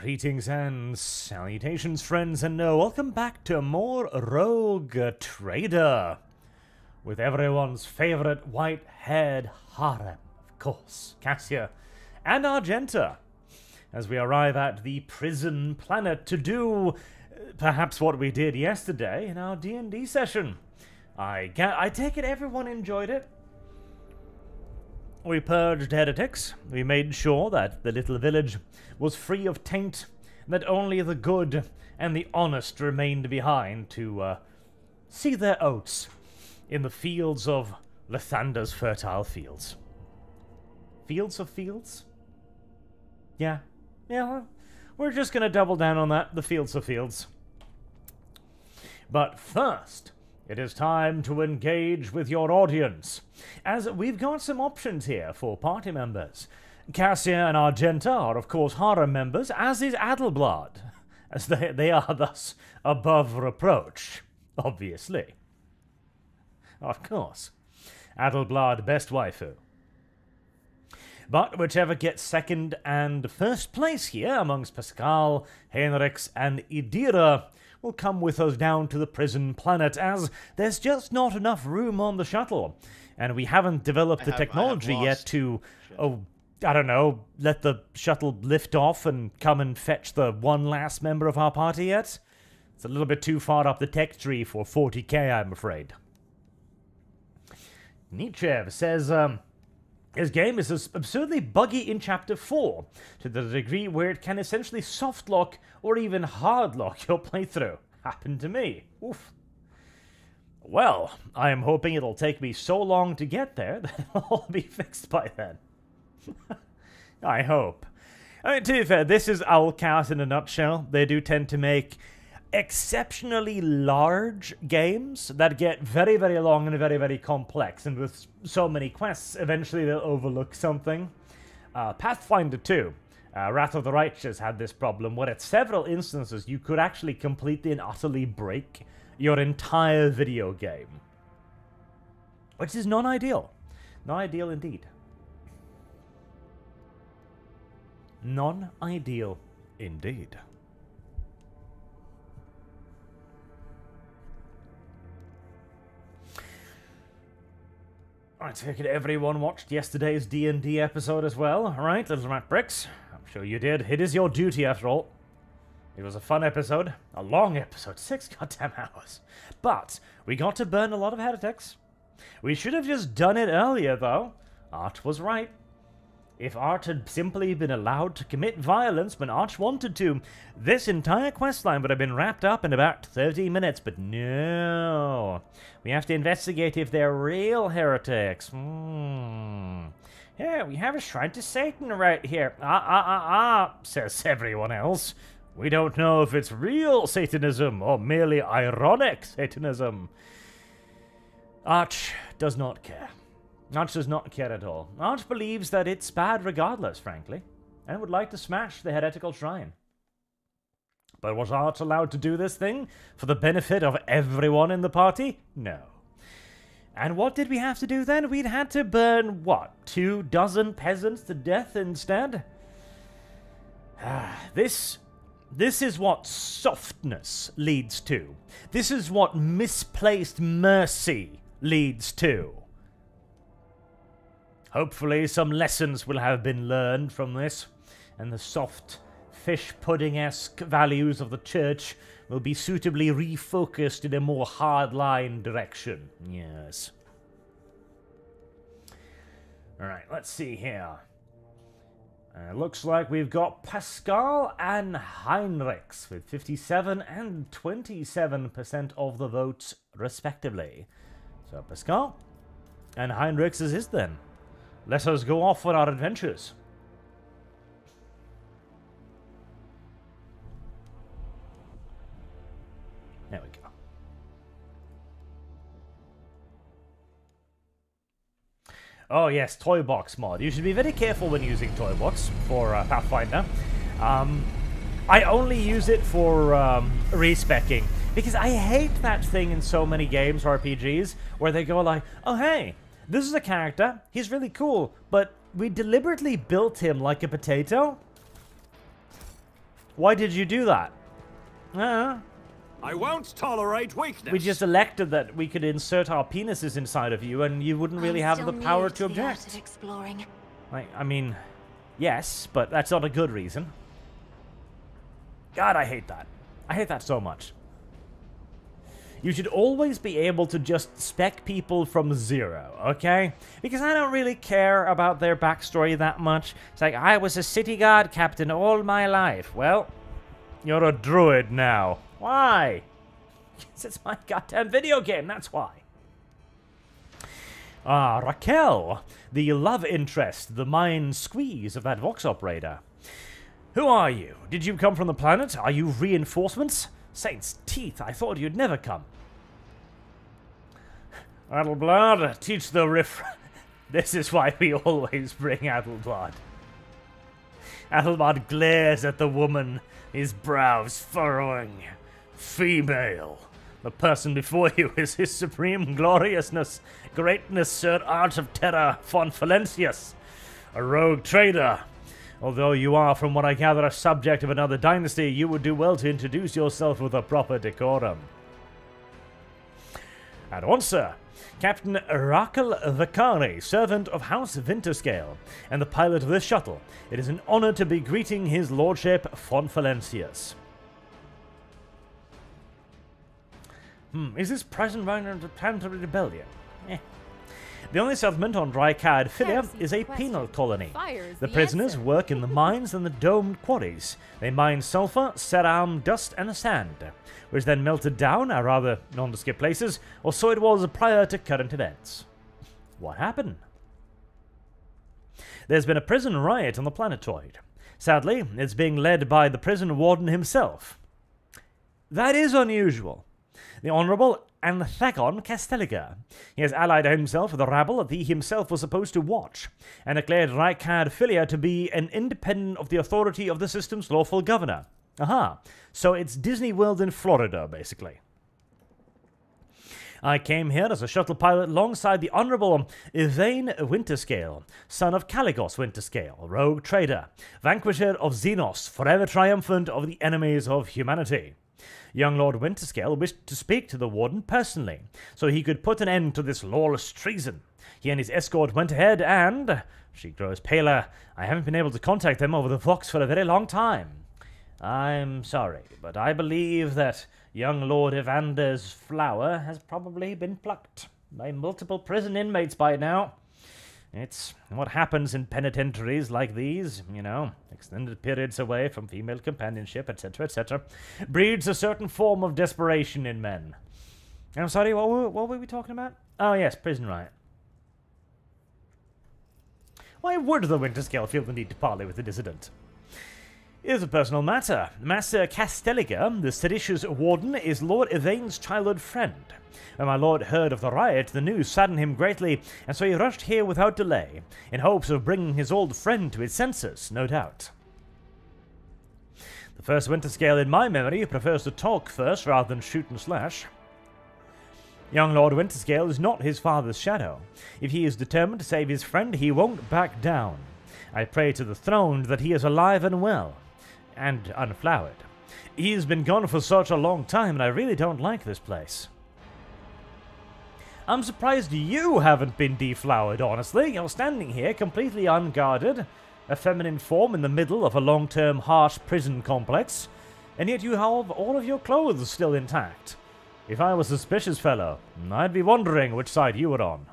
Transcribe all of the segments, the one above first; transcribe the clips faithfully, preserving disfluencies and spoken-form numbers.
Greetings and salutations, friends, and uh, welcome back to more Rogue Trader, with everyone's favorite white-haired harem, of course, Cassia and Argenta, as we arrive at the prison planet to do uh, perhaps what we did yesterday in our D and D session. I, I take it everyone enjoyed it. We purged heretics, we made sure that the little village was free of taint, that only the good and the honest remained behind to uh, see their oats in the fields of Lethander's fertile fields. Fields of fields? Yeah, yeah, we're just going to double down on that, the fields of fields. But first, it is time to engage with your audience, as we've got some options here for party members. Cassia and Argenta are, of course, harem members, as is Adelblad, as they, they are thus above reproach, obviously. Of course. Adelblad, best waifu. But whichever gets second and first place here amongst Pasqal, Henrix, and Idira will come with us down to the prison planet, as there's just not enough room on the shuttle, and we haven't developed the have, technology yet to, shit. oh, I don't know, let the shuttle lift off and come and fetch the one last member of our party yet. It's a little bit too far up the tech tree for forty K, I'm afraid. Nietzschev says, um, his game is absurdly buggy in Chapter four, to the degree where it can essentially softlock or even hardlock your playthrough. Happened to me. Oof. Well, I am hoping it'll take me so long to get there that it'll all be fixed by then. I hope. I mean, to be fair, this is Owlcat in a nutshell. They do tend to make exceptionally large games that get very, very long and very, very complex, and with so many quests, eventually they'll overlook something. Uh, Pathfinder two, uh, Wrath of the Righteous, had this problem, where at several instances you could actually completely and utterly break your entire video game, which is not ideal. Not ideal indeed. Non-ideal indeed. I take it everyone watched yesterday's D and D episode as well, right, little rat bricks? I'm sure you did. It is your duty, after all. It was a fun episode. A long episode. Six goddamn hours. But we got to burn a lot of heretics. We should have just done it earlier, though. Art was right. If Art had simply been allowed to commit violence when Art wanted to, this entire questline would have been wrapped up in about thirty minutes, but no. We have to investigate if they're real heretics. Hmm. Yeah, we have a shrine to Satan right here. Ah, ah, ah, ah, says everyone else. We don't know if it's real Satanism or merely ironic Satanism. Arch does not care. Arch does not care at all. Arch believes that it's bad regardless, frankly, and would like to smash the heretical shrine. But was Arch allowed to do this thing for the benefit of everyone in the party? No. And what did we have to do then? We'd had to burn, what, two dozen peasants to death instead? Ah, this... This is what softness leads to. This is what misplaced mercy leads to. Hopefully some lessons will have been learned from this, and the soft, fish-pudding-esque values of the church will be suitably refocused in a more hard-line direction. Yes. Alright, let's see here. Uh, looks like we've got Pasqal and Henrix with fifty-seven and twenty-seven percent of the votes, respectively. So Pasqal and Henrix is his then. Let us go off on our adventures. There we go. Oh yes, toy box mod. You should be very careful when using toy box for uh, Pathfinder. Um, I only use it for um, respecking, because I hate that thing in so many games or R P Gs where they go like, oh hey, this is a character, he's really cool, but we deliberately built him like a potato. Why did you do that? Uh, I won't tolerate weakness. We just elected that we could insert our penises inside of you, and you wouldn't really have the power to object. Exploring. Like, I mean, yes, but that's not a good reason. God, I hate that. I hate that so much. You should always be able to just spec people from zero, okay? Because I don't really care about their backstory that much. It's like, I was a city guard captain all my life. Well, you're a druid now. Why? Because it's my goddamn video game, that's why. Ah, Raquel, the love interest, the mind squeeze of that vox operator. Who are you? Did you come from the planet? Are you reinforcements? Saints' teeth, I thought you'd never come. Adelblad, teach the riff. This is why we always bring Adelblad. Adelblad glares at the woman, his brows furrowing. Female. The person before you is his supreme gloriousness, greatness, Sir Art of Terror, von Falentius. A rogue trader. Although you are, from what I gather, a subject of another dynasty, you would do well to introduce yourself with a proper decorum. And on, sir, Captain Rakel Vakari, servant of House Winterscale, and the pilot of this shuttle. It is an honor to be greeting his lordship, von Falentius. Hmm, is this present round of the planetary rebellion? Eh. The only settlement on Raikad Philia is a penal colony. The prisoners work in the mines and the domed quarries. They mine sulfur, ceram, dust, and sand, which is then melted down at rather nondescript places, or so it was prior to current events. What happened? There's been a prison riot on the planetoid. Sadly, it's being led by the prison warden himself. That is unusual. The Honourable Anthakon Castellica. He has allied himself with the rabble that he himself was supposed to watch, and declared Raikad Philia to be an independent of the authority of the system's lawful governor. Aha, so it's Disney World in Florida, basically. I came here as a shuttle pilot alongside the Honourable Yvain Winterscale, son of Caligos Winterscale, rogue trader, vanquisher of Xenos, forever triumphant of the enemies of humanity. Young Lord Winterscale wished to speak to the warden personally, so he could put an end to this lawless treason. He and his escort went ahead and... She grows paler. I haven't been able to contact them over the vox for a very long time. I'm sorry, but I believe that young Lord Evander's flower has probably been plucked by multiple prison inmates by now. It's what happens in penitentiaries like these, you know, extended periods away from female companionship, et cetera, et cetera, breeds a certain form of desperation in men. I'm sorry, what were, what were we talking about? Oh, yes, prison riot. Why would the Winterscale feel the need to parley with the dissident? It is a personal matter. Master Castellica, the seditious warden, is Lord Yvain's childhood friend. When my lord heard of the riot, the news saddened him greatly, and so he rushed here without delay, in hopes of bringing his old friend to his senses, no doubt. The first Winterscale in my memory prefers to talk first rather than shoot and slash. Young Lord Winterscale is not his father's shadow. If he is determined to save his friend, he won't back down. I pray to the throne that he is alive and well. And unflowered. He's been gone for such a long time, and I really don't like this place. I'm surprised you haven't been deflowered, honestly. You're standing here completely unguarded, a feminine form in the middle of a long-term harsh prison complex, and yet you have all of your clothes still intact. If I was a suspicious fellow, I'd be wondering which side you were on.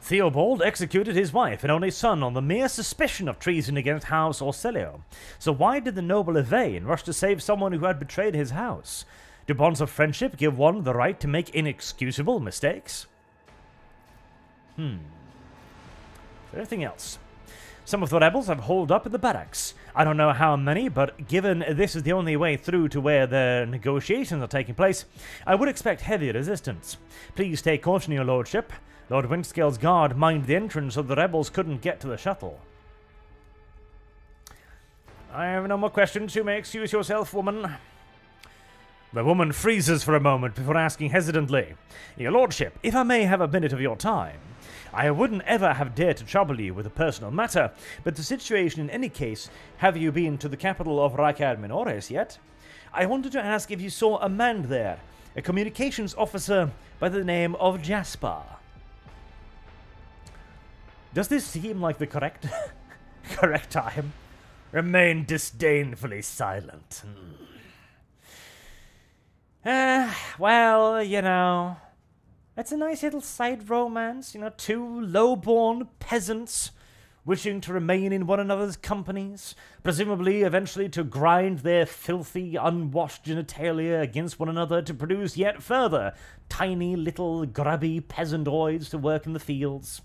Theobald executed his wife and only son on the mere suspicion of treason against House Orsellio. So why did the noble Yvain rush to save someone who had betrayed his house? Do bonds of friendship give one the right to make inexcusable mistakes? Hmm. Anything else? Some of the rebels have holed up in the barracks. I don't know how many, but given this is the only way through to where the negotiations are taking place, I would expect heavy resistance. Please take caution, your lordship. Lord Winterscale's guard mined the entrance so the rebels couldn't get to the shuttle. I have no more questions. You may excuse yourself, woman. The woman freezes for a moment before asking hesitantly, Your lordship, if I may have a minute of your time, I wouldn't ever have dared to trouble you with a personal matter, but the situation in any case, have you been to the capital of Rykad Minoris yet? I wanted to ask if you saw a man there, a communications officer by the name of Jasper. Does this seem like the correct correct time? Remain disdainfully silent. Hmm. Uh, well, you know, that's a nice little side romance, you know, two low-born peasants wishing to remain in one another's companies, presumably eventually to grind their filthy, unwashed genitalia against one another to produce yet further tiny little grubby peasantoids to work in the fields.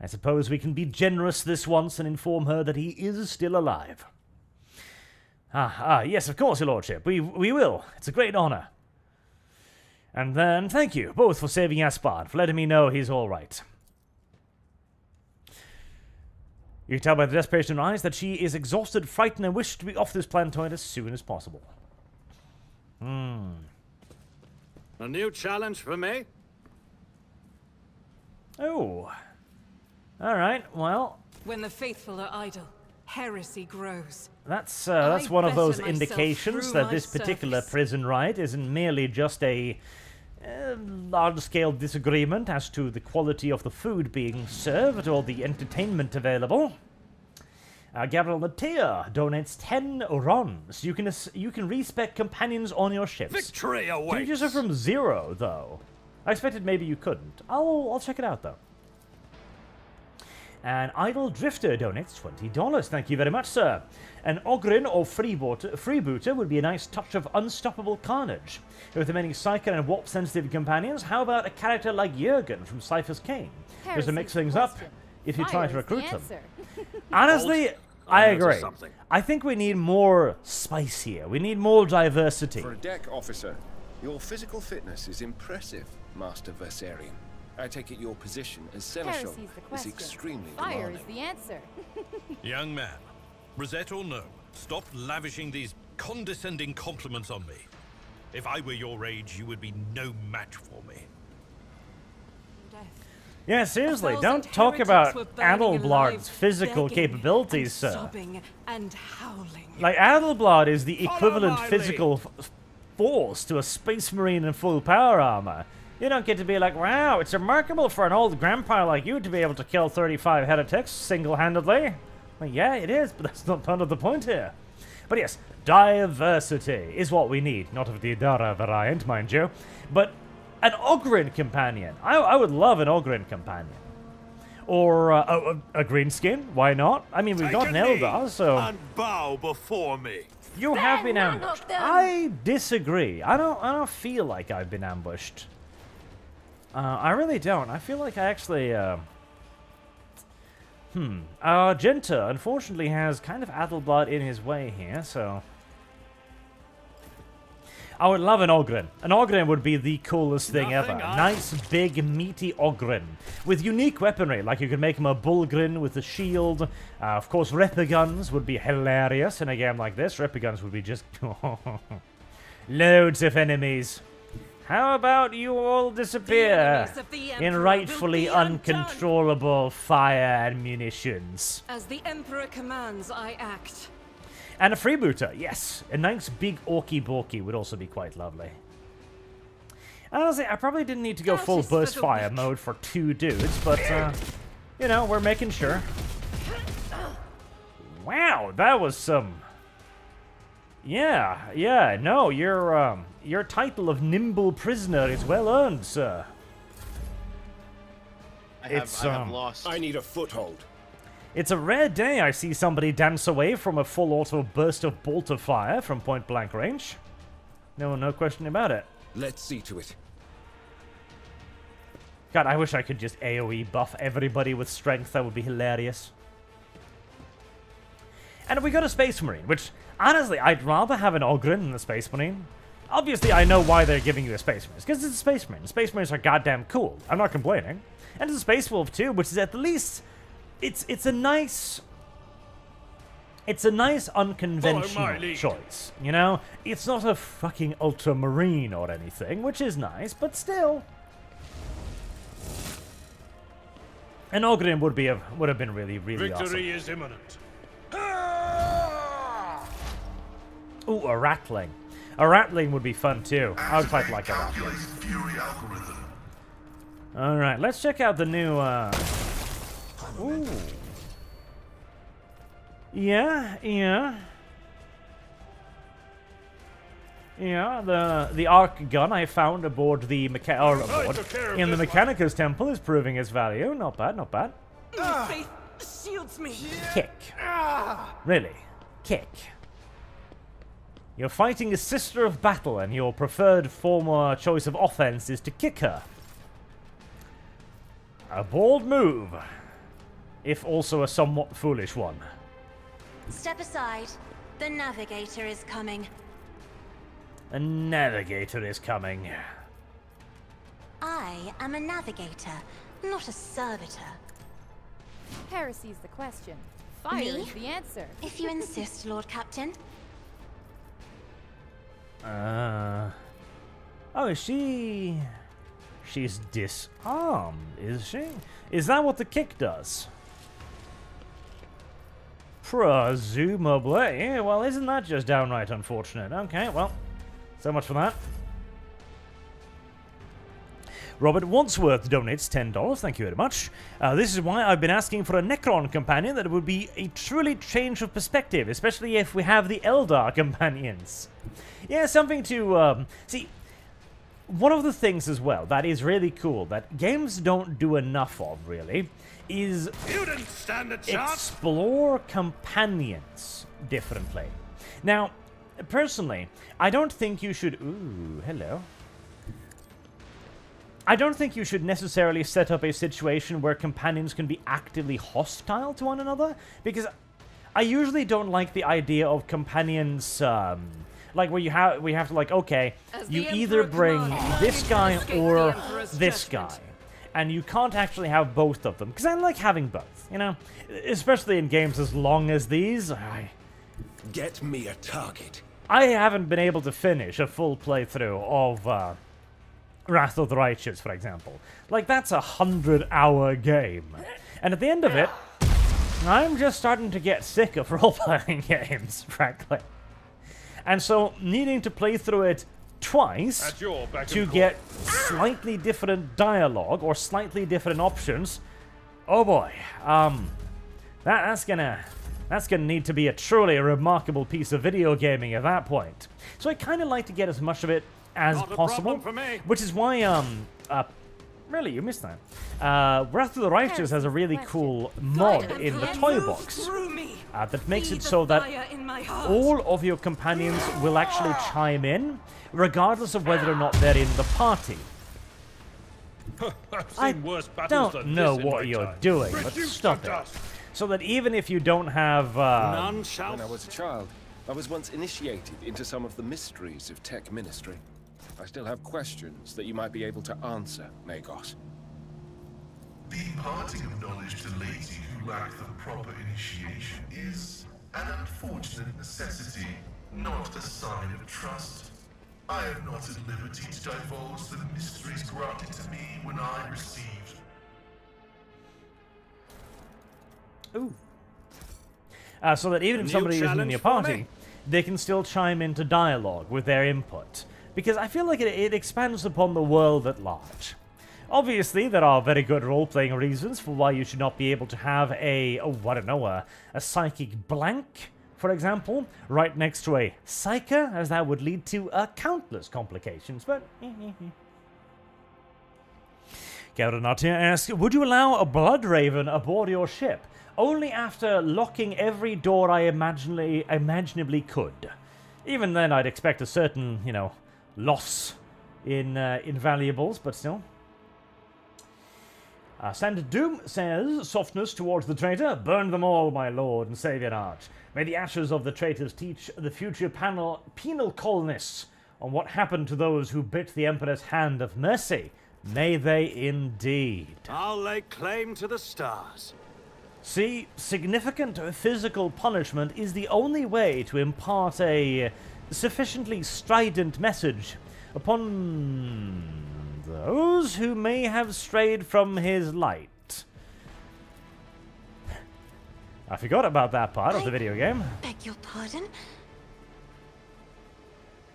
I suppose we can be generous this once and inform her that he is still alive. Ah, ah, yes, of course, your lordship. We, we will. It's a great honour. And then, thank you both for saving Aspard, for letting me know he's all right. You can tell by the desperation in her eyes that she is exhausted, frightened, and wishes to be off this planetoid as soon as possible. Hmm. A new challenge for me? Oh... Alright, well... When the faithful are idle, heresy grows. That's, uh, that's one of those indications that this particular prison riot isn't merely just a uh, large-scale disagreement as to the quality of the food being served or the entertainment available. Uh, Gabriel Matea donates ten rons. You can, you can respec companions on your ships. Victory awaits! Can you use it from zero, though? I expected maybe you couldn't. I'll, I'll check it out, though. An Idle Drifter donates twenty dollars. Thank you very much, sir. An Ogrin or Freebooter would be a nice touch of unstoppable carnage. With the many psychic and warp-sensitive companions, how about a character like Jürgen from Ciaphas Cain? Just to mix things up if you try to recruit them. Honestly, I agree. I think we need more spice here. We need more diversity. For a deck officer, your physical fitness is impressive, Master Versarian. I take it your position as Seneschal is extremely demanding. Fire is the answer. Young man, rosette or no, stop lavishing these condescending compliments on me. If I were your age, you would be no match for me. Yeah, seriously, don't talk about Adelblad's physical capabilities, sir. And howling. Like, Adelblad is the equivalent physical f force to a space marine in full power armor. You don't get to be like, wow, it's remarkable for an old grandpa like you to be able to kill thirty-five heretics single-handedly. Well, yeah, it is, but that's not part of the point here. But yes, diversity is what we need. Not of the Idara variant, mind you. But an Ogrin companion. I, I would love an Ogrin companion. Or uh, a, a, a Greenskin, why not? I mean, we've got an Eldar, so... And bow before me. You have been ambushed. I disagree. I don't, I don't feel like I've been ambushed. Uh, I really don't. I feel like I actually... Uh... Hmm. Argenta, unfortunately, has kind of Adelblad in his way here, so... I would love an Ogrin. An Ogrin would be the coolest thing Nothing ever. I... Nice, big, meaty Ogrin. With unique weaponry, like you could make him a Bulgrin with a shield. Uh, of course, Repiguns would be hilarious in a game like this. Repiguns would be just... Loads of enemies. How about you all disappear in rightfully uncontrollable fire and munitions? As the Emperor commands, I act. And a freebooter, yes. A nice big orky borky would also be quite lovely. Honestly, I probably didn't need to go full burst fire mode for two dudes, but, uh, you know, we're making sure. Wow, that was some... Yeah, yeah, no, your um, your title of nimble prisoner is well earned, sir. I have, it's, I have um, lost. I need a foothold. It's a rare day I see somebody dance away from a full auto burst of bolt of fire from point blank range. No, no question about it. Let's see to it. God, I wish I could just AoE buff everybody with strength. That would be hilarious. And we got a Space Marine, which, honestly, I'd rather have an Ogrin than a Space Marine. Obviously, I know why they're giving you a Space Marine. It's because it's a Space Marine. Space Marines are goddamn cool. I'm not complaining. And it's a Space Wolf, too, which is at the least... It's it's a nice... It's a nice unconventional choice, you know? It's not a fucking Ultramarine or anything, which is nice, but still... And Ogrim would be a, would have been really, really Victory awesome. Victory is imminent. Ooh, a rattling. A rattling would be fun too. I would quite like a rattling. All right, let's check out the new. Uh... Ooh. Yeah, yeah. Yeah, the the arc gun I found aboard the mecha or aboard in the Mechanicus Temple is proving its value. Not bad, not bad. My faith shields me. Kick. Really? Kick. You're fighting a sister of battle, and your preferred former choice of offense is to kick her. A bold move, if also a somewhat foolish one. Step aside. The navigator is coming. A navigator is coming. I am a navigator, not a servitor. Heresy's the question. Fire Me? Is the answer. If you insist, Lord Captain. Uh... Oh, is she... She's disarmed, is she? Is that what the kick does? Presumably. Yeah, well, isn't that just downright unfortunate? Okay, well... So much for that. Robert Wadsworth donates ten dollars. Thank you very much. Uh, this is why I've been asking for a Necron companion. That would be a truly change of perspective, especially if we have the Eldar companions. Yeah, something to... Um, see, one of the things as well that is really cool, that games don't do enough of, really, is you didn't stand a chance. Explore companions differently. Now... Personally, I don't think you should... Ooh, hello. I don't think you should necessarily set up a situation where companions can be actively hostile to one another, because I usually don't like the idea of companions, um... like, where you have we have to, like, okay, you either bring this guy or this guy. And you can't actually have both of them, because I like having both, you know? Especially in games as long as these, I... Get me a target. I haven't been able to finish a full playthrough of uh, Wrath of the Righteous, for example. Like, that's a hundred-hour game. And at the end of it, I'm just starting to get sick of role-playing games, frankly. And so, needing to play through it twice to get slightly different dialogue or slightly different options, oh boy, um, that, that's gonna... That's going to need to be a truly remarkable piece of video gaming at that point. So I kind of like to get as much of it as possible, which is why, um, uh, really, you missed that. Uh, Wrath of the Righteous has a really cool mod in the toy box uh, that makes it so that all of your companions will actually chime in, regardless of whether or not they're in the party. I don't know what you're doing, but stop it. So that even if you don't have... Uh... None shall... When I was a child, I was once initiated into some of the mysteries of tech ministry. I still have questions that you might be able to answer, Magos. Departing of knowledge to ladies who lack the proper initiation is an unfortunate necessity, not a sign of trust. I am not at liberty to divulge the mysteries granted to me when I received... Ooh. Uh, so that even if somebody isn't in your party, they can still chime into dialogue with their input. Because I feel like it, it expands upon the world at large. Obviously, there are very good role-playing reasons for why you should not be able to have a, oh, I don't know, a, a psychic blank, for example, right next to a psyker, as that would lead to uh, countless complications, but... Gavin Artia asks, would you allow a Bloodraven aboard your ship? Only after locking every door I imaginably, imaginably could. Even then, I'd expect a certain, you know, loss in, uh, in valuables, but still. Uh, Sand Doom says, softness towards the traitor, burn them all, my lord, and save your arch. May the ashes of the traitors teach the future panel, penal colonists on what happened to those who bit the Emperor's hand of mercy. May they indeed. I'll lay claim to the stars. See, significant physical punishment is the only way to impart a sufficiently strident message upon those who may have strayed from his light. I forgot about that part I of the video game. Beg your pardon?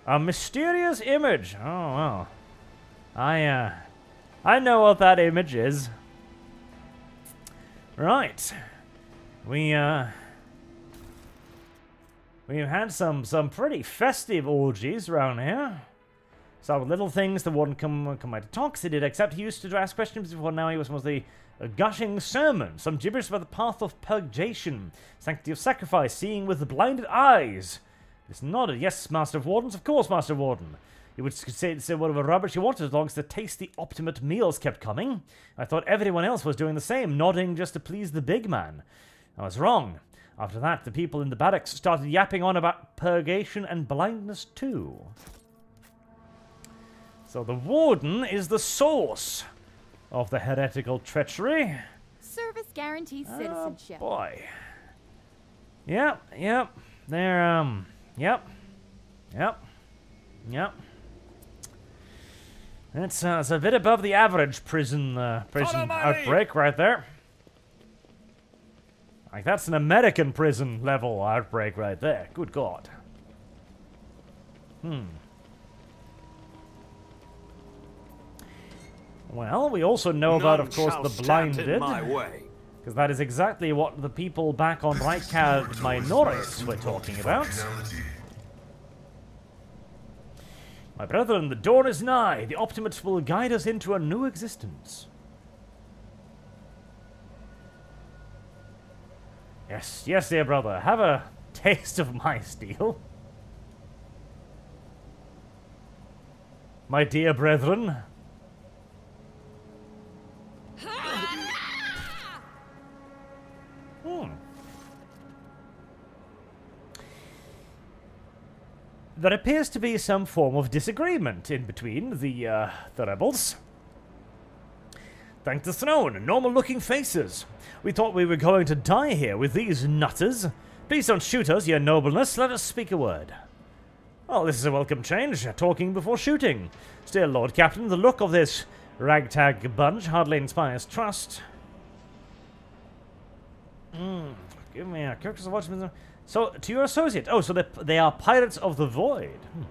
A mysterious image. Oh, well. I, uh... I know what that image is. Right. We, uh... We've had some, some pretty festive orgies around here. Some little things that wouldn't come, come out of talks. He did, except he used to ask questions before. Now he was mostly a gushing sermon. Some gibberish about the path of purgation. Sanctity of sacrifice, seeing with the blinded eyes. This nodded. Yes, Master of Wardens. Of course, Master Warden. He would say, say whatever rubbish he wanted as long as the tasty, optimate meals kept coming. I thought everyone else was doing the same, nodding just to please the big man. I was wrong. After that, the people in the barracks started yapping on about purgation and blindness too. So the Warden is the source of the heretical treachery. Service guarantees citizenship. Oh boy. Yep, yep. They're, um, yep. Yep. Yep. It's, uh, it's a bit above the average prison, uh, prison outbreak right there. Like, that's an American prison level outbreak right there. Good God. Hmm. Well, we also know None about, of course, the blinded, because that is exactly what the people back on Rykad Minoris were talking about. My brethren, the dawn is nigh. The Optimates will guide us into a new existence. Yes, yes, dear brother. Have a taste of my steel. My dear brethren. Hmm. There appears to be some form of disagreement in between the, uh, the rebels. Thank the throne, normal-looking faces. We thought we were going to die here with these nutters. Please don't shoot us, your nobleness. Let us speak a word. Well, this is a welcome change. Talking before shooting. Still, Lord Captain, the look of this ragtag bunch hardly inspires trust. Mm, give me a characters of watchmen. So, to your associate. Oh, so they, they are pirates of the void. Hmm.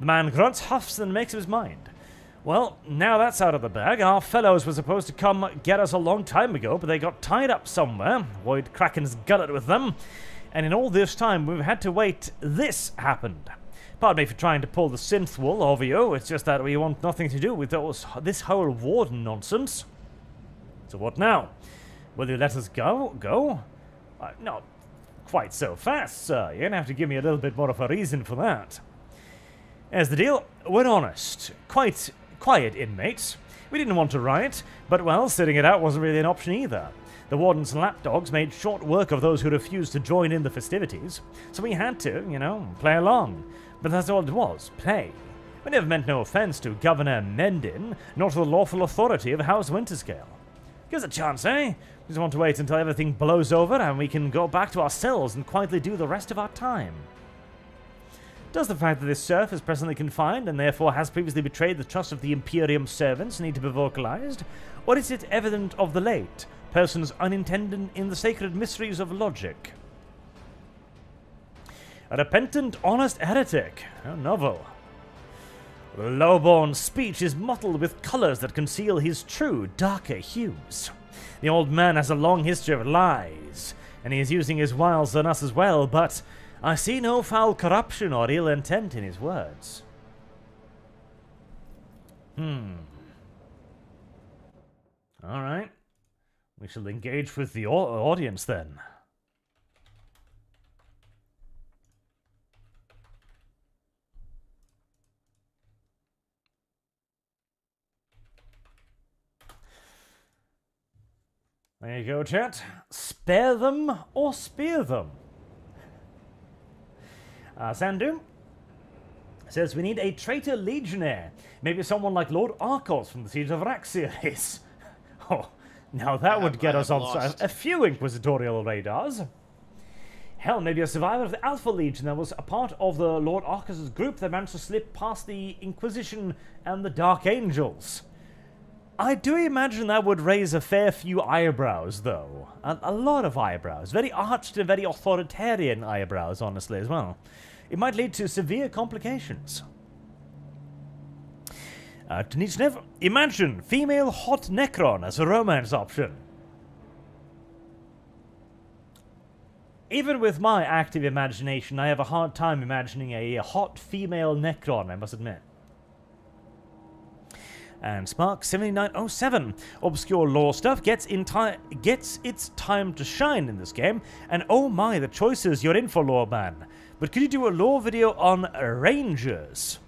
The man grunts, huffs, and makes up his mind. Well, now that's out of the bag. Our fellows were supposed to come get us a long time ago, but they got tied up somewhere. Void Kraken's gutted with them. And in all this time, we've had to wait. This happened. Pardon me for trying to pull the synth wool over you. It's just that we want nothing to do with those, this whole warden nonsense. So what now? Will you let us go? Go? Uh, not quite so fast, sir. You're going to have to give me a little bit more of a reason for that. Here's the deal. We're honest. Quite... Quiet inmates. We didn't want to riot, but well, sitting it out wasn't really an option either. The warden's lapdogs made short work of those who refused to join in the festivities, so we had to, you know, play along. But that's all it was, play. We never meant no offense to Governor Mendin, nor to the lawful authority of House Winterscale. Give us a chance, eh? We just want to wait until everything blows over and we can go back to our cells and quietly do the rest of our time. Does the fact that this serf is presently confined and therefore has previously betrayed the trust of the Imperium servants need to be vocalized? Or is it evident of the late, persons unintended in the sacred mysteries of logic? A repentant, honest heretic. A novel. The lowborn speech is mottled with colors that conceal his true, darker hues. The old man has a long history of lies, and he is using his wiles on us as well, but... I see no foul corruption or ill intent in his words. Hmm. All right. We shall engage with the audience then. There you go, chat. Spare them or spear them. Uh, Sandu says, we need a traitor legionnaire. Maybe someone like Lord Arcos from the Siege of Araxes. Oh, now that yeah, would get us on a few inquisitorial radars. Hell, maybe a survivor of the Alpha Legion that was a part of the Lord Arcos' group that managed to slip past the Inquisition and the Dark Angels. I do imagine that would raise a fair few eyebrows, though. A, a lot of eyebrows. Very arched and very authoritarian eyebrows, honestly, as well. It might lead to severe complications. Uh, Tanichnev, imagine female hot Necron as a romance option. Even with my active imagination, I have a hard time imagining a hot female Necron, I must admit. And Spark seventy-nine oh seven, obscure lore stuff gets entire gets its time to shine in this game, and oh my, the choices you're in for, lore man. But could you do a lore video on rangers?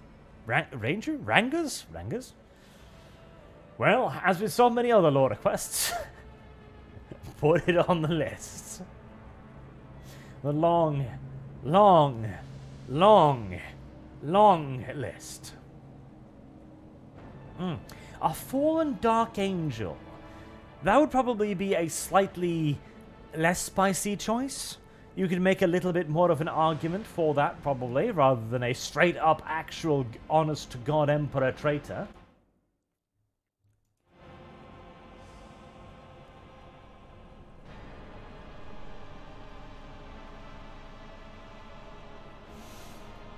Ra ranger? Rangers? Rangers? Well, as with so many other lore requests, put it on the list. The long, long, long, long list. Mm. A fallen Dark Angel. That would probably be a slightly less spicy choice. You could make a little bit more of an argument for that, probably, rather than a straight-up, actual, honest-to-God Emperor traitor.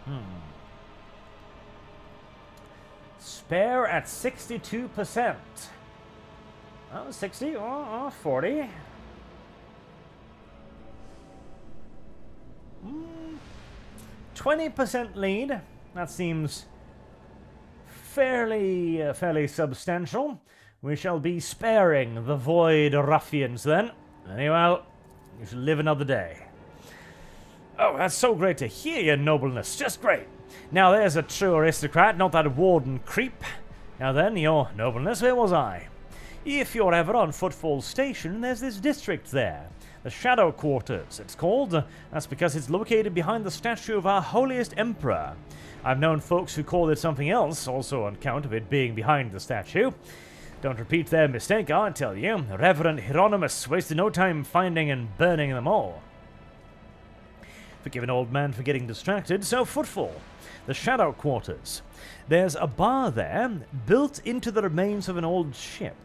Hmm. Spare at sixty-two percent. Oh, sixty, oh, oh, forty. twenty percent lead. That seems fairly, uh, fairly substantial. We shall be sparing the Void Ruffians then. Anyway, you shall live another day. Oh, that's so great to hear, your nobleness. Just great. Now there's a true aristocrat, not that warden creep. Now then, your nobleness, where was I? If you're ever on Footfall Station, there's this district there. The Shadow Quarters, it's called. That's because it's located behind the statue of our holiest emperor. I've known folks who call it something else, also on account of it being behind the statue. Don't repeat their mistake, I tell you. Reverend Hieronymus wasted no time finding and burning them all. Forgive an old man for getting distracted, so Footfall. The Shadow Quarters. There's a bar there, built into the remains of an old ship.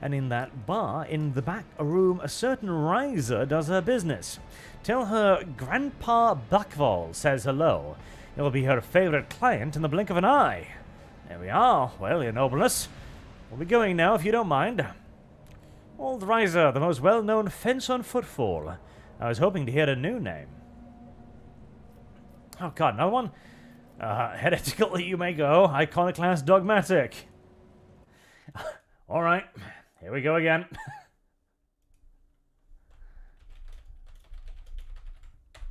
And in that bar, in the back room, a certain Riser does her business. Tell her Grandpa Buckval says hello. He'll be her favorite client in the blink of an eye. There we are. Well, your nobleness, we'll be going now if you don't mind. Old Riser, the most well-known fence on Footfall. I was hoping to hear a new name. Oh god, another one? Uh, heretical you may go, iconoclast dogmatic. All right, here we go again.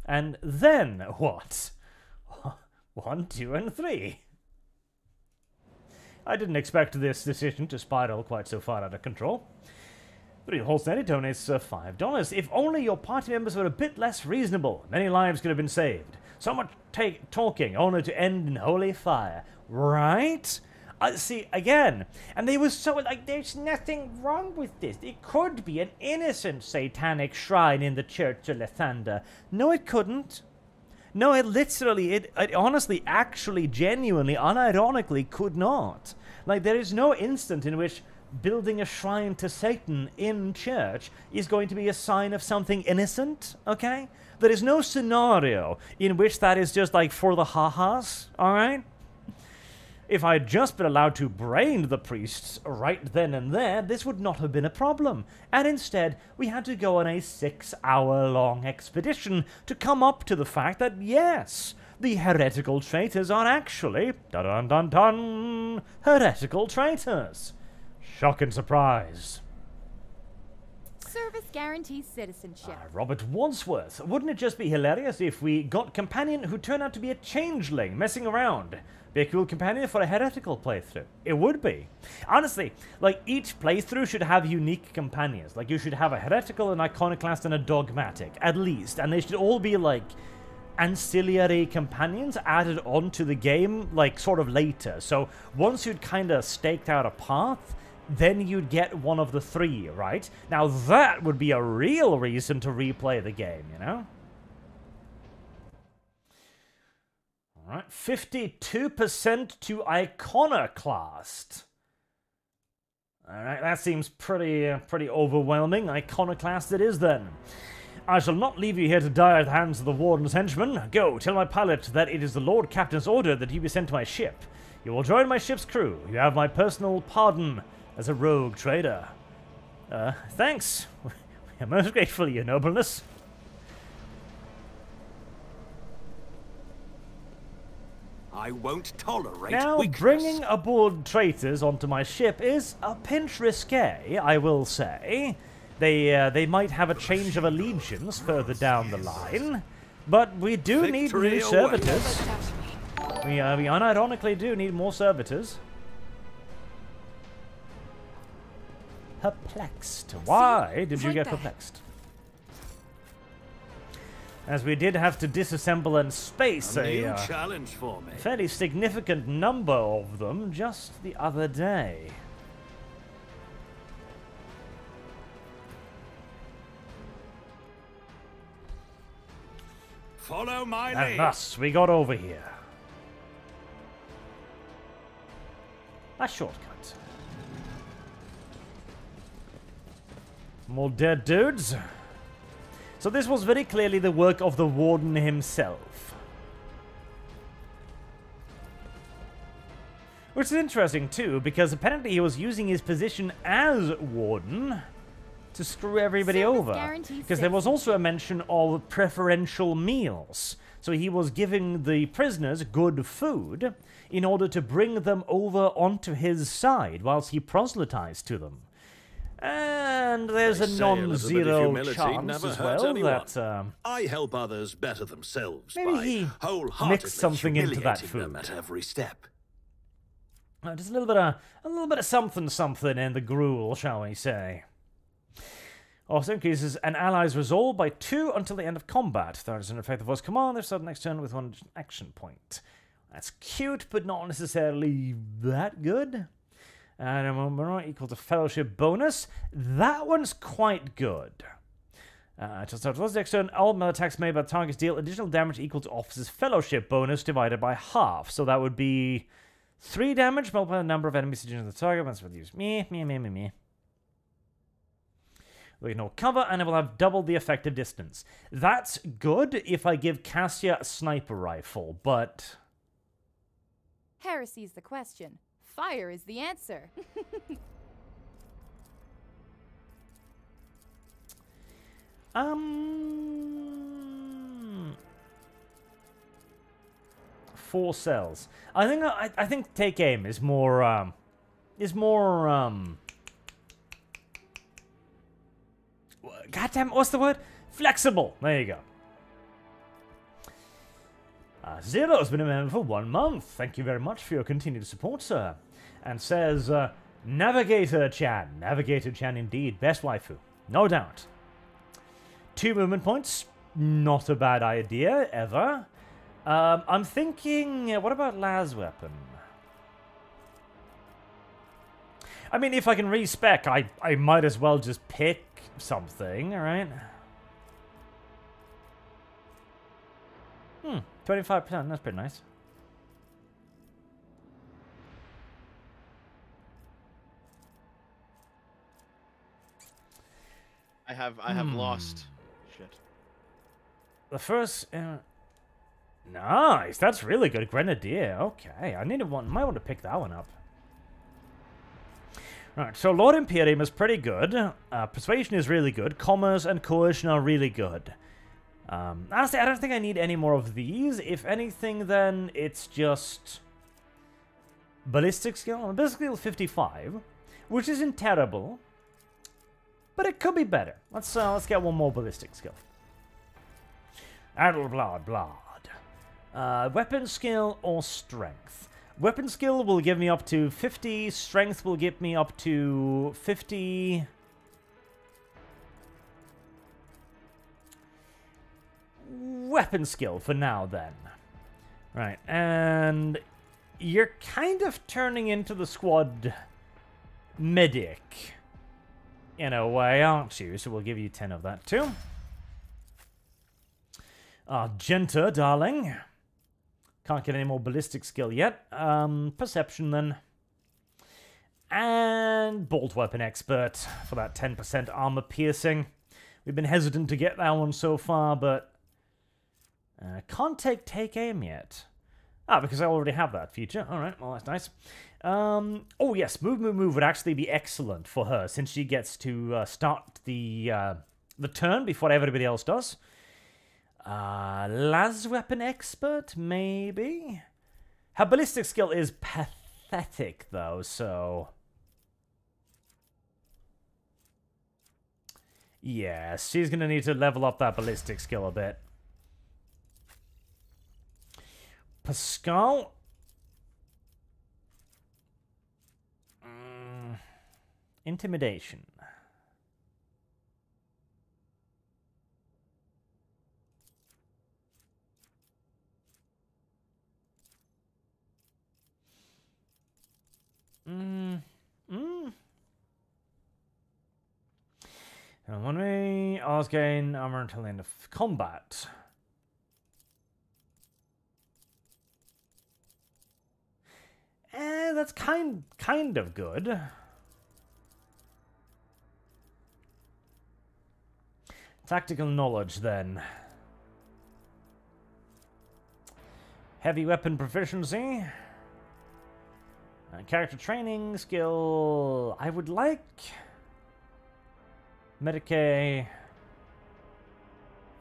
And then what? One, two, and three. I didn't expect this decision to spiral quite so far out of control. But it holds that it donates uh, five dollars. If only your party members were a bit less reasonable. Many lives could have been saved. So much take talking, only to end in holy fire. Right? Uh, see, again, and they were so, like, there's nothing wrong with this. It could be an innocent satanic shrine in the church of Lathander. No, it couldn't. No, it literally, it, it honestly, actually, genuinely, unironically could not. Like, there is no instant in which building a shrine to Satan in church is going to be a sign of something innocent, okay? There is no scenario in which that is just, like, for the ha-has, all right? If I had just been allowed to brain the priests right then and there, this would not have been a problem. And instead, we had to go on a six-hour-long expedition to come up to the fact that, yes, the heretical traitors are actually, dun-dun-dun-dun, heretical traitors. Shock and surprise. Service guarantees citizenship. Uh, Robert Wadsworth. Wouldn't it just be hilarious if we got companion who turned out to be a changeling messing around? Be a cool companion for a heretical playthrough. It would be. Honestly, like, each playthrough should have unique companions. Like, you should have a heretical, an iconoclast, and a dogmatic, at least. And they should all be, like, ancillary companions added onto the game, like, sort of later. So once you'd kind of staked out a path, then you'd get one of the three, right? Now that would be a real reason to replay the game, you know? Alright, fifty-two percent to iconoclast. Alright, that seems pretty, uh, pretty overwhelming. Iconoclast it is, then. I shall not leave you here to die at the hands of the Warden's henchmen. Go, tell my pilot that it is the Lord Captain's order that you be sent to my ship. You will join my ship's crew. You have my personal pardon as a rogue trader. Uh, thanks. We are most grateful, your nobleness. I won't tolerate now, weakness. Bringing aboard traitors onto my ship is a pinch risque, I will say. They, uh, they might have a change of allegiance further down the line, but we do Victory need new away. servitors. We, uh, we unironically do need more servitors. Perplexed. Why did you get perplexed? As we did have to disassemble and space a, a uh, challenge for me. fairly significant number of them just the other day. Follow my lead. And thus we got over here. A shortcut. More dead dudes. So this was very clearly the work of the Warden himself. Which is interesting too, because apparently he was using his position as Warden to screw everybody so over. Because there was also a mention of preferential meals. So he was giving the prisoners good food in order to bring them over onto his side whilst he proselytized to them. And there's they a non-zero chance as well that um, I help others better themselves. Maybe by he wholeheartedly mixed something into that food at every step. Uh, just a little bit of a little bit of something, something in the gruel, shall we say? Also increases an ally's resolve by two until the end of combat. There is an effective voice command. If started next turn with one action point. That's cute, but not necessarily that good. And a equal to fellowship bonus. That one's quite good. Uh, to start with the next turn, all melee attacks made by the targets deal additional damage equal to officer's fellowship bonus divided by half. So that would be three damage multiplied by the number of enemies adjacent to the target. That's what they use. Me, me, me, me, me. We can all cover, and it will have doubled the effective distance. That's good if I give Cassia a sniper rifle, but heresy's the question. Fire is the answer. um, four cells. I think I, I think take aim is more um, is more um. Goddamn, what's the word? Flexible. There you go. Uh, Zero has been a member for one month. Thank you very much for your continued support, sir. And says, uh, Navigator-chan. Navigator-chan indeed. Best waifu. No doubt. Two movement points. Not a bad idea, ever. Um, I'm thinking, uh, what about Laz weapon? I mean, if I can respec, I, I might as well just pick something, alright? Hmm. twenty-five percent, that's pretty nice. I have I have hmm. lost. Shit. The first uh, nice, that's really good. Grenadier, okay. I need to want might want to pick that one up. Right, so Lord Imperium is pretty good. Uh, persuasion is really good. Commerce and coercion are really good. Um, honestly, I don't think I need any more of these. If anything, then it's just ballistic skill. I'm basically fifty-five, which isn't terrible, but it could be better. Let's uh, let's get one more ballistic skill. Adelblad, blood. Uh, weapon skill or strength. Weapon skill will give me up to fifty. Strength will give me up to fifty. Weapon skill for now, then. Right, and you're kind of turning into the squad medic in a way, aren't you? So we'll give you ten of that, too. Argenta, darling. Can't get any more ballistic skill yet. Um, perception, then. And Bolt Weapon Expert for that ten percent armor piercing. We've been hesitant to get that one so far, but uh, can't take take aim yet. Ah, because I already have that feature. All right, well, that's nice. Um, oh, yes, Move, Move, Move would actually be excellent for her, since she gets to uh, start the uh, the turn before everybody else does. Uh, Las Weapon Expert, maybe? Her ballistic skill is pathetic, though, so... yeah, she's going to need to level up that ballistic skill a bit. Pasqal? Mm. Intimidation. Mm. Mm. One way, always gain armor until the end of combat. Eh, that's kind kind of good. Tactical knowledge, then. Heavy weapon proficiency. Uh, character training skill. I would like Medicae,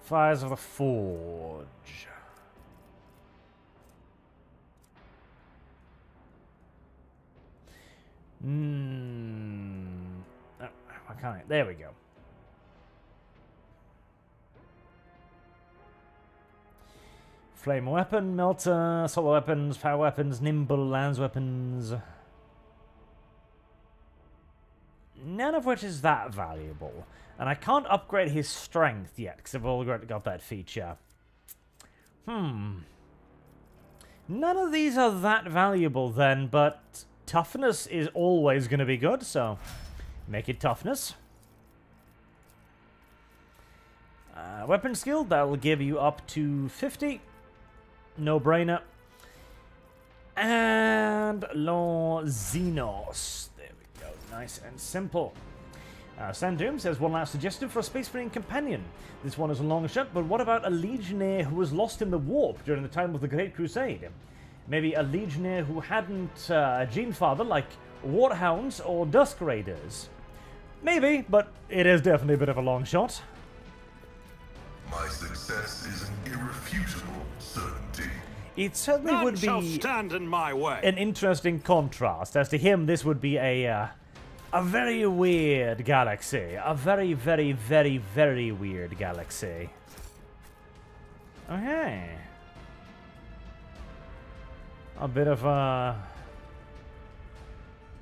Fires of the Forge. Hmm. Oh, why can't I? There we go. Flame weapon, melter, solar weapons, power weapons, nimble, lands weapons. None of which is that valuable. And I can't upgrade his strength yet, because I've already got that feature. Hmm. None of these are that valuable then, but toughness is always going to be good, so make it toughness. Uh, weapon skill, that'll give you up to fifty. No-brainer. And Lord Xenos. Nice and simple. Uh, Sandoom says, one last suggestion for a Space Marine companion. This one is a long shot, but what about a Legionnaire who was lost in the warp during the time of the Great Crusade? Maybe a Legionnaire who hadn't uh, a Gene Father, like Warhounds or Dusk Raiders. Maybe, but it is definitely a bit of a long shot. My success is an irrefutable certainty. It certainly None would be stand in my way. An interesting contrast. As to him, this would be a... Uh, A very weird galaxy. A very, very, very, very weird galaxy. Okay. A bit of a...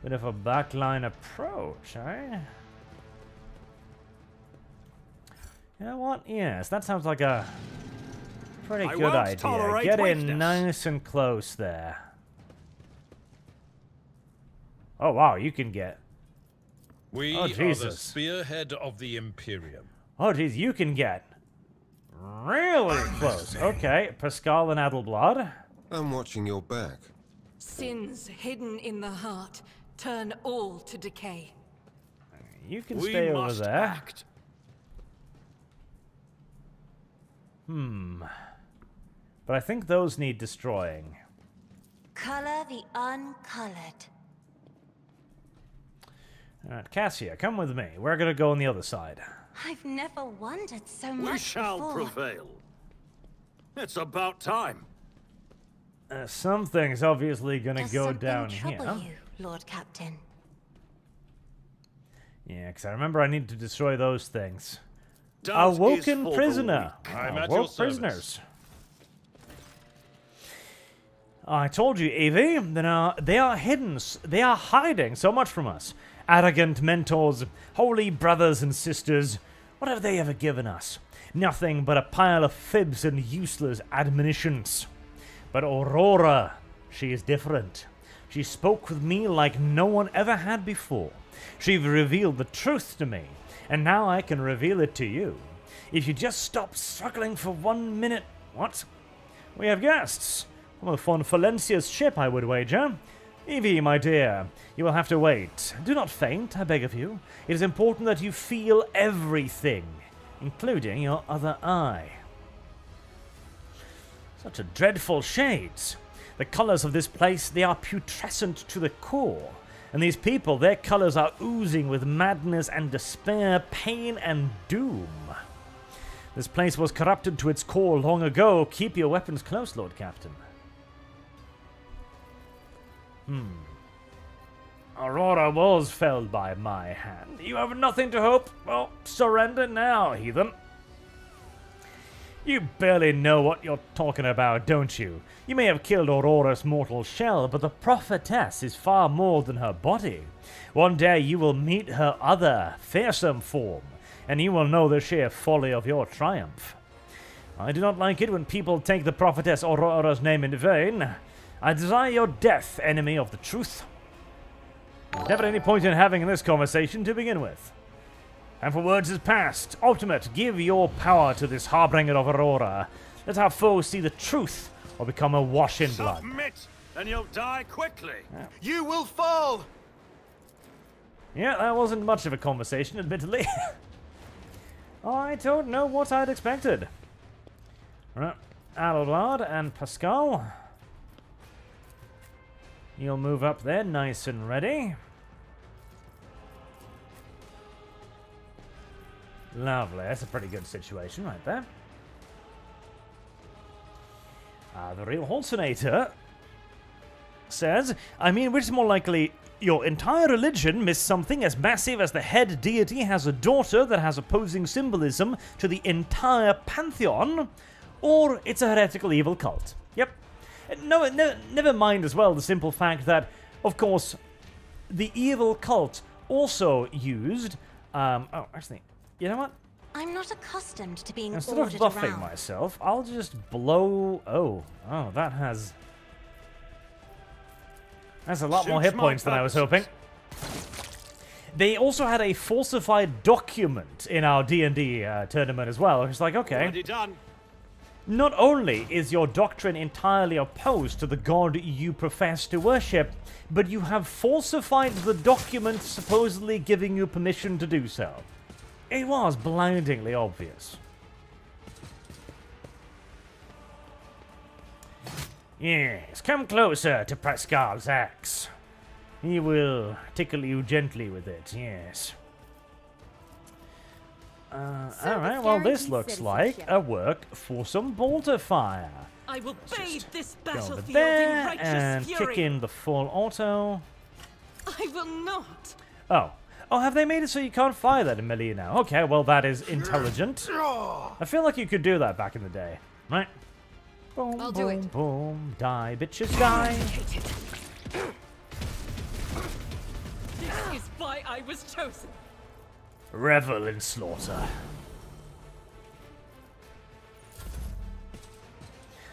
bit of a backline approach, eh? You know what? Yes, that sounds like a pretty I good idea. Get weakness. in nice and close there. Oh, wow, you can get... We oh, Jesus. are the spearhead of the Imperium. Oh, geez, you can get really I'm close. Listening. Okay, Pasqal and Adelblad. I'm watching your back. Sins hidden in the heart turn all to decay. You can we stay must over there. Act. Hmm. But I think those need destroying. Color the uncolored. Alright, Cassia, come with me. We're gonna go on the other side. I've never wondered so much. We shall before. prevail. It's about time. Uh, something's obviously gonna Does go down here. You, Lord Captain? Yeah, because I remember I need to destroy those things. Dance Awoken prisoner. I'm at your prisoners. Service. I told you, Evie. They are they are hidden. They are hiding so much from us. Arrogant mentors, holy brothers and sisters, what have they ever given us? Nothing but a pile of fibs and useless admonitions. But Aurora, she is different. She spoke with me like no one ever had before. She revealed the truth to me, and now I can reveal it to you. If you just stop struggling for one minute... What? We have guests. Well, from Valencia's ship, I would wager. Evie, my dear, you will have to wait. Do not faint, I beg of you. It is important that you feel everything, including your other eye. Such a dreadful shades. The colours of this place, they are putrescent to the core. And these people, their colours are oozing with madness and despair, pain and doom. This place was corrupted to its core long ago. Keep your weapons close, Lord Captain. Hmm. Aurora was felled by my hand. You have nothing to hope. Well, surrender now, heathen. You barely know what you're talking about, don't you? You may have killed Aurora's mortal shell, but the prophetess is far more than her body. One day you will meet her other, fearsome form, and you will know the sheer folly of your triumph. I do not like it when people take the prophetess Aurora's name in vain. I desire your death, enemy of the truth. Never any point in having this conversation to begin with. And for words is past. Ultimate, give your power to this harbinger of Aurora. Let our foes see the truth or become awash in blood. Submit, and you'll die quickly. Yeah. You will fall! Yeah, that wasn't much of a conversation, admittedly. I don't know what I'd expected. Right, Adelblad and Pasqal. You'll move up there, nice and ready. Lovely, that's a pretty good situation right there. Uh, the real hallucinator says, I mean, which is more likely, your entire religion missed something as massive as the head deity has a daughter that has opposing symbolism to the entire pantheon, or it's a heretical evil cult. Yep. No, no, never mind as well the simple fact that, of course, the evil cult also used... Um, oh, actually... You know what? I'm not accustomed to being ordered around. Instead of buffing myself, I'll just blow... Oh. Oh, that has... That's a lot more hit points than I was hoping. They also had a falsified document in our D and D uh, tournament as well. It's like, okay. Not only is your doctrine entirely opposed to the god you profess to worship, but you have falsified the document supposedly giving you permission to do so. It was blindingly obvious. Yes, come closer to Pascal's axe. He will tickle you gently with it, yes. Uh, so Alright, well this looks like a work for some bolter fire. I will bathe this battlefield in righteous and fury. Kick in the full auto. I will not. Oh. Oh, have they made it so you can't fire that in melee now? Okay, well that is intelligent. I feel like you could do that back in the day, right? Boom, I'll boom, do it. Boom, die, bitches, die. This is why I was chosen. Revel in slaughter.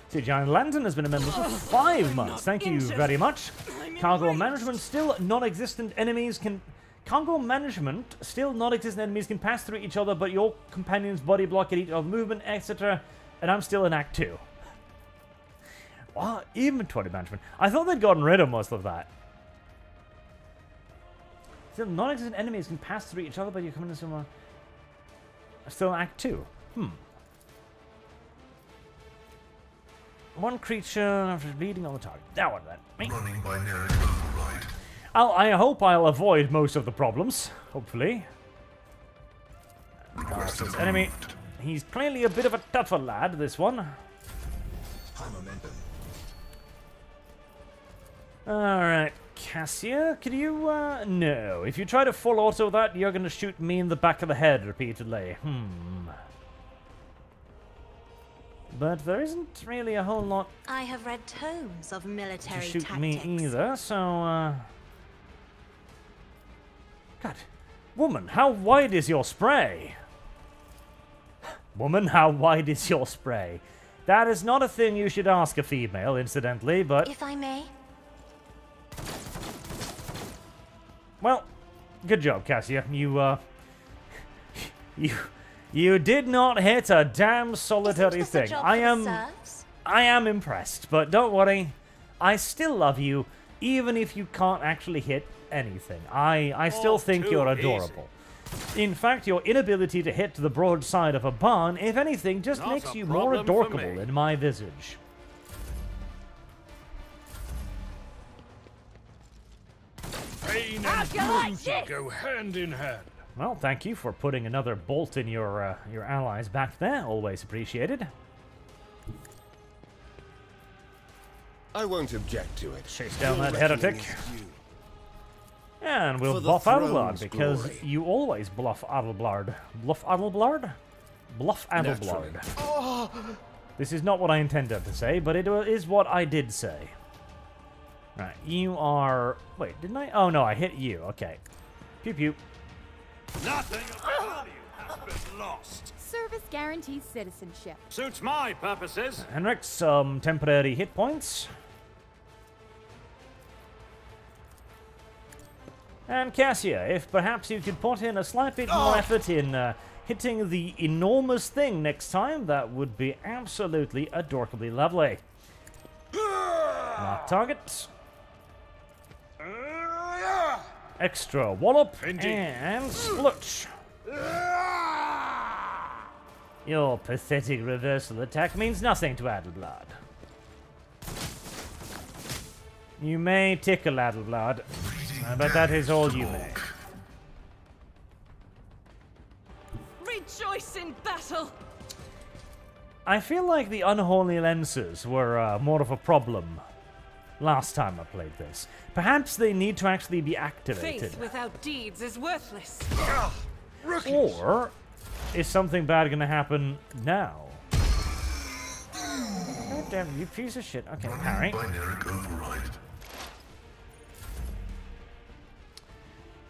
See, Giant Lantern has been a member for five I'm months. Thank injured. you very much. Cargo management still non-existent. Enemies can. Cargo management, still non-existent enemies can pass through each other, but your companions body block at each other's movement, et cetera. And I'm still in Act two. Wow, inventory management. I thought they'd gotten rid of most of that. Still non-existent enemies can pass through each other, but your companions are still in Act two. Hmm. One creature after bleeding on the target. That one, then. Running by narrative override. I'll, I hope I'll avoid most of the problems, hopefully. This enemy, he's clearly a bit of a tougher lad, this one. Alright, Cassia, could you, uh, no. If you try to full auto that, you're going to shoot me in the back of the head repeatedly. Hmm. But there isn't really a whole lot I have read tomes of military to shoot tactics. me either, so, uh... God, woman, how wide is your spray? Woman, how wide is your spray? That is not a thing you should ask a female, incidentally, but... If I may? Well, good job, Cassia. You, uh... you... You did not hit a damn solitary thing. I am... I am impressed, but don't worry. I still love you, even if you can't actually hit anything. I, I still oh, think you're adorable. Easy. In fact, your inability to hit the broad side of a barn, if anything, just Not makes you more adorkable in my visage. Pain and beauty go hand in hand. Well, thank you for putting another bolt in your uh, your allies back there. Always appreciated. I won't object to it. Chase down that heretic. And we'll bluff Adelblad, because glory. you always bluff Adelblad. Bluff Adelblad? Bluff Adelblad. Oh. This is not what I intended to say, but it is what I did say. Right, you are... Wait, didn't I? Oh, no, I hit you. Okay. Pew pew. Nothing of value has been lost. Service guarantees citizenship. Suits my purposes. Uh, Henrix, some um, temporary hit points. And Cassia, if perhaps you could put in a slight bit more oh. effort in uh, hitting the enormous thing next time, that would be absolutely adorably lovely. Mark target. Extra wallop Indeed. and splutch. Your pathetic reversal attack means nothing to Adelblad. You may tickle Adelblad, but that is all you may. Rejoice in battle. I feel like the unholy lenses were uh, more of a problem last time I played this. Perhaps they need to actually be activated. Faith without deeds is worthless. Or is something bad going to happen now? God damn you, piece of shit. Okay, parry.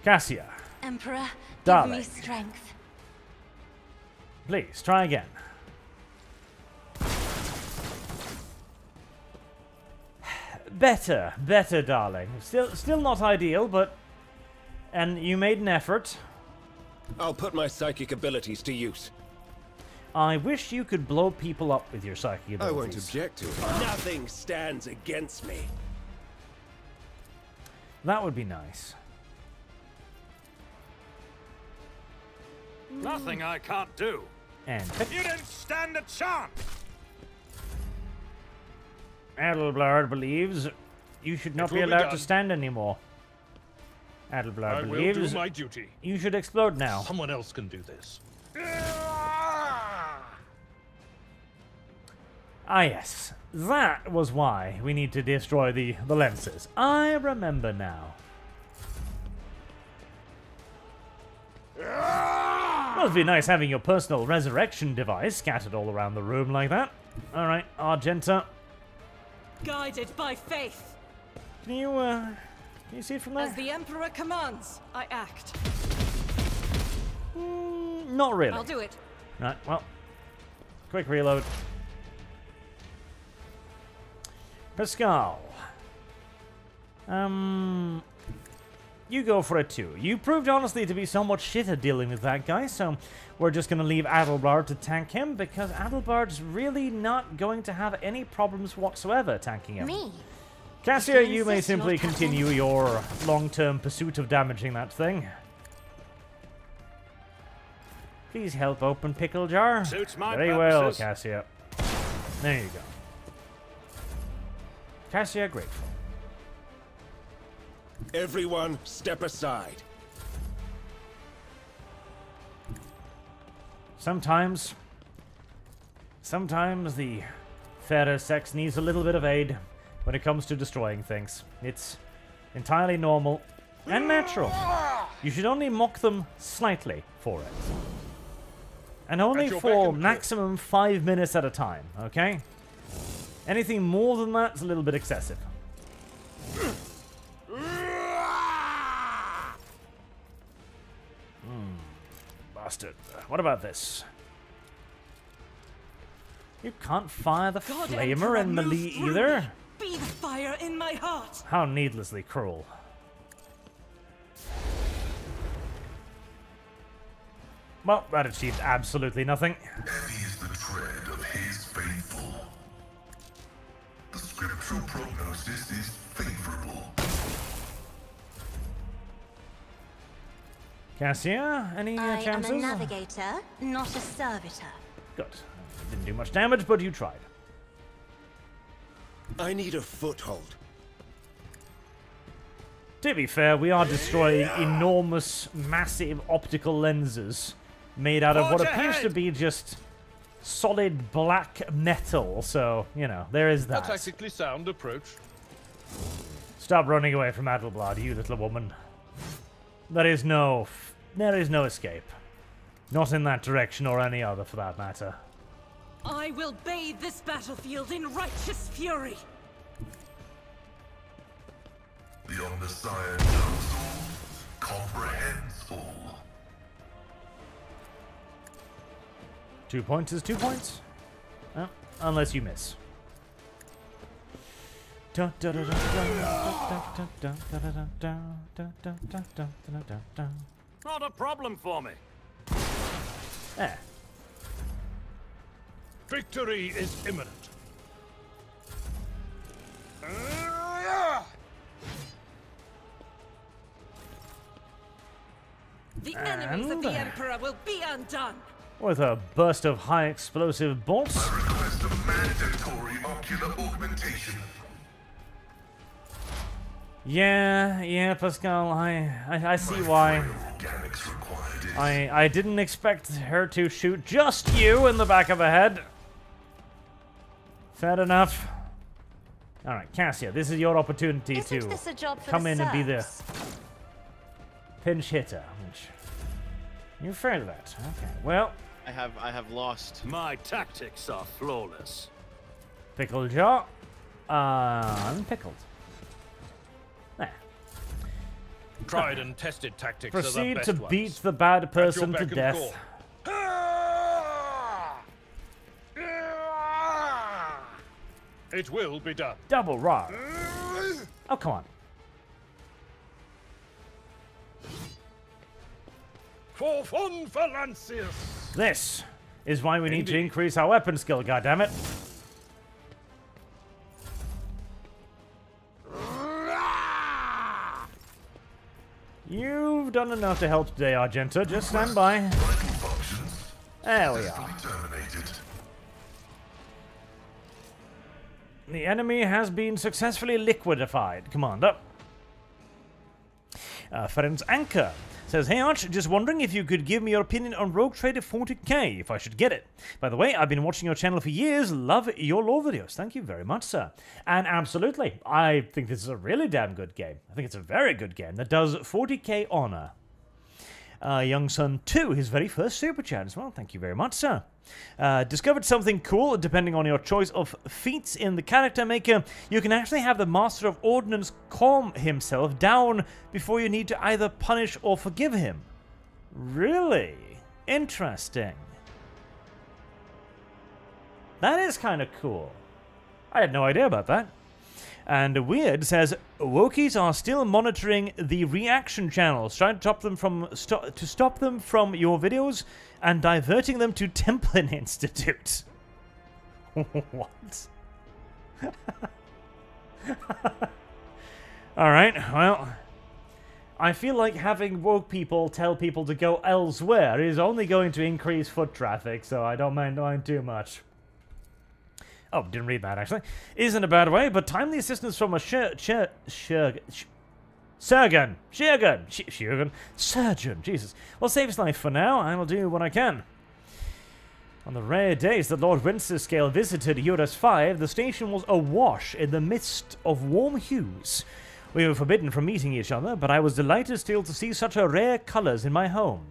Cassia. Emperor, darling. Give me strength. Please, try again. Better, better, darling. Still, still not ideal, but... And you made an effort. I'll put my psychic abilities to use. I wish you could blow people up with your psychic abilities. I won't object to it. Nothing stands against me. That would be nice. Nothing I can't do. And you didn't stand a chance. Adelblad believes you should not be allowed be to stand anymore. Adelblad believes I will do my duty. You should explode now. Someone else can do this. Ah yes, that was why we need to destroy the, the lenses. I remember now. Must be nice having your personal resurrection device scattered all around the room like that. Alright, Argenta. Guided by faith. Can you, uh, can you see it from there? As the Emperor commands, I act. Mm, not really. I'll do it. Right, well, quick reload. Pasqal. Um, you go for it too. You proved honestly to be somewhat shit at dealing with that guy, so we're just going to leave Adelblad to tank him, because Adelbard's really not going to have any problems whatsoever tanking him. Me? Cassia, you may simply continue your long-term pursuit of damaging that thing. Please help open pickle jar. Suits my Very purposes. well, Cassia. There you go. Cassia, grateful. Everyone, step aside. Sometimes, sometimes the fairer sex needs a little bit of aid when it comes to destroying things. It's entirely normal and natural. You should only mock them slightly for it. And only for maximum five minutes at a time, okay? Anything more than that's a little bit excessive. Hmm. Bastard. What about this? You can't fire the God flamer in melee either. Be the fire in my heart. How needlessly cruel. Well, that achieved absolutely nothing. Heavy is the tread of his faithful. The scriptural prognosis is favorable. Cassia, any uh, I chances? I am a navigator, not a servitor. Good. Didn't do much damage, but you tried. I need a foothold. To be fair, we are destroying yeah. enormous, massive optical lenses made out of Watch what appears ahead. to be just solid black metal. So, you know, there is that. A tactically sound approach. Stop running away from Adelblad, you little woman. There is no... there is no escape. Not in that direction or any other, for that matter. I will bathe this battlefield in righteous fury. Beyond the sire council, comprehends all. Two points is two points. Well, unless you miss. Not a problem for me. There. Victory is imminent. The enemies of the Emperor will be undone. With a burst of high explosive bolts. I request a mandatory ocular augmentation. Yeah, yeah, Pasqal, I, I, I see why. I, I didn't expect her to shoot just you in the back of the head. Fair enough. All right, Cassia, this is your opportunity Isn't to come in and be the pinch hitter. Which you failed that. Okay. Well, I have, I have lost. My tactics are flawless. Pickle jaw, unpickled. Tried and tested tactics. Proceed are the best to ones. beat the bad person to death. It will be done. Double raw. Oh, come on. For fun, for Lancius. This is why we Indeed. need to increase our weapon skill. Goddammit. You've done enough to help today, Argenta. Just stand by. There we are. The enemy has been successfully liquidified, Commander. Uh, Ferenc Anchor says, "Hey Arch, just wondering if you could give me your opinion on Rogue Trader forty K, if I should get it. By the way, I've been watching your channel for years. Love your lore videos." Thank you very much, sir. And absolutely, I think this is a really damn good game. I think it's a very good game that does forty K honor. Uh, Young Sun two, his very first super chat as well. Thank you very much, sir. Uh, discovered something cool. Depending on your choice of feats in the character maker, you can actually have the Master of Ordnance calm himself down before you need to either punish or forgive him. Really interesting. That is kind of cool. I had no idea about that. And Weird says, "Wookiees are still monitoring the reaction channels, trying to stop them from sto to stop them from your videos and diverting them to Templin Institute." What? All right. Well, I feel like having woke people tell people to go elsewhere is only going to increase foot traffic, so I don't mind lying too much. Oh, didn't read that, actually. Isn't a bad way, but timely assistance from a shir... shir... shir... Surgeon! Jürgen! Jürgen! Surgeon! Jesus. Well, save his life for now. I will do what I can. On the rare days that Lord Winterscale visited Eurus five, the station was awash in the mist of warm hues. We were forbidden from meeting each other, but I was delighted still to see such a rare colours in my home.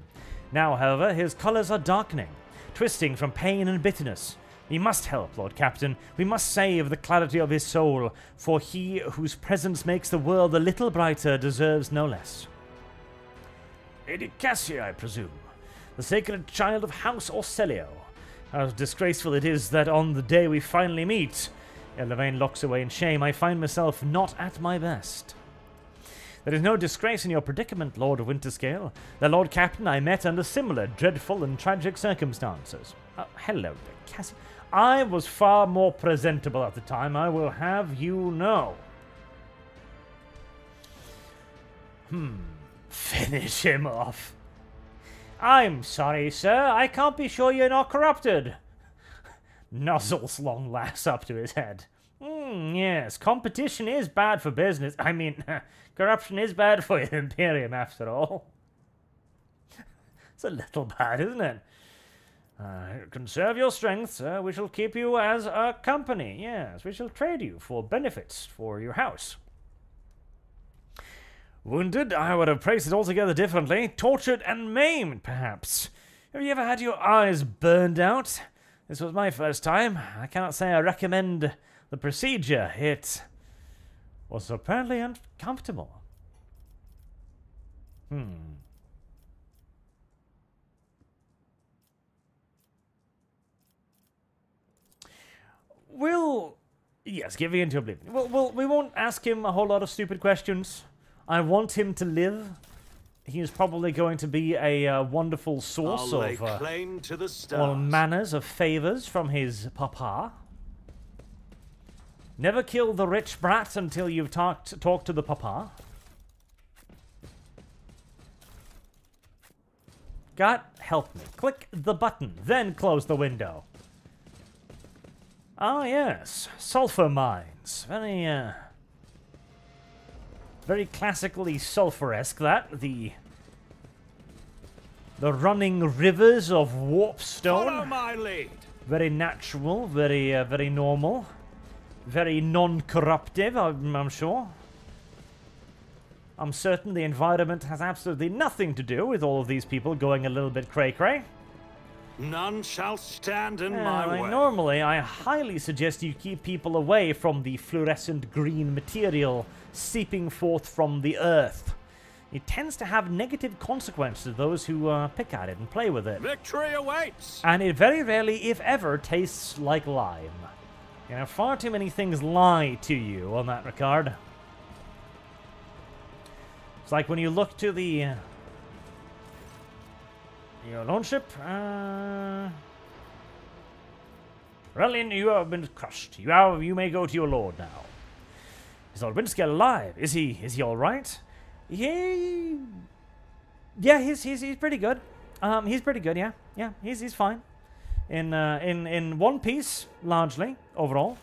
Now, however, his colours are darkening, twisting from pain and bitterness. We must help, Lord Captain. We must save the clarity of his soul, for he whose presence makes the world a little brighter deserves no less. Lady Cassia, I presume, the sacred child of House Orsellio. How disgraceful it is that on the day we finally meet, Yvain locks away in shame, I find myself not at my best. There is no disgrace in your predicament, Lord Winterscale. The Lord Captain I met under similar dreadful and tragic circumstances. Oh, hello, Cassia. I was far more presentable at the time, I will have you know. Hmm. Finish him off. I'm sorry, sir. I can't be sure you're not corrupted. Nozzles long laughs up to his head. Mm, yes, competition is bad for business. I mean, corruption is bad for the Imperium, after all. It's a little bad, isn't it? Uh, conserve your strength, sir. We shall keep you as a company. Yes, we shall trade you for benefits for your house. Wounded, I would have placed it altogether differently. Tortured and maimed, perhaps. Have you ever had your eyes burned out? This was my first time. I cannot say I recommend the procedure. It was apparently uncomfortable. Hmm. We'll... Yes, give in to oblivion. We'll, we'll, we won't ask him a whole lot of stupid questions. I want him to live. He is probably going to be a uh, wonderful source I'll of uh, claim to the stars. All manners of favors from his papa. Never kill the rich brat until you've talked talked to the papa. God help me. Click the button, then close the window. Ah, yes. Sulfur mines. Very, uh... very classically sulfur-esque, that. The... The running rivers of warpstone. Follow my lead. Very natural. Very, uh, very normal. Very non-corruptive, I'm, I'm sure. I'm certain the environment has absolutely nothing to do with all of these people going a little bit cray-cray. None shall stand in uh, my way. Normally, I highly suggest you keep people away from the fluorescent green material seeping forth from the earth. It tends to have negative consequences to those who uh, pick at it and play with it. Victory awaits! And it very rarely, if ever, tastes like lime. You know, far too many things lie to you on that regard. It's like when you look to the... Uh, Your Lordship, uh... Relin, you have been crushed. You are, you may go to your lord now. Is Lord Winterscale alive? Is he, is he alright? He... Yeah, he's, he's, he's pretty good. Um, he's pretty good, yeah. Yeah, he's, he's fine. In, uh, in, in one piece, largely, overall.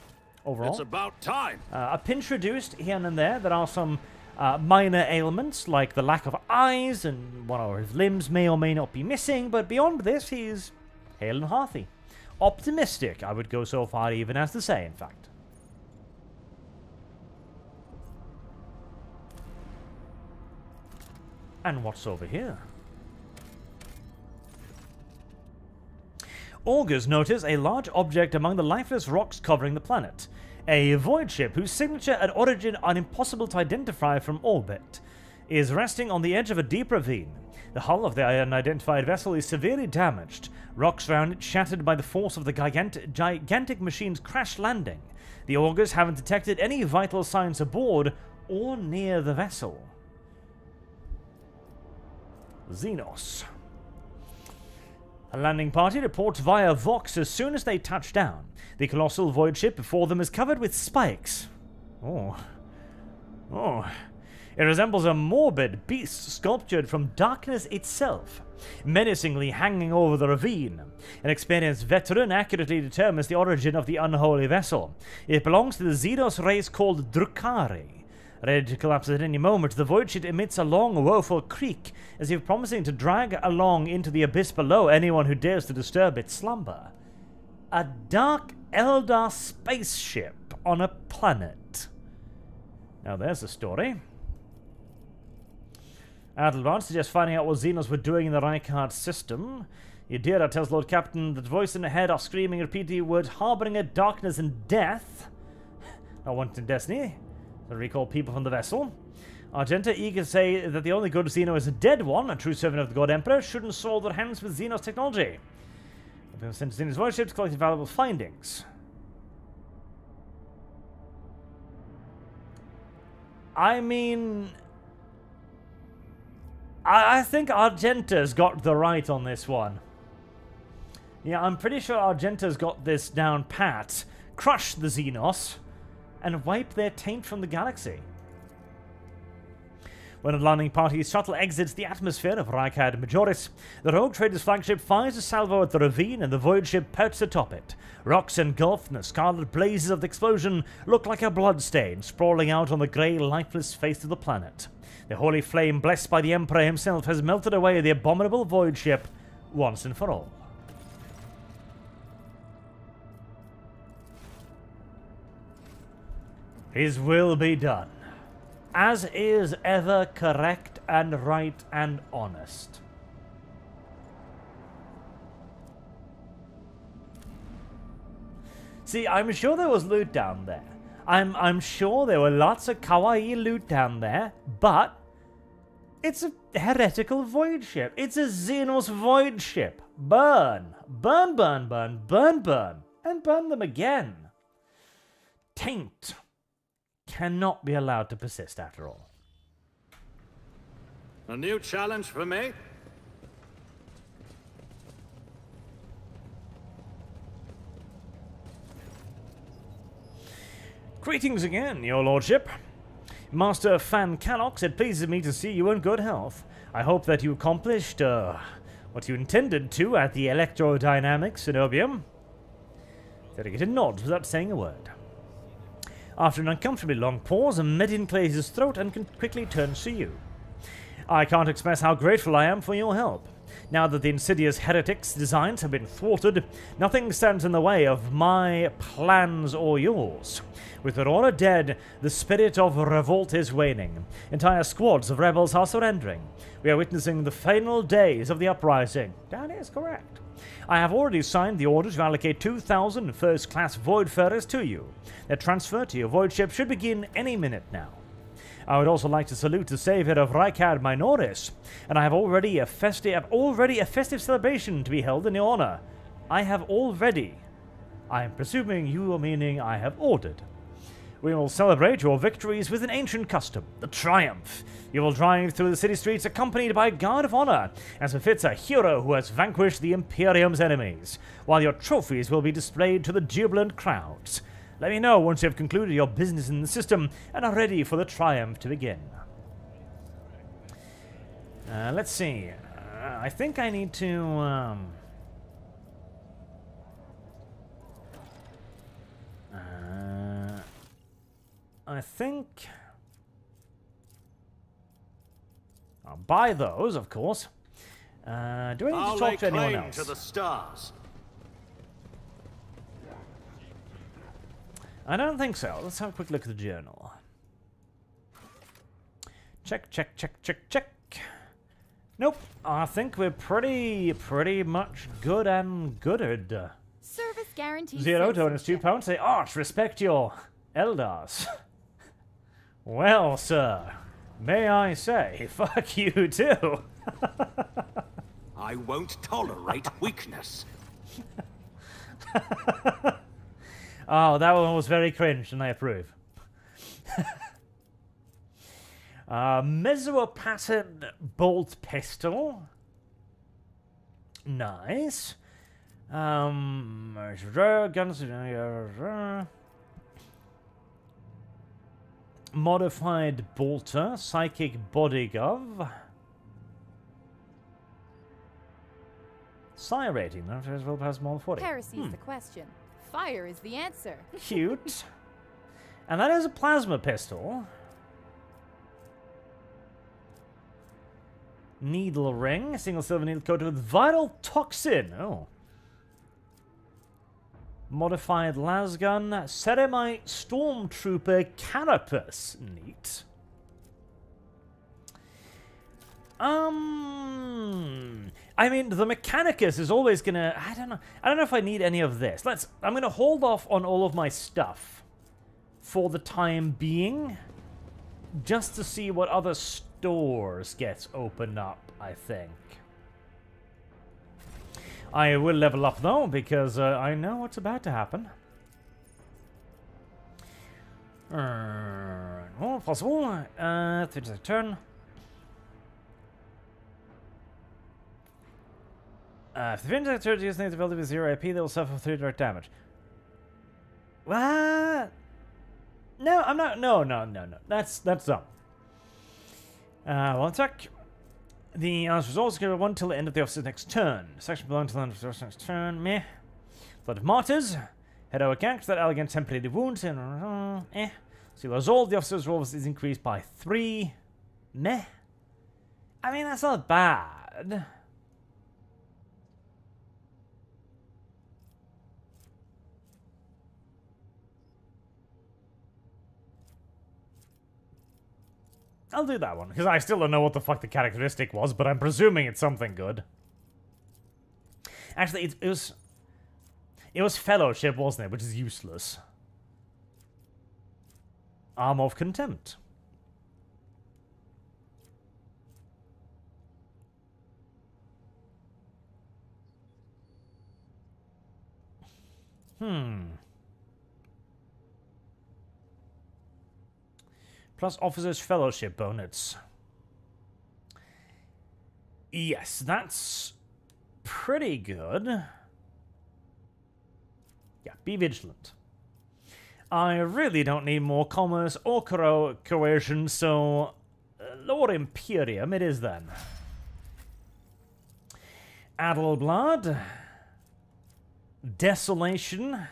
Overall. It's about time. Uh, a pinch reduced here and there. There are some... Uh, minor ailments, like the lack of eyes, and one of his limbs may or may not be missing, but beyond this, he's hale and hearty. Optimistic, I would go so far even as to say, in fact. And what's over here? Augurs notice a large object among the lifeless rocks covering the planet. A void ship whose signature and origin are impossible to identify from orbit is resting on the edge of a deep ravine. The hull of the unidentified vessel is severely damaged. Rocks around it shattered by the force of the gigant gigantic machine's crash landing. The augurs haven't detected any vital signs aboard or near the vessel. Xenos. The landing party reports via Vox as soon as they touch down. The colossal void ship before them is covered with spikes. Oh. Oh. It resembles a morbid beast sculptured from darkness itself, menacingly hanging over the ravine. An experienced veteran accurately determines the origin of the unholy vessel. It belongs to the Xenos race called Drukhari. Ready to collapse at any moment, the void ship emits a long, woeful creak, as if promising to drag along into the abyss below anyone who dares to disturb its slumber. A dark Eldar spaceship on a planet. Now there's a story. Adelblad suggests finding out what Xenos were doing in the Rykad system. Idira tells Lord Captain that voices in her head are screaming repeatedly words harboring a darkness and death. I want in destiny. To recall people from the vessel. Argenta eager to say that the only good Xeno is a dead one, a true servant of the God Emperor, shouldn't soil their hands with Xenos technology. They have sent Xenos void ships collecting valuable findings. I mean... I, I think Argenta's got the right on this one. Yeah, I'm pretty sure Argenta's got this down pat. Crush the Xenos and wipe their taint from the galaxy. When a landing party's shuttle exits the atmosphere of Rykad Minoris, the Rogue Trader's flagship fires a salvo at the ravine and the void ship pouts atop it. Rocks engulfed in the scarlet blazes of the explosion look like a bloodstain sprawling out on the grey, lifeless face of the planet. The holy flame blessed by the Emperor himself has melted away the abominable void ship once and for all. His will be done, as is ever correct and right and honest. See, I'm sure there was loot down there. I'm, I'm sure there were lots of kawaii loot down there, but it's a heretical void ship. It's a Xenos void ship. Burn, burn, burn, burn, burn, burn, and burn them again. Taint cannot be allowed to persist after all. A new challenge for me? Greetings again, your lordship. Master Fan Canox, it pleases me to see you in good health. I hope that you accomplished uh, what you intended to at the Electrodynamic Synobium. Dedicated nods without saying a word. After an uncomfortably long pause, Mendin clears his throat and can quickly turns to you. I can't express how grateful I am for your help. Now that the insidious heretic's designs have been thwarted, nothing stands in the way of my plans or yours. With Aurora dead, the spirit of revolt is waning. Entire squads of rebels are surrendering. We are witnessing the final days of the uprising. That is correct. I have already signed the order to allocate two thousand first-class Voidfarers to you. Their transfer to your Void ship should begin any minute now. I would also like to salute the savior of Rykad Minoris, and I have already a festive, already a festive celebration to be held in your honor. I have already. I am presuming you are meaning I have ordered. We will celebrate your victories with an ancient custom, the triumph. You will drive through the city streets accompanied by a guard of honor, as befits a hero who has vanquished the Imperium's enemies, while your trophies will be displayed to the jubilant crowds. Let me know once you have concluded your business in the system and are ready for the triumph to begin. Uh, let's see. Uh, I think I need to... Um... Uh... I think... I'll buy those, of course. Uh, do I need I'll to talk to anyone else? To the stars. I don't think so. Let's have a quick look at the journal. Check, check, check, check, check. Nope. I think we're pretty, pretty much good and goodered. Service guaranteed. Zero donors, two pounds. Say, Arch, respect your eldars. Well, sir, may I say, fuck you too. I won't tolerate weakness. Oh, that one was very cringe, and I approve. uh, Mezua pattern bolt pistol. Nice. Um, guns. Modified bolter, psychic body gov. Psi rating. That is well past more than forty. Heresy is hmm. the question. Fire is the answer. Cute. And that is a plasma pistol. Needle ring. Single silver needle coated with vital toxin. Oh. Modified lasgun. Ceramite stormtrooper carapace. Neat. Um... I mean, the Mechanicus is always gonna... I don't know. I don't know if I need any of this. Let's... I'm gonna hold off on all of my stuff for the time being, just to see what other stores gets opened up, I think. I will level up, though, because uh, I know what's about to happen. Uh, well, possible. Uh, thirty second turn. Uh, if the Vintage Turtle uses the ability with zero A P, they will suffer three direct damage. What? No, I'm not. No, no, no, no. That's that's dumb. Uh, well, attack. The answer is always given one till the end of the officer's next turn. Section belongs to the end of the officer's next turn. Meh. Blood of Martyrs. Heroic act that elegant temporary wounds. Uh, eh. So you resolve the officer's role is increased by three. Meh. I mean, that's not bad. I'll do that one, because I still don't know what the fuck the characteristic was, but I'm presuming it's something good. Actually, it, it was... It was Fellowship, wasn't it? Which is useless. Arm of Contempt. Hmm... Plus Officer's Fellowship bonus. Yes, that's pretty good. Yeah, be vigilant. I really don't need more commerce or co coercion, so uh, Lord Imperium it is then. Adelblad. Desolation.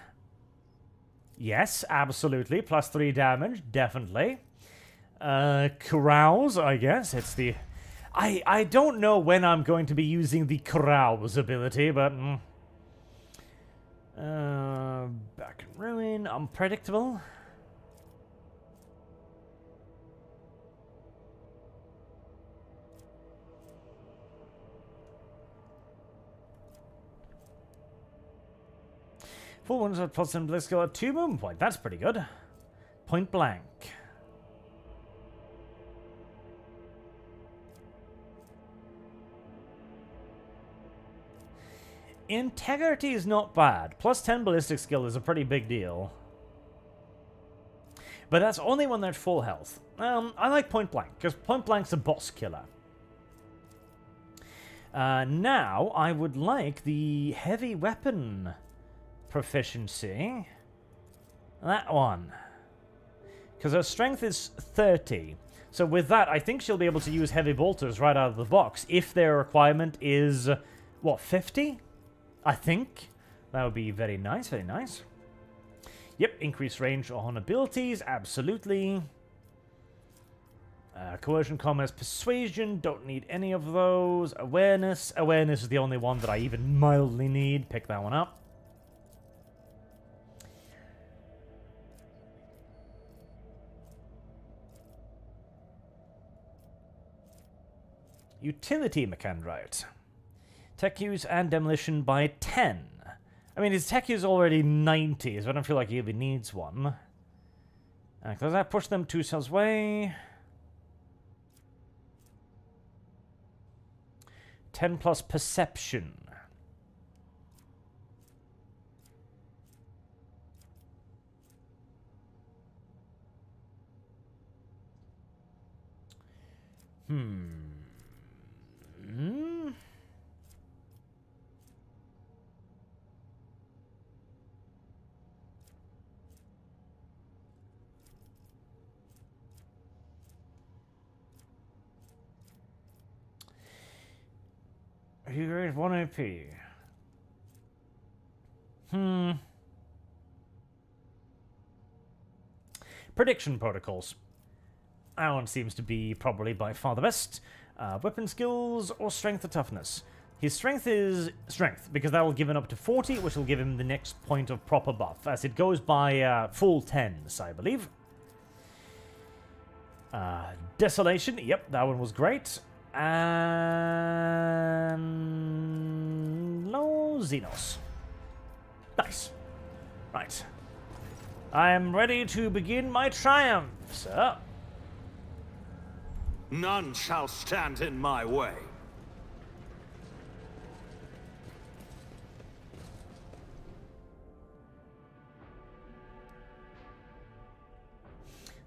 Yes, absolutely. Plus three damage, definitely. Uh, carouse, I guess. It's the... I, I don't know when I'm going to be using the carouse ability, but... Mm. Uh, back in ruin, unpredictable. Four wounds at plus and bliss skill at two movement point. That's pretty good. Point blank. Integrity is not bad. Plus ten ballistic skill is a pretty big deal. But that's only when they're full health. Um, I like point blank, because point blank's a boss killer. Uh, now, I would like the heavy weapon proficiency. That one. Because her strength is thirty. So with that, I think she'll be able to use heavy bolters right out of the box, if their requirement is... What, fifty? I think. That would be very nice, very nice. Yep, increased range on abilities, absolutely. Uh, coercion, commerce, persuasion, don't need any of those. Awareness, awareness is the only one that I even mildly need. Pick that one up. Utility mechandrite. Tech use and demolition by ten. I mean, his tech use already ninety, so I don't feel like he even needs one. Uh, does that push them two cells away? ten plus perception. Hmm. Hmm. You grade one O P. Hmm. Prediction protocols. That one seems to be probably by far the best. Uh, weapon skills or strength or toughness. His strength is strength, because that will give him up to forty, which will give him the next point of proper buff, as it goes by uh, full tens, I believe. Uh, Desolation. Yep, that one was great. And Los Xenos. Nice. Right. I am ready to begin my triumph, sir. None shall stand in my way.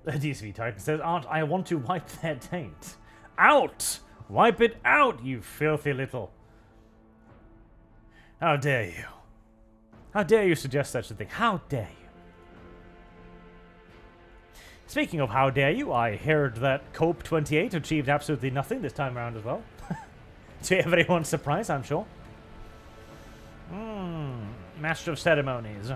The D C V Titan says, "Aunt, I want to wipe their taint out." Wipe it out, you filthy little. How dare you? How dare you suggest such a thing? How dare you? Speaking of how dare you, I heard that Cope twenty-eight achieved absolutely nothing this time around as well. To everyone's surprise, I'm sure. Mm, Master of Ceremonies.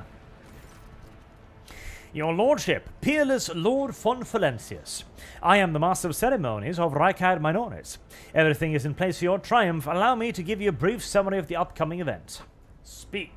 Your Lordship, peerless Lord von Falencius. I am the Master of Ceremonies of Rykad Minoris. Everything is in place for your triumph. Allow me to give you a brief summary of the upcoming events. Speak.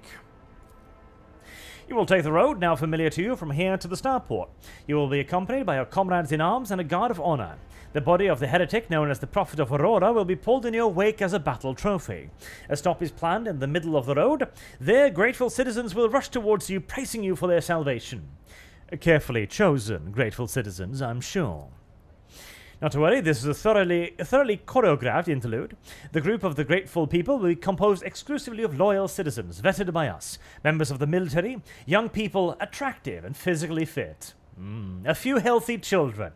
You will take the road now familiar to you from here to the starport. You will be accompanied by your comrades in arms and a guard of honor. The body of the heretic known as the Prophet of Aurora will be pulled in your wake as a battle trophy. A stop is planned in the middle of the road. There, grateful citizens will rush towards you, praising you for their salvation. Carefully chosen, grateful citizens, I'm sure. Not to worry, this is a thoroughly, thoroughly choreographed interlude. The group of the grateful people will be composed exclusively of loyal citizens, vetted by us, members of the military, young people attractive and physically fit. Mm, a few healthy children.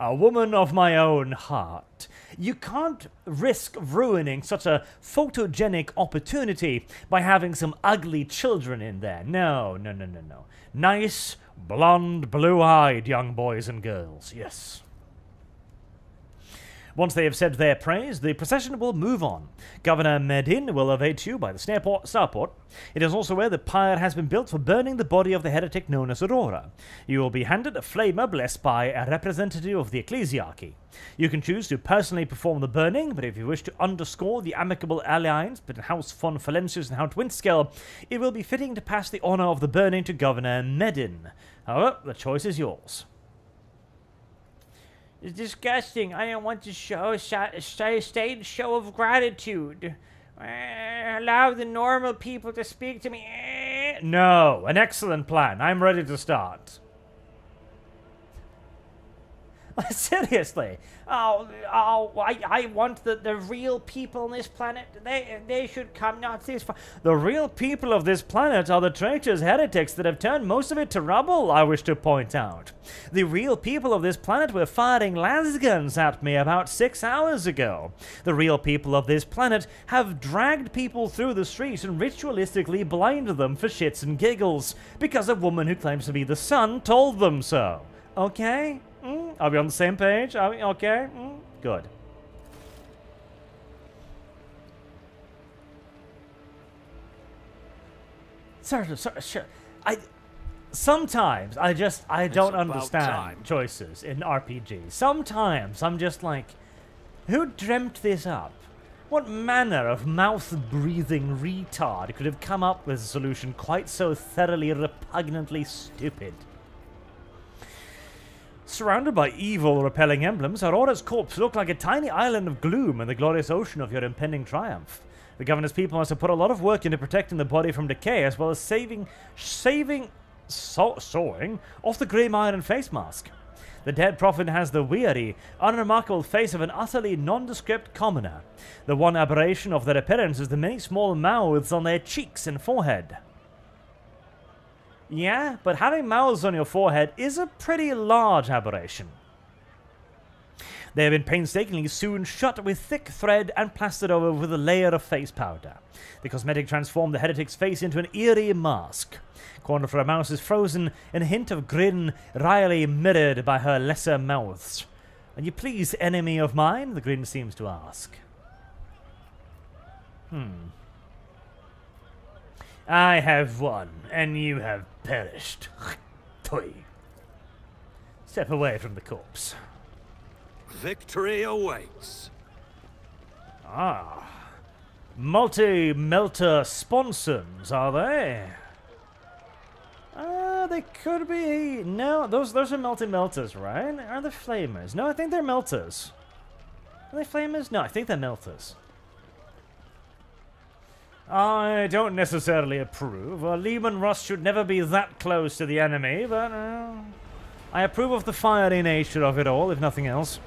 A woman of my own heart. You can't risk ruining such a photogenic opportunity by having some ugly children in there. No, no, no, no, no. Nice, blonde, blue-eyed young boys and girls, yes. Once they have said their praise, the procession will move on. Governor Mendin will await you by the starport. It is also where the pyre has been built for burning the body of the heretic known as Aurora. You will be handed a flamer blessed by a representative of the ecclesiarchy. You can choose to personally perform the burning, but if you wish to underscore the amicable alliance between House von Falencius and House Winterscale, it will be fitting to pass the honour of the burning to Governor Mendin. However, the choice is yours. It's disgusting. I don't want to show a stage show of gratitude. Uh, allow the normal people to speak to me. Uh, no, an excellent plan. I'm ready to start. Seriously. Oh, oh I, I want the, the real people on this planet. They, they should come, not this far. The real people of this planet are the traitorous heretics that have turned most of it to rubble, I wish to point out. The real people of this planet were firing lasguns at me about six hours ago. The real people of this planet have dragged people through the streets and ritualistically blinded them for shits and giggles because a woman who claims to be the sun told them so. Okay? Mm? Are we on the same page? Are we okay? Mm? Good. Sir, sir, sir, I. Sometimes I just I don't understand time. Choices in R P Gs. Sometimes I'm just like, who dreamt this up? What manner of mouth-breathing retard could have come up with a solution quite so thoroughly repugnantly stupid? Surrounded by evil-repelling emblems, Aurora's corpse looked like a tiny island of gloom in the glorious ocean of your impending triumph. The governor's people must have put a lot of work into protecting the body from decay, as well as saving, saving, saw, sawing off the grim iron face mask. The dead prophet has the weary, unremarkable face of an utterly nondescript commoner. The one aberration of their appearance is the many small mouths on their cheeks and forehead. Yeah, but having mouths on your forehead is a pretty large aberration. They have been painstakingly sewn shut with thick thread and plastered over with a layer of face powder. The cosmetic transformed the heretic's face into an eerie mask. Corner for a mouse is frozen, and a hint of grin wryly mirrored by her lesser mouths. Are you pleased, enemy of mine? The grin seems to ask. Hmm. I have won, and you have perished. Step away from the corpse. Victory awaits. Ah. Multi-melter sponsons, are they? Ah, uh, they could be. No, those those are multi-melters, right? Are they flamers? No, I think they're melters. Are they flamers? No, I think they're melters. I don't necessarily approve. A Lehman Rust should never be that close to the enemy, but uh, I approve of the fiery nature of it all, if nothing else.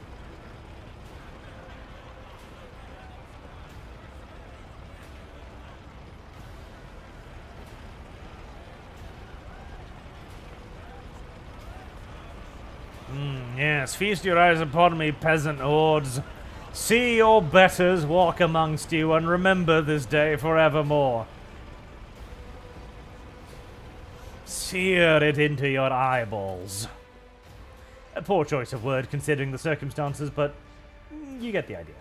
Mm, yes, feast your eyes upon me, peasant hordes. See your betters walk amongst you, and remember this day forevermore. sear it into your eyeballs. A poor choice of word considering the circumstances, but you get the idea.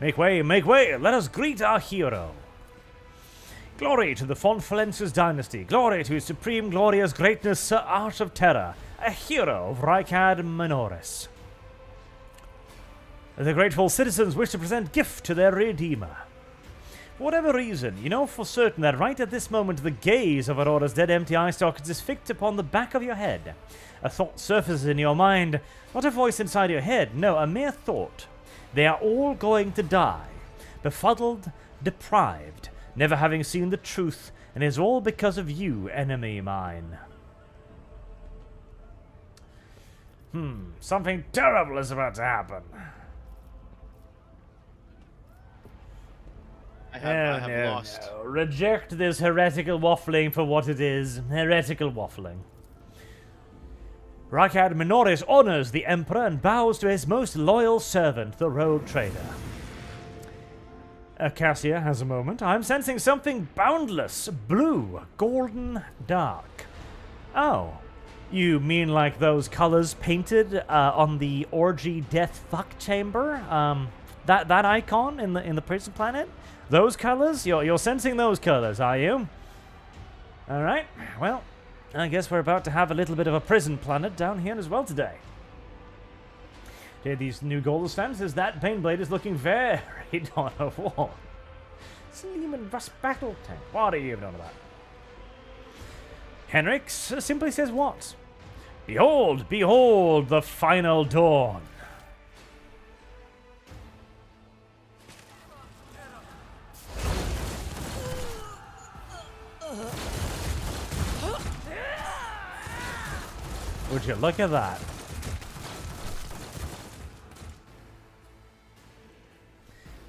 Make way, make way, let us greet our hero. Glory to the Fonflensis dynasty, glory to his supreme glorious greatness, Sir Arch of Terror, a hero of Rykad Minoris. The grateful citizens wish to present gift to their redeemer. For whatever reason, you know for certain that right at this moment the gaze of Aurora's dead empty eye sockets is fixed upon the back of your head. A thought surfaces in your mind, not a voice inside your head, no, a mere thought. They are all going to die, befuddled, deprived, never having seen the truth, and it's all because of you, enemy mine. Hmm, something terrible is about to happen. I have, oh, I have no, lost. No. Reject this heretical waffling for what it is. Heretical waffling. Rykad Minoris honors the Emperor and bows to his most loyal servant, the Rogue Trader. Uh, Cassia has a moment. I'm sensing something boundless, blue, golden, dark. Oh. You mean like those colors painted uh, on the orgy death fuck chamber? Um, that, that icon in the, in the prison planet? Those colors? You're, you're sensing those colors, are you? Alright, well, I guess we're about to have a little bit of a prison planet down here as well today. Okay, these new gold stances, that Painblade is looking very dawn of war. Slim and Rust Battle Tank, what are you even on about? Henrix simply says what? Behold, behold the final dawn. Would you look at that?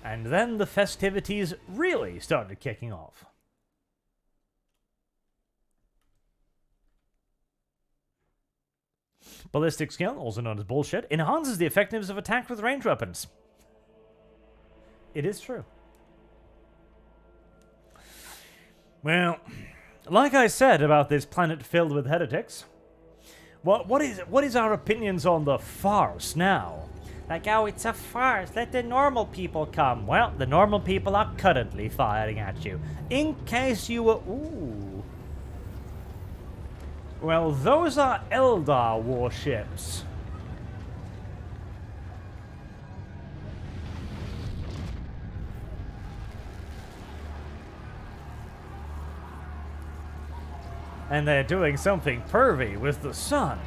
And then the festivities really started kicking off. Ballistic skill, also known as bullshit, enhances the effectiveness of attack with ranged weapons. It is true. Well, like I said about this planet filled with heretics, What, what is what is our opinions on the farce now? Like, oh, it's a farce. Let the normal people come. Well, the normal people are currently firing at you. In case you were... Ooh. Well, those are Eldar warships. And they're doing something pervy with the sun.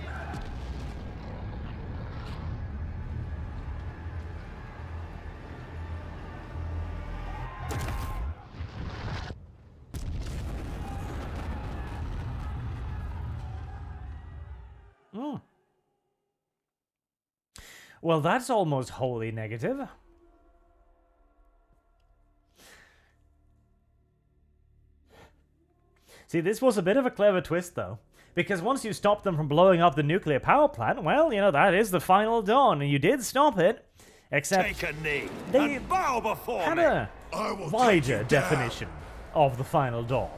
Mm. Well, that's almost wholly negative. See, this was a bit of a clever twist, though, because once you stopped them from blowing up the nuclear power plant, well, you know, that is the final dawn, and you did stop it, except take a knee they and bow before had me. a wider definition of the final dawn.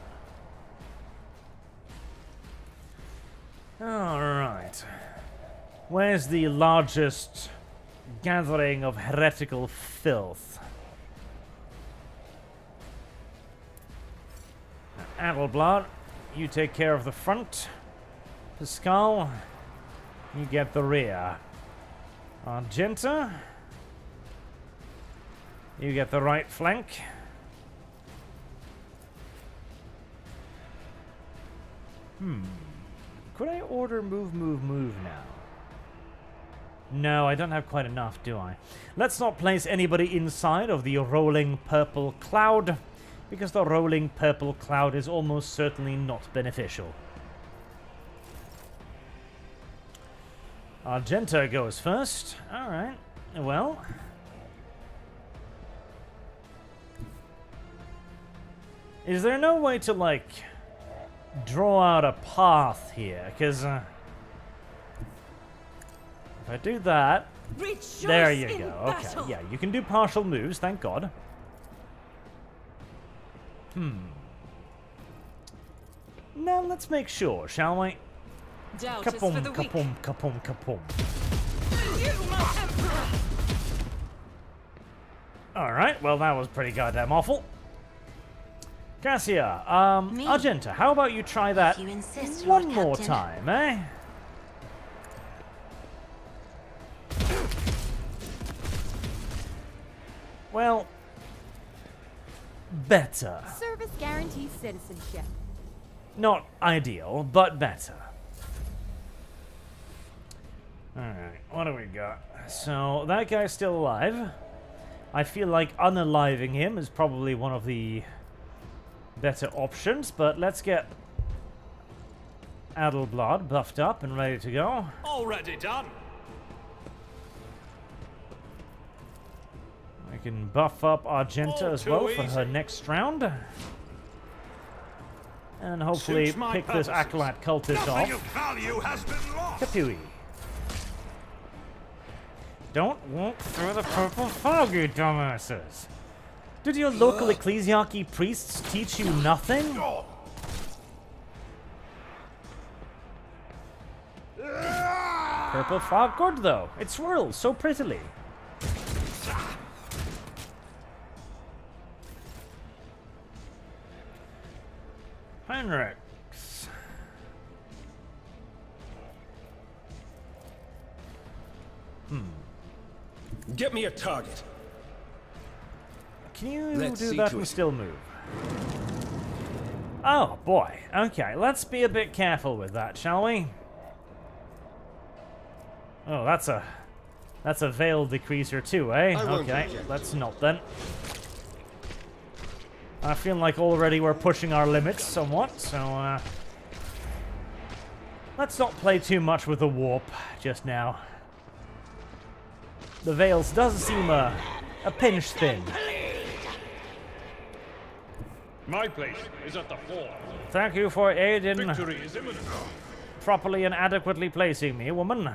All right. Where's the largest gathering of heretical filth? Adelblad, you take care of the front. Pasqal, you get the rear. Argenta, you get the right flank. Hmm. Could I order move, move, move now? No, I don't have quite enough, do I? Let's not place anybody inside of the rolling purple cloud, because the rolling purple cloud is almost certainly not beneficial. Argenta goes first. Alright, well. Is there no way to, like, draw out a path here? Because uh, if I do that... Rejoice there you go. Okay, battle. Yeah, you can do partial moves, thank God. Hmm. Now let's make sure, shall we? Kapoom, kapoom, kapoom, kapoom. Alright, well that was pretty goddamn awful. Cassia, um, Me? Argenta, how about you try that you insist, one Lord more Captain. Time, eh? Well, better. Service guarantees citizenship. Not ideal, but better. Alright, what do we got? So, that guy's still alive. I feel like unaliving him is probably one of the better options, but let's get Adelblad buffed up and ready to go. Already done! I can buff up Argenta as well for her next round. And hopefully pick this acolyte cultist off. Kapooey. Don't walk through the purple fog, you dumbasses! Did your local ecclesiarchy priests teach you nothing? Purple fog good though. It swirls so prettily. Henrix. Hmm. Get me a target. Can you let's do that and it. Still move? Oh boy. Okay, let's be a bit careful with that, shall we? Oh, that's a that's a veil decreaser too, eh? Okay, let's not then. I feel like already we're pushing our limits somewhat, so uh, let's not play too much with the warp just now. The veils does seem a, a pinch thin. My place is at the fore. Thank you for aid in is properly and adequately placing me, woman.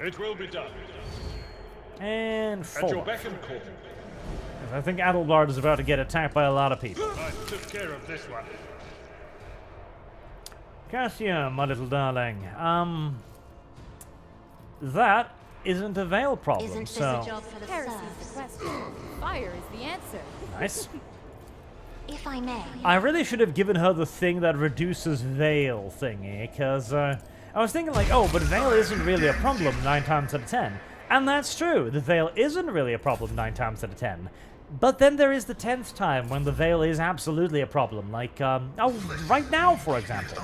It will be done. And forward. And I think Adelblad is about to get attacked by a lot of people. I took care of this one. Cassia, my little darling. Um, that isn't a veil problem. Isn't this so. A job for the question. Fire is the answer. Nice. If I may. I really should have given her the thing that reduces veil thingy, because uh, I was thinking like, oh, but veil isn't really a problem nine times out of ten. And that's true, the veil isn't really a problem nine times out of ten. But then there is the tenth time when the veil is absolutely a problem, like, um, oh, right now, for example.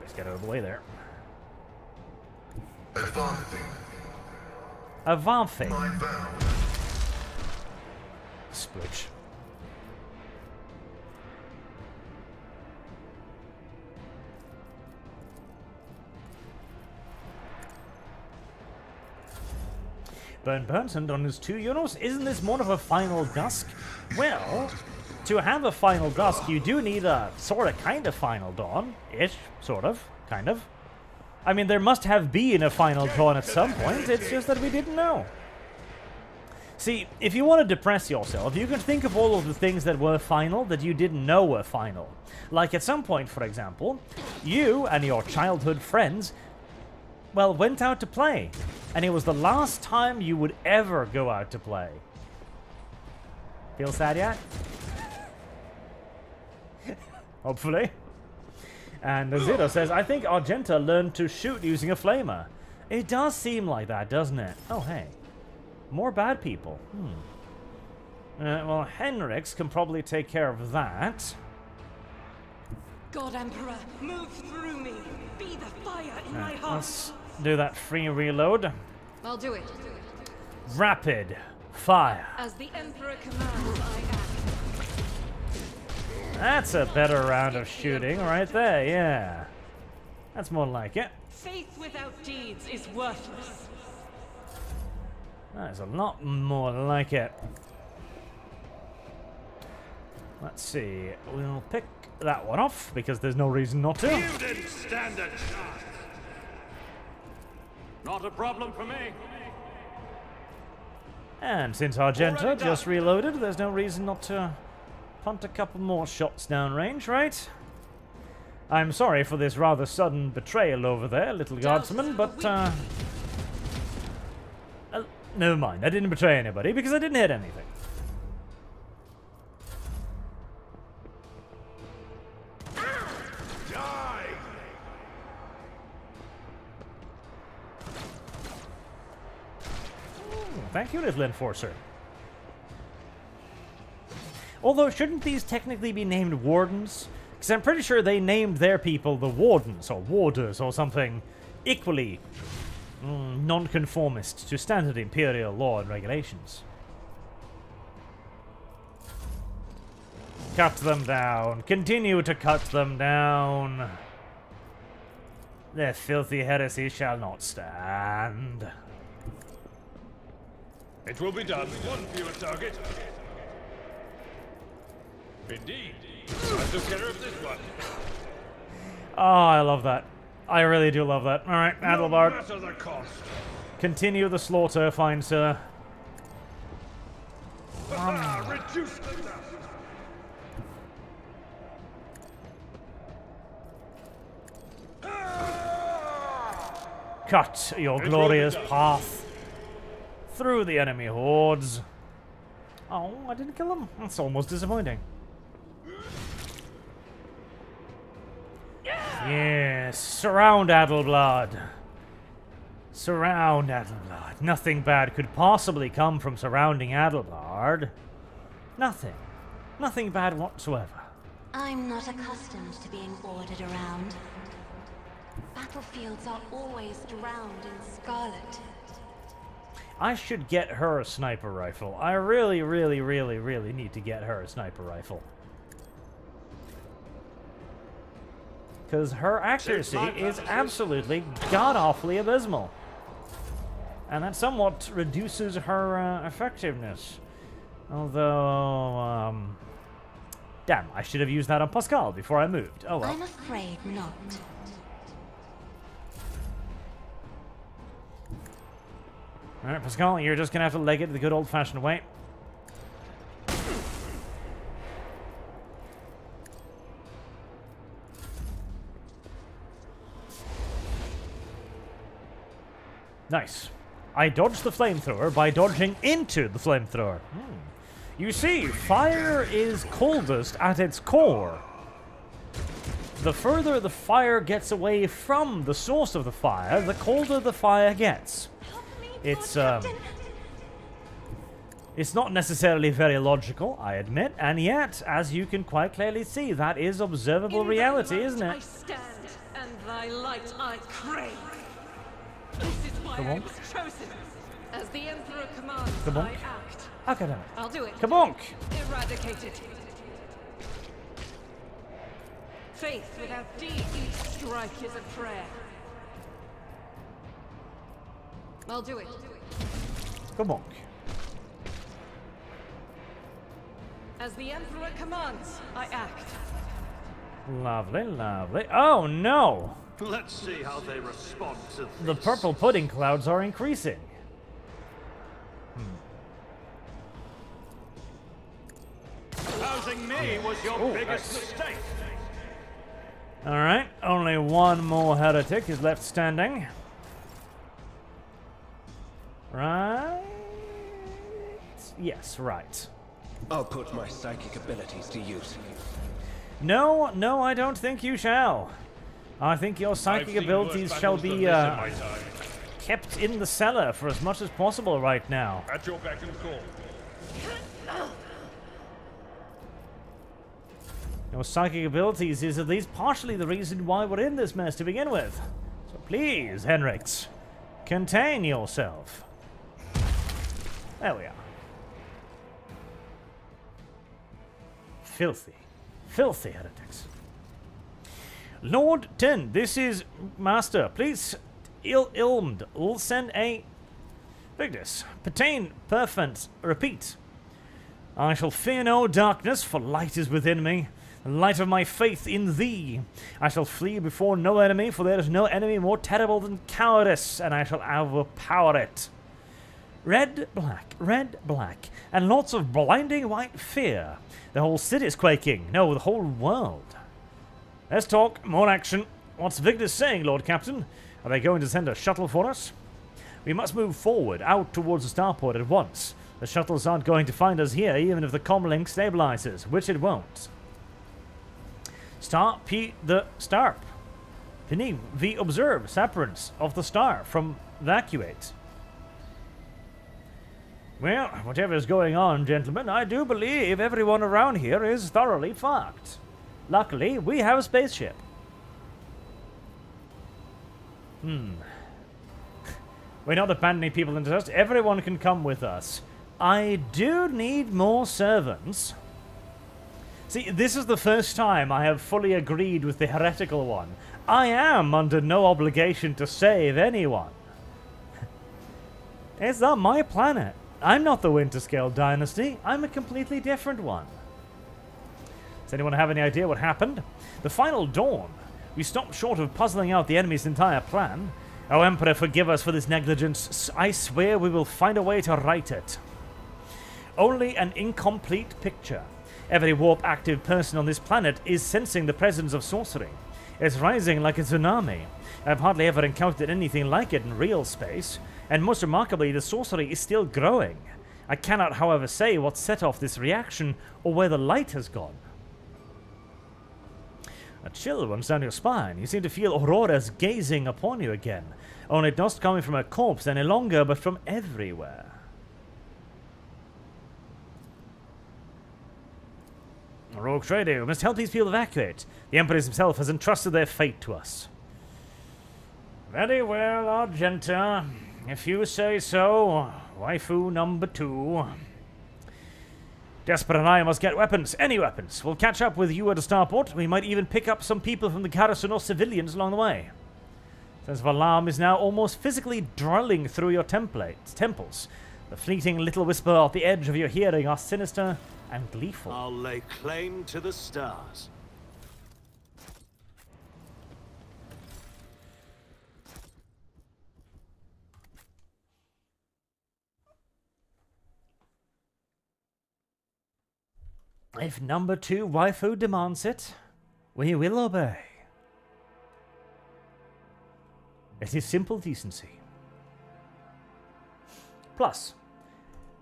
Let's get out of the way there. Avancing. Splitch. Burn Burnton on his two Unos. Isn't this more of a final dusk? Well, to have a final dusk, you do need a sort of, kind of final dawn-ish, sort of, kind of. I mean, there must have been a final dawn at some point. It's just that we didn't know. See, if you want to depress yourself, you can think of all of the things that were final that you didn't know were final. Like at some point, for example, you and your childhood friends, well, went out to play. And it was the last time you would ever go out to play. Feel sad yet? Hopefully. And Azito says, I think Argenta learned to shoot using a flamer. It does seem like that, doesn't it? Oh, hey. More bad people. Hmm. Uh, well, Henrix can probably take care of that. God, Emperor, move through me. Be the fire in uh, my heart. Do that free reload. I'll do it. Rapid fire. As the Emperor commands, I act. That's a better round of shooting right there, yeah. That's more like it. Faith without deeds is worthless. That is a lot more like it. Let's see. We'll pick that one off because there's no reason not to. You didn't stand a chance. Not a problem for me. And since Argenta just reloaded, there's no reason not to punt a couple more shots downrange, right? I'm sorry for this rather sudden betrayal over there, little guardsman, but uh, uh, never mind. I didn't betray anybody because I didn't hit anything. Thank you, little enforcer. Although, shouldn't these technically be named wardens? Because I'm pretty sure they named their people the wardens or warders or something equally mm, nonconformist to standard imperial law and regulations. Cut them down. Continue to cut them down. Their filthy heresy shall not stand. It will be done. One fewer target. Indeed. I took care of this one. Oh, I love that. I really do love that. All right, Adelblad. No matter the cost. Continue the slaughter, fine sir. Um. Reduce the dust. Cut your it glorious path. Through the enemy hordes. Oh, I didn't kill them. That's almost disappointing. Yeah. Yes, surround Adelblad. Surround Adelblad. Nothing bad could possibly come from surrounding Adelblad. Nothing. Nothing bad whatsoever. I'm not accustomed to being ordered around. Battlefields are always drowned in scarlet. I should get her a sniper rifle. I really, really, really, really need to get her a sniper rifle. Because her accuracy is absolutely god-awfully abysmal. And that somewhat reduces her uh, effectiveness. Although, um... damn, I should have used that on Pasqal before I moved. Oh well. I'm afraid not. Alright, Pasqal, you're just going to have to leg it the good old-fashioned way. Nice. I dodged the flamethrower by dodging into the flamethrower. Hmm. You see, fire is coldest at its core. The further the fire gets away from the source of the fire, the colder the fire gets. It's, um, it's not necessarily very logical, I admit, and yet, as you can quite clearly see, that is observable in reality, isn't it? I stand, and thy light I crave. This is why I was chosen. As the Emperor commands, I act. Okay, I'll do it. Kabonk! Eradicated. Faith without deed, each strike is a prayer. I'll do it. Come on. As the Emperor commands, I act. Lovely, lovely. Oh no! Let's see how they respond to this. The purple pudding clouds are increasing. Hmm. Housing me was your Ooh, biggest nice. mistake. All right, only one more heretic is left standing. Right? Yes, right. I'll put my psychic abilities to use. No, no, I don't think you shall. I think your psychic abilities shall be uh, kept in the cellar for as much as possible right now. At your beck and call. Your psychic abilities is at least partially the reason why we're in this mess to begin with. So please, Henrix, contain yourself. There we are. Filthy. Filthy heretics. Lord Ten, this is Master. Please, ill ilmed, will send a bigness. Pertain, perfent, repeat. I shall fear no darkness, for light is within me. The light of my faith in thee. I shall flee before no enemy, for there is no enemy more terrible than cowardice, and I shall overpower it. Red, black, red, black, and lots of blinding white fear. The whole city's quaking. No, the whole world. Let's talk. More action. What's Vigdis saying, Lord Captain? Are they going to send a shuttle for us? We must move forward, out towards the starport at once. The shuttles aren't going to find us here, even if the comlink stabilizes, which it won't. Star P the Starp. Pini V observe separance of the star from evacuate. Well, whatever is going on, gentlemen, I do believe everyone around here is thoroughly fucked. Luckily, we have a spaceship. Hmm. We're not abandoning people in distress. Everyone can come with us. I do need more servants. See, this is the first time I have fully agreed with the heretical one. I am under no obligation to save anyone. It's not my planet. I'm not the Winterscale dynasty. I'm a completely different one. Does anyone have any idea what happened? The final dawn. We stopped short of puzzling out the enemy's entire plan. Oh, Emperor, forgive us for this negligence. I swear we will find a way to right it. Only an incomplete picture. Every warp-active person on this planet is sensing the presence of sorcery. It's rising like a tsunami. I've hardly ever encountered anything like it in real space. And most remarkably, the sorcery is still growing. I cannot, however, say what set off this reaction or where the light has gone. A chill runs down your spine. You seem to feel Aurora's gazing upon you again. Only it not coming from her corpse any longer, but from everywhere. Rogue Trader, we must help these people evacuate. The Emperor himself has entrusted their fate to us. Very well, Argenta. If you say so, waifu number two. Desper and I must get weapons, any weapons. We'll catch up with you at the starport. We might even pick up some people from the garrison or civilians along the way. Sense of alarm is now almost physically drilling through your templates, temples. The fleeting little whisper at the edge of your hearing are sinister and gleeful. I'll lay claim to the stars. If number two waifu demands it, we will obey. It is simple decency. Plus,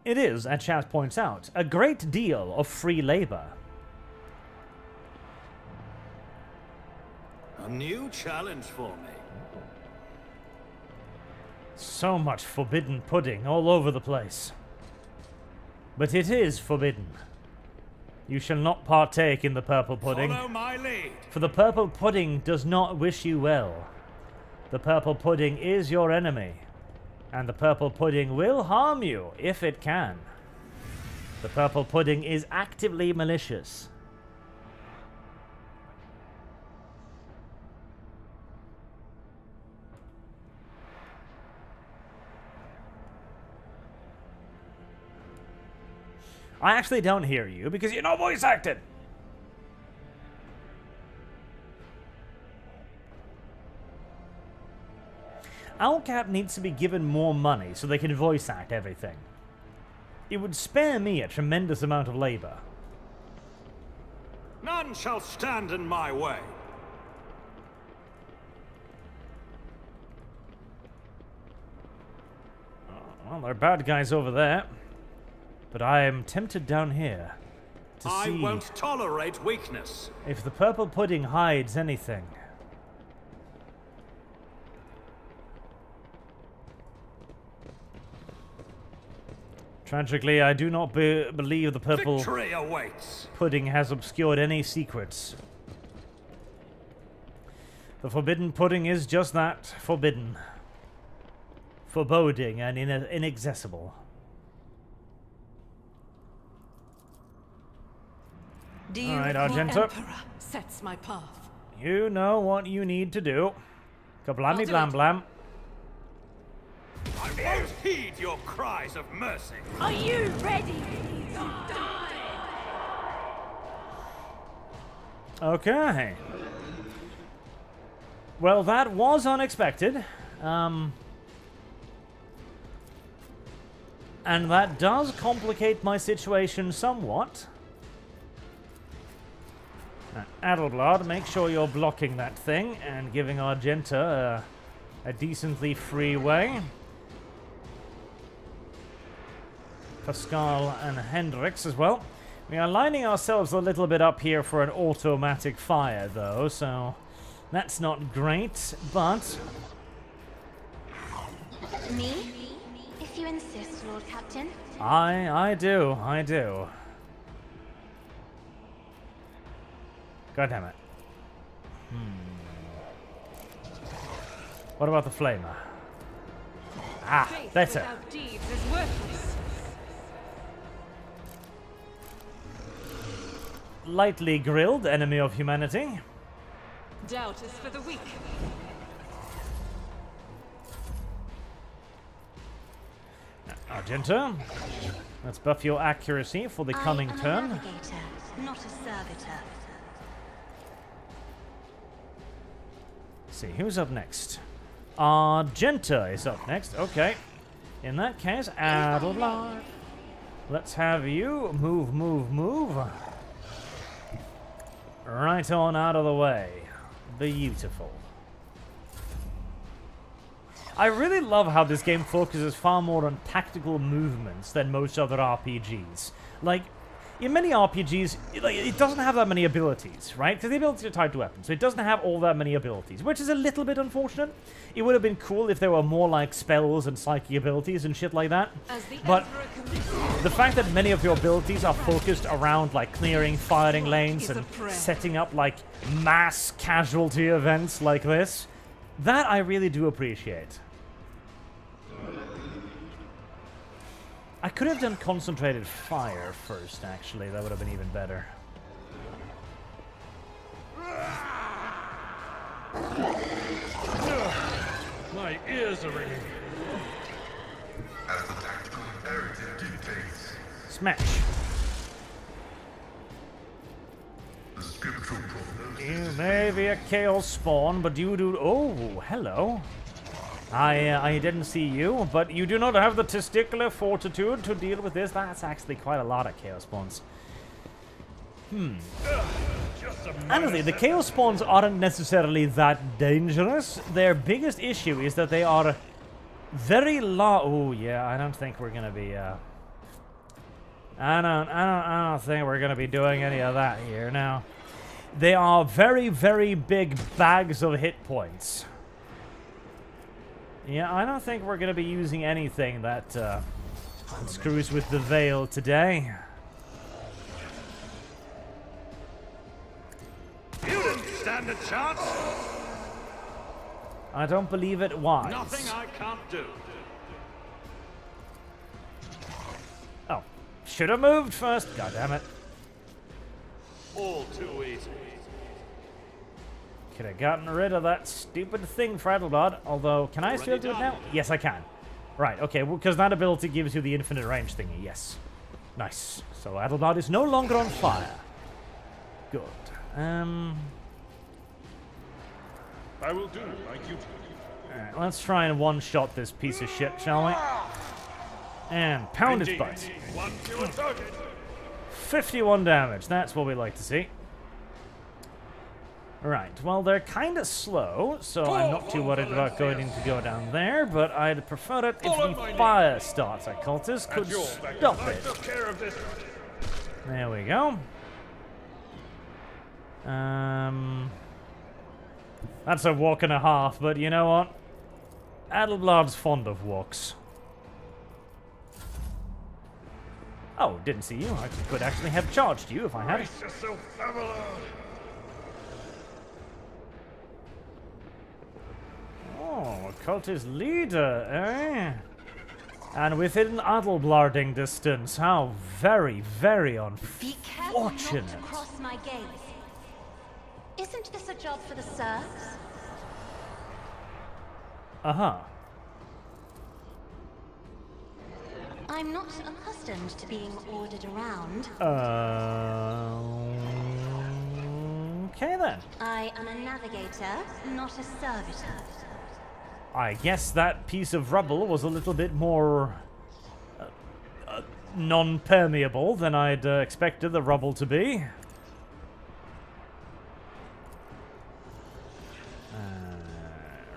it is, as Chaz points out, a great deal of free labor. A new challenge for me. So much forbidden pudding all over the place. But it is forbidden. You shall not partake in the purple pudding. Follow my lead. For the purple pudding does not wish you well. The purple pudding is your enemy. And the purple pudding will harm you if it can. The purple pudding is actively malicious. I actually don't hear you because you're not voice acted. Owlcat needs to be given more money so they can voice act everything. It would spare me a tremendous amount of labor. None shall stand in my way. Oh, well, there are bad guys over there. But I am tempted down here to I see won't tolerate weakness. If the purple pudding hides anything. Tragically, I do not be believe the purple Victory awaits. pudding has obscured any secrets. The forbidden pudding is just that, forbidden. Foreboding and in inaccessible. All right, Argenta. Sets my path. You know what you need to do. Kablammy blam blam. I won't heed your cries of mercy. Are you ready? Die. Okay. Well, that was unexpected. Um. And that does complicate my situation somewhat. Now, Adelblad, make sure you're blocking that thing and giving Argenta a, a decently free way. Pasqal and Henrix as well. We are lining ourselves a little bit up here for an automatic fire, though, so that's not great, but... Me? If you insist, Lord Captain. I, I do, I do. God damn it. Hmm. What about the flamer? Ah, better. Lightly grilled, enemy of humanity. Doubt is for the weak. Argenta, let's buff your accuracy for the coming I am turn. A navigator, not a servitor. See, who's up next? Argenta is up next. Okay. In that case, Adelblad. Let's have you move, move, move. Right on out of the way. Beautiful. I really love how this game focuses far more on tactical movements than most other R P Gs. Like, in many R P Gs, it, like, it doesn't have that many abilities, right? Because the abilities are tied to weapons, so it doesn't have all that many abilities, which is a little bit unfortunate. It would have been cool if there were more, like, spells and psychic abilities and shit like that. The but the fact that many of your abilities are focused around, like, clearing firing lanes and setting up, like, mass casualty events like this... That I really do appreciate. I could have done concentrated fire first, actually. That would have been even better. My ears are ringing. As the tactical imperative dictates. Smash. You may be a chaos spawn, but you do... Oh, hello. I uh, I didn't see you, but you do not have the testicular fortitude to deal with this. That's actually quite a lot of chaos spawns. Hmm. Honestly, the chaos spawns aren't necessarily that dangerous. Their biggest issue is that they are very large. Oh, yeah, I don't think we're going to be... Uh... I, don't, I, don't, I don't think we're going to be doing any of that here now. They are very, very big bags of hit points. Yeah, I don't think we're going to be using anything that uh, screws with the veil today. You didn't stand a chance. I don't believe it was. Nothing I can't do. Oh, should have moved first. God damn it. All too easy. Could have gotten rid of that stupid thing for Adelblad, although, can I still do it now? Yes, I can. Right, okay, well, because that ability gives you the infinite range thingy, yes. Nice. So Adelblad is no longer on fire. Good. Um... I will do like you do. Alright, let's try and one-shot this piece of shit, shall we? And pound its butt. fifty-one damage, that's what we like to see. Right, well, they're kind of slow, so I'm not too worried about going to go down there, but I'd prefer it if the fire starter cultist could stop it. There we go. Um, that's a walk and a half, but you know what? Adelblad's fond of walks. Oh, didn't see you. I could actually have charged you if I had. Oh, cultist leader, eh? And within Adelblading distance. How very, very unfortunate. Be careful not to cross my gaze. Isn't this a job for the serfs? Uh huh. I'm not accustomed to being ordered around. Uh, okay then. I am a navigator, not a servitor. I guess that piece of rubble was a little bit more uh, non-permeable than I'd uh, expected the rubble to be. Uh,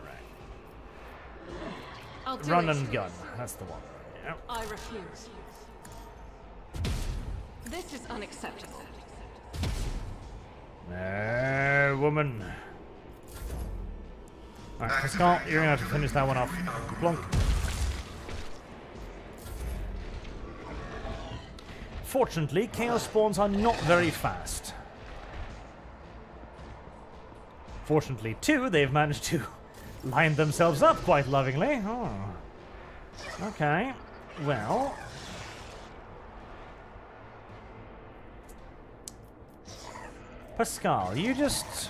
right. I'll Run and gun. That's the one. Yep. I refuse. This is unacceptable. No, woman. Alright, Pasqal, you're gonna have to finish that one off. Blonk. Fortunately, chaos spawns are not very fast. Fortunately, too, they've managed to line themselves up quite lovingly. Oh. Okay, well. Pasqal, you just...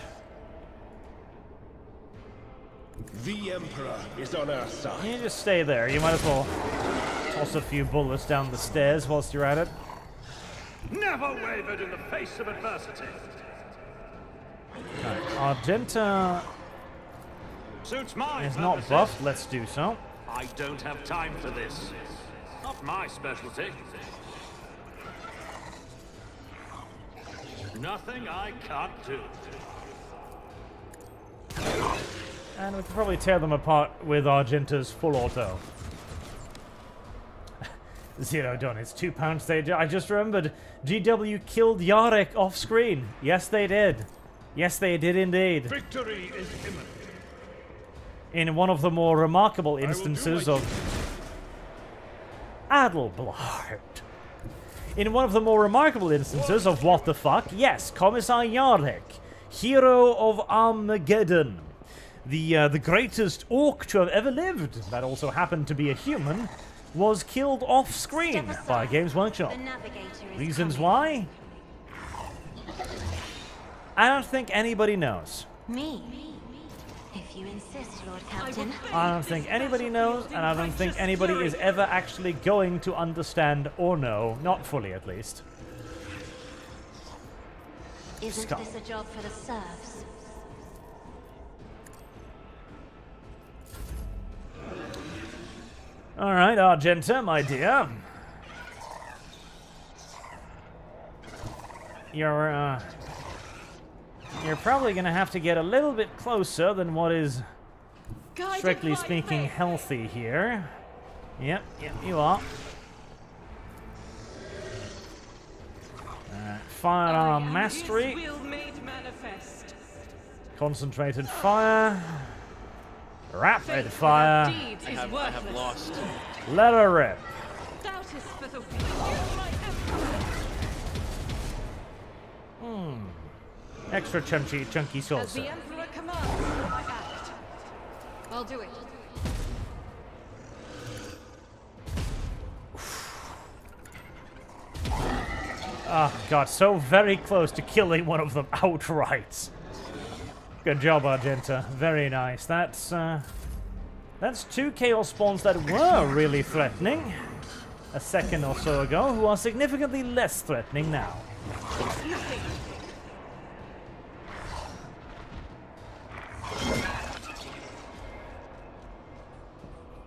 The Emperor is on our side. You just stay there. You might as well toss a few bullets down the stairs whilst you're at it. Never wavered in the face of adversity. Right. Argenta suits mine is not buffed. Let's do so. I don't have time for this. Not my specialty. Nothing I can't do. And we can probably tear them apart with Argenta's full auto. Zero done. It's two pound stage. I just remembered G W killed Yarrick off screen. Yes, they did. Yes, they did indeed. Victory is imminent. In one of the more remarkable instances of Adelblad. In one of the more remarkable instances of what the fuck? Yes, Commissar Yarrick, hero of Armageddon. The, uh, the greatest orc to have ever lived, that also happened to be a human, was killed off-screen by Games Workshop. Reasons why? I don't think anybody knows. Me? If you insist, Lord Captain. I don't think anybody knows, and I don't think anybody is ever actually going to understand or know, not fully at least. Isn't this a job for the serfs? All right, Argenta, my dear. You're, uh... You're probably going to have to get a little bit closer than what is, strictly speaking, healthy here. Yep, yep, you are. Uh, firearm mastery. Concentrated fire. Rapid fire. I have, I have lost. Let her rip. Hmm. Extra chunky, chunky sauce. I'll do it. Ah, God, so very close to killing one of them outright. Good job, Argenta. Very nice. That's uh, that's two chaos spawns that were really threatening a second or so ago, who are significantly less threatening now.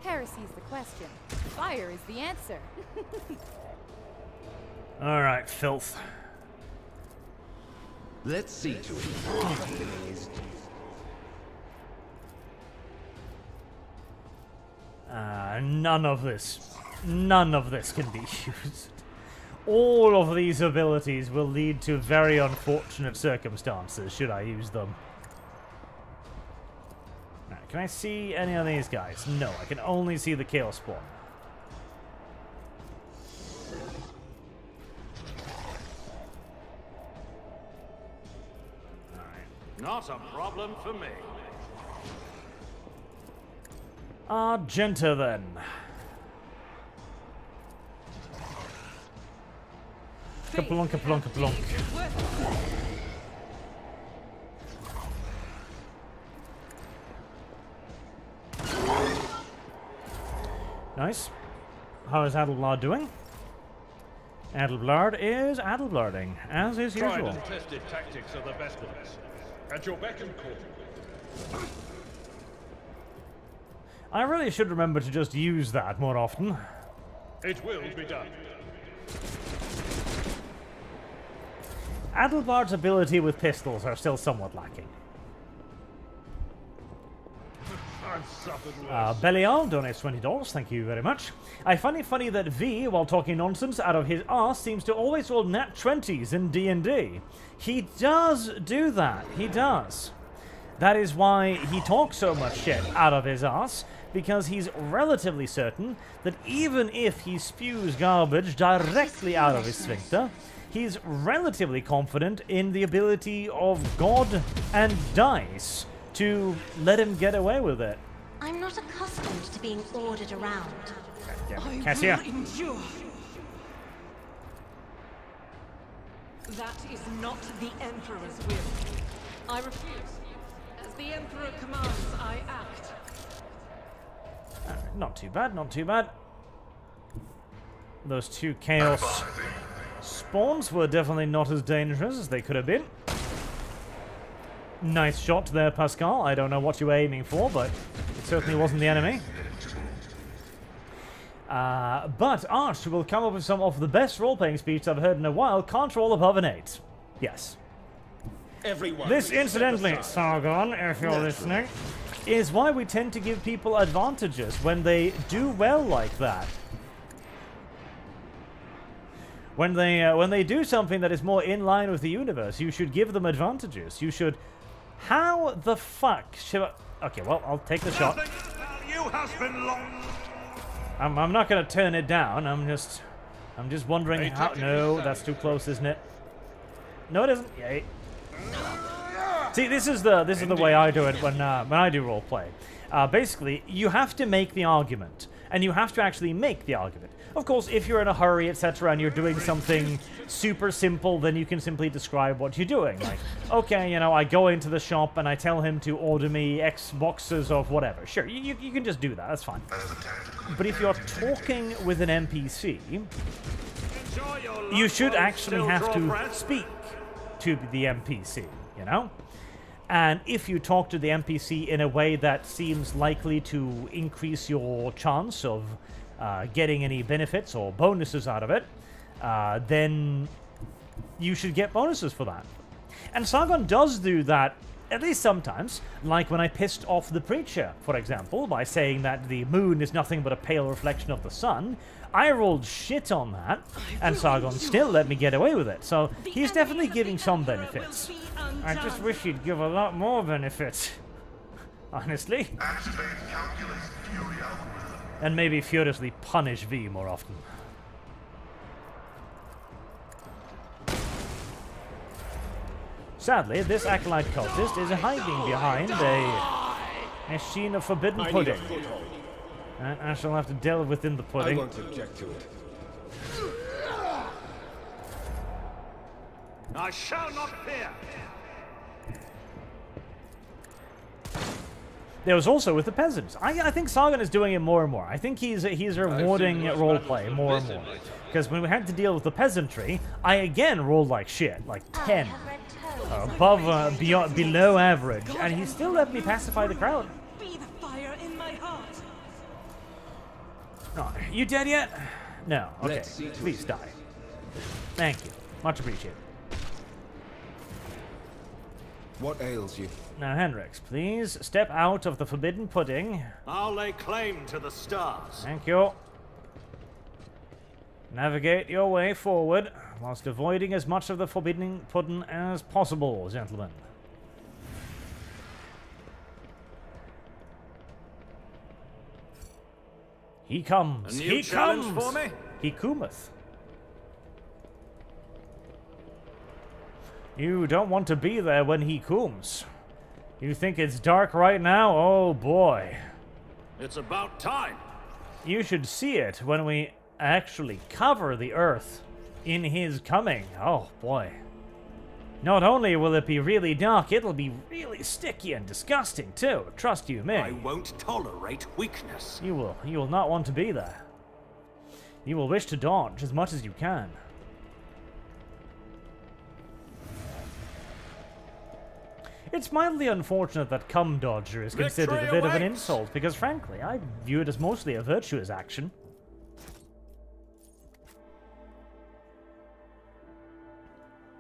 Heresy's the question. Fire is the answer. All right, filth. Let's see to it. Uh, none of this. None of this can be used. All of these abilities will lead to very unfortunate circumstances, should I use them. Now, can I see any of these guys? No, I can only see the Chaos Spawn. Not a problem for me. Argenta, then. Kaplonk, kaplonk, kaplonk. Nice. How is Adelblad doing? Adelblad is Adelblading, as is usual. Tried and tested tactics are the best of us. At your beck and call. I really should remember to just use that more often. It will be done. Adelblad's ability with pistols are still somewhat lacking. Uh, Belial donates twenty dollars, thank you very much. I find it funny that V, while talking nonsense out of his arse, seems to always roll nat twenties in D and D. He does do that, he does. That is why he talks so much shit out of his arse, because he's relatively certain that even if he spews garbage directly out of his sphincter, he's relatively confident in the ability of God and dice to let him get away with it. I'm not accustomed to being ordered around. Yeah. Cassia. That is not the Emperor's will. I refuse. As the Emperor commands, I act. Uh, not too bad, not too bad. Those two chaos spawns were definitely not as dangerous as they could have been. Nice shot there, Pasqal. I don't know what you were aiming for, but it certainly wasn't the enemy. Uh, but Arch will come up with some of the best role-playing speeches I've heard in a while. Can't roll above an eight. Yes. Everyone this, incidentally, Sargon, if you're Naturally. listening, is why we tend to give people advantages when they do well like that. When they, uh, when they do something that is more in line with the universe, you should give them advantages. You should... How the fuck should I... Okay, well, I'll take the shot. I'm, I'm not going to turn it down. I'm just... I'm just wondering how... No, that's too close, isn't it? No, it isn't. Yay. See, this is the, this is the way I do it when, uh, when I do roleplay. Uh, basically, you have to make the argument. And you have to actually make the argument. Of course, if you're in a hurry, et cetera, and you're doing something super simple, then you can simply describe what you're doing. Like, okay, you know, I go into the shop and I tell him to order me X boxes of whatever. Sure, you, you can just do that, that's fine. But if you're talking with an N P C, you should actually have to speak to the N P C, you know? And if you talk to the N P C in a way that seems likely to increase your chance of uh, getting any benefits or bonuses out of it, uh, then you should get bonuses for that. And Sargon does do that, at least sometimes, like when I pissed off the preacher, for example, by saying that the moon is nothing but a pale reflection of the sun. I rolled shit on that, and Sargon still let me get away with it, so he's definitely giving some benefits. I just wish he'd give a lot more benefits, honestly. And maybe furiously punish V more often. Sadly, this acolyte cultist is hiding behind a, a sheen of forbidden pudding. And I shall have to delve within the pudding. I won't object to it. I shall not fear. There was also with the peasants. I, I think Sargon is doing it more and more. I think he's he's rewarding roleplay more and more. Because when we had to deal with the peasantry, I again rolled like shit, like ten, uh, above, uh, beyond, below average, and he still let me pacify the crowd. Oh, you dead yet? No. Okay. Please die. Thank you. Much appreciated. What ails you? Now, Henrix, please step out of the forbidden pudding. I'll lay claim to the stars. Thank you. Navigate your way forward whilst avoiding as much of the forbidden pudding as possible, gentlemen. He comes. He comes. For me? He cometh. You don't want to be there when he comes. You think it's dark right now? Oh boy. It's about time. You should see it when we actually cover the earth in his coming. Oh boy. Not only will it be really dark, it'll be really sticky and disgusting too. Trust you, me. I won't tolerate weakness. You will. You will not want to be there. You will wish to dodge as much as you can. It's mildly unfortunate that cum dodger is considered a bit of an insult, because frankly, I view it as mostly a virtuous action.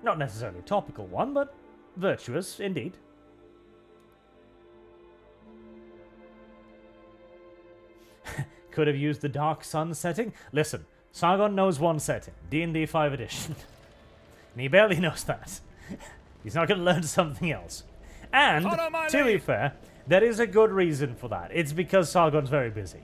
Not necessarily a topical one, but virtuous indeed. Could have used the Dark Sun setting. Listen, Sargon knows one setting, D and D five edition. And he barely knows that. He's not going to learn something else. And, to be fair, there is a good reason for that. It's because Sargon's very busy.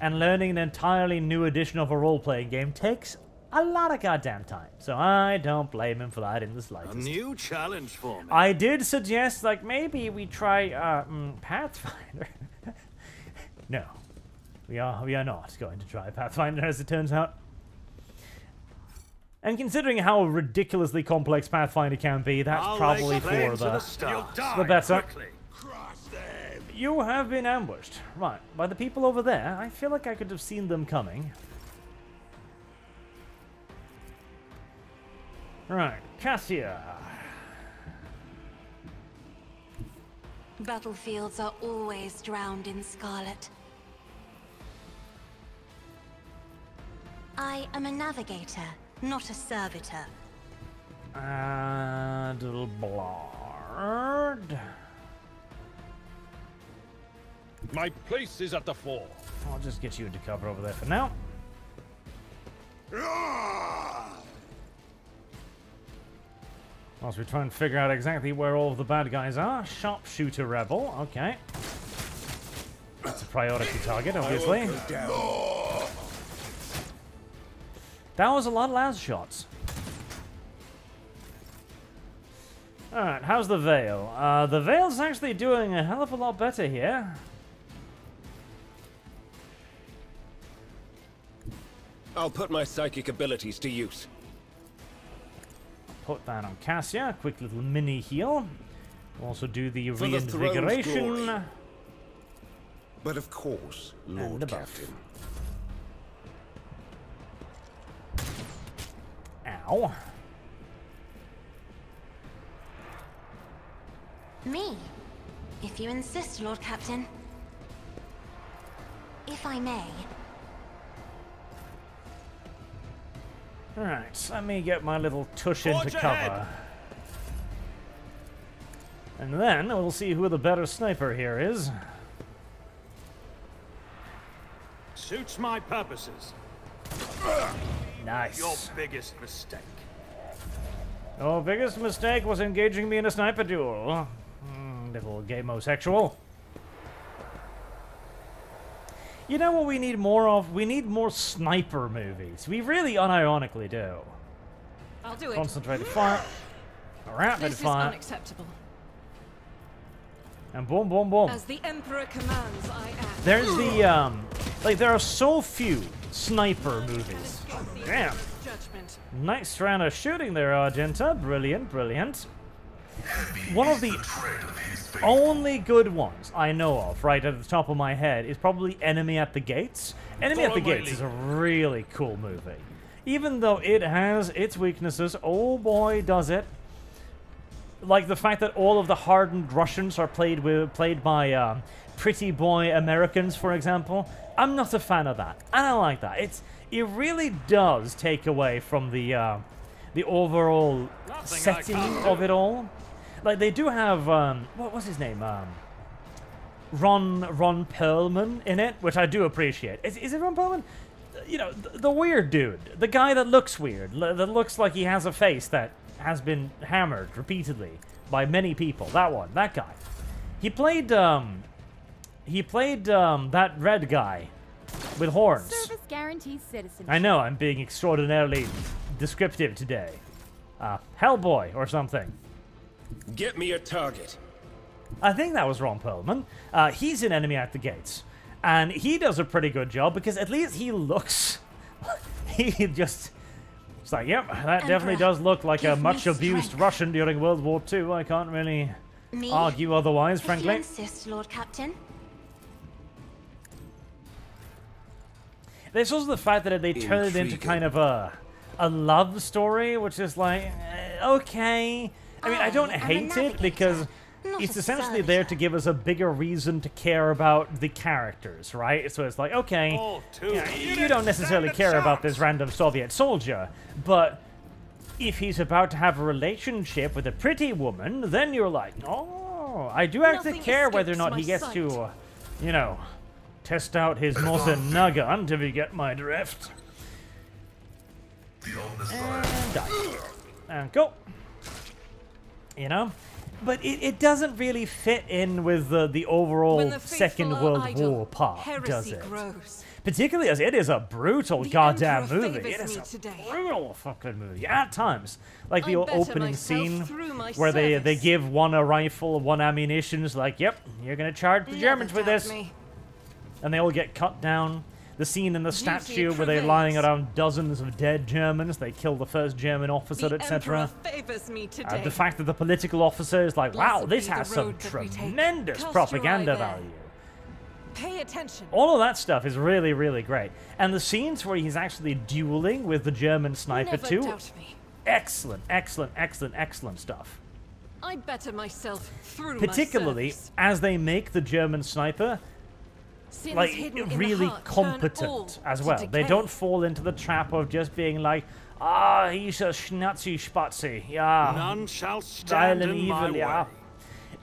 And learning an entirely new edition of a role-playing game takes a lot of goddamn time. So I don't blame him for that in the slightest. A new challenge for me. I did suggest, like, maybe we try uh, mm, Pathfinder. No. We are, we are not going to try Pathfinder, as it turns out. And considering how ridiculously complex Pathfinder can be, that's I'll probably for the, the, the better. You have been ambushed. Right, by the people over there. I feel like I could have seen them coming. Right, Cassia. Battlefields are always drowned in scarlet. I am a navigator, not a servitor. Adelblad. My place is at the fore. I'll just get you into cover over there for now. Whilst we try and figure out exactly where all the bad guys are. Sharpshooter rebel, okay. That's a priority target, obviously. That was a lot of last shots. Alright, how's the Veil? Uh, the Veil's actually doing a hell of a lot better here. I'll put my psychic abilities to use. Put that on Cassia. Quick little mini heal. We'll also do the For reinvigoration. The but of course, Lord and Captain. Ow. Me, if you insist, Lord Captain. If I may. Alright, let me get my little tush into cover. Head. And then we'll see who the better sniper here is. Suits my purposes. Ugh. Nice. Your biggest mistake. Your biggest mistake was engaging me in a sniper duel. Mm, little gamosexual. You know what we need more of? We need more sniper movies. We really unironically do. I'll do it. Concentrated fire. Rapid this fire. This is unacceptable. And boom, boom, boom. As the Emperor commands, I act. There's the, um... Like, there are so few sniper movies. Damn. Nice round of shooting there, Argenta. Brilliant, brilliant. One of the only good ones I know of, right at the top of my head, is probably Enemy at the Gates. Enemy at the Gates is a really cool movie. Even though it has its weaknesses, oh boy, does it. Like the fact that all of the hardened Russians are played with, played by um, pretty boy Americans, for example. I'm not a fan of that. I don't like that. It's it really does take away from the uh, the overall Nothing setting of it all. Like they do have um, what was his name? Um, Ron Ron Perlman in it, which I do appreciate. Is, is it Ron Perlman? You know, the, the weird dude, the guy that looks weird, that looks like he has a face that has been hammered repeatedly by many people. That one, that guy. He played, um, he played um, that red guy with horns. Service guarantees citizenship. I know I'm being extraordinarily descriptive today. Uh, Hellboy or something. Get me a target. I think that was Ron Perlman. Uh, he's an Enemy at the Gates, and he does a pretty good job because at least he looks. he just. It's like, yep, that Emperor, definitely does look like a much-abused Russian during World War Two. I can't really Me? argue otherwise, if frankly. You insist, Lord Captain. There's also the fact that they turn it into kind of a a love story, which is like, okay. I mean, I, I don't hate it because it's essentially servitor. there to give us a bigger reason to care about the characters, right? So it's like, okay, oh, you, know, you don't necessarily care about this random Soviet soldier, but if he's about to have a relationship with a pretty woman, then you're like, oh, I do actually Nothing care whether or not he gets sight. to, uh, you know, test out his Morsen Nagan until we get my drift. And die. And go. You know? But it, it doesn't really fit in with the, the overall the Second World idol, War part, does it? Grows. Particularly as it is a brutal the goddamn Emperor movie. It is a today. brutal fucking movie. At times. Like the I opening scene where they, they give one a rifle, one ammunition. It's like, yep, you're going to charge the Never Germans with this. Me. And they all get cut down. The scene in the statue where they're lying around dozens of dead Germans. They kill the first German officer, et cetera. Uh, the fact that the political officer is like, wow, this has some tremendous propaganda value. Pay attention. All of that stuff is really, really great. And the scenes where he's actually dueling with the German sniper too. Excellent, excellent, excellent, excellent stuff. I better myself through Particularly my as they make the German sniper... Sins like really heart, competent as well. They don't fall into the trap of just being like, ah, oh, he's a schnatzy spatzy. Yeah, none shall stand in evil, my yeah. way.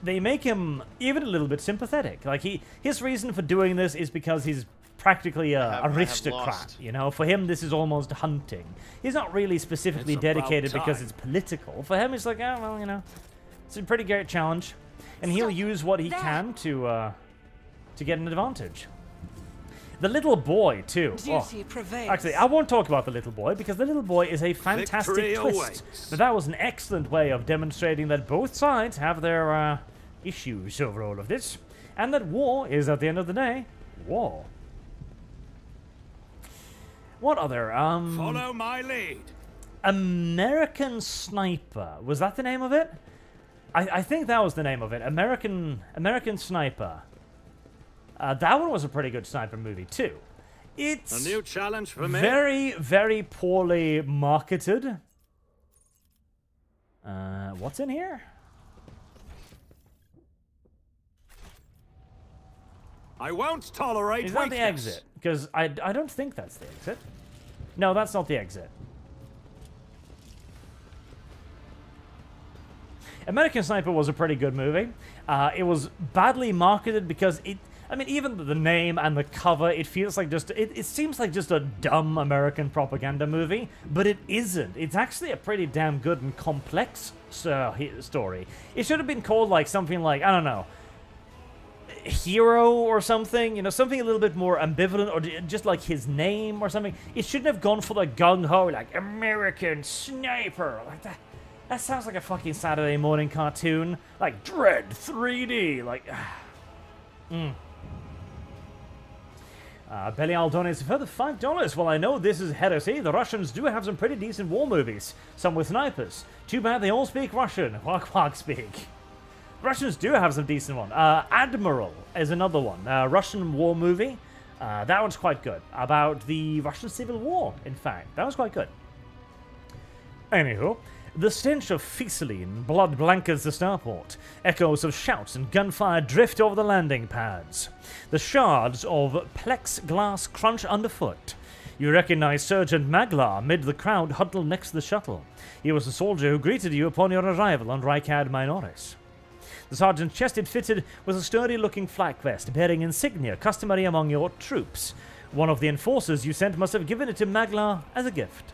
They make him even a little bit sympathetic. Like he, his reason for doing this is because he's practically an aristocrat. You know, for him this is almost hunting. He's not really specifically it's dedicated because it's political. For him, it's like, oh well, you know, it's a pretty great challenge, and Stop he'll use what he there. can to. Uh, to get an advantage. The little boy, too. Duty prevails. Actually, I won't talk about the little boy, because the little boy is a fantastic Victory twist. Awaits. But that was an excellent way of demonstrating that both sides have their uh, issues over all of this, and that war is, at the end of the day, war. What other? Um, Follow my lead. American Sniper. Was that the name of it? I, I think that was the name of it. American American Sniper. Uh, that one was a pretty good sniper movie, too. It's a new challenge for me. Very, very poorly marketed. Uh, what's in here? I won't tolerate Is that weakness. the exit? Because I, I don't think that's the exit. No, that's not the exit. American Sniper was a pretty good movie. Uh, it was badly marketed because it... I mean, even the name and the cover, it feels like just... It, it seems like just a dumb American propaganda movie, but it isn't. It's actually a pretty damn good and complex uh, story. It should have been called, like, something like, I don't know, Hero or something. You know, something a little bit more ambivalent, or just, like, his name or something. It shouldn't have gone for the gung-ho, like, American Sniper. Like, that, that sounds like a fucking Saturday morning cartoon. Like, Dread three D. Like, mm. Uh, Belial donates a further five dollars. Well, I know this is heresy. The Russians do have some pretty decent war movies. Some with snipers. Too bad they all speak Russian. Walk, walk, speak. Russians do have some decent one. Uh, Admiral is another one. Uh, Russian war movie. Uh, that one's quite good. About the Russian Civil War, in fact. That was quite good. Anywho. The stench of fecaline blood blankets the starport. Echoes of shouts and gunfire drift over the landing pads. The shards of plexiglass crunch underfoot. You recognize Sergeant Maglar amid the crowd huddled next to the shuttle. He was the soldier who greeted you upon your arrival on Rykad Minoris. The sergeant's chested fitted was a sturdy-looking flak vest bearing insignia customary among your troops. One of the enforcers you sent must have given it to Maglar as a gift.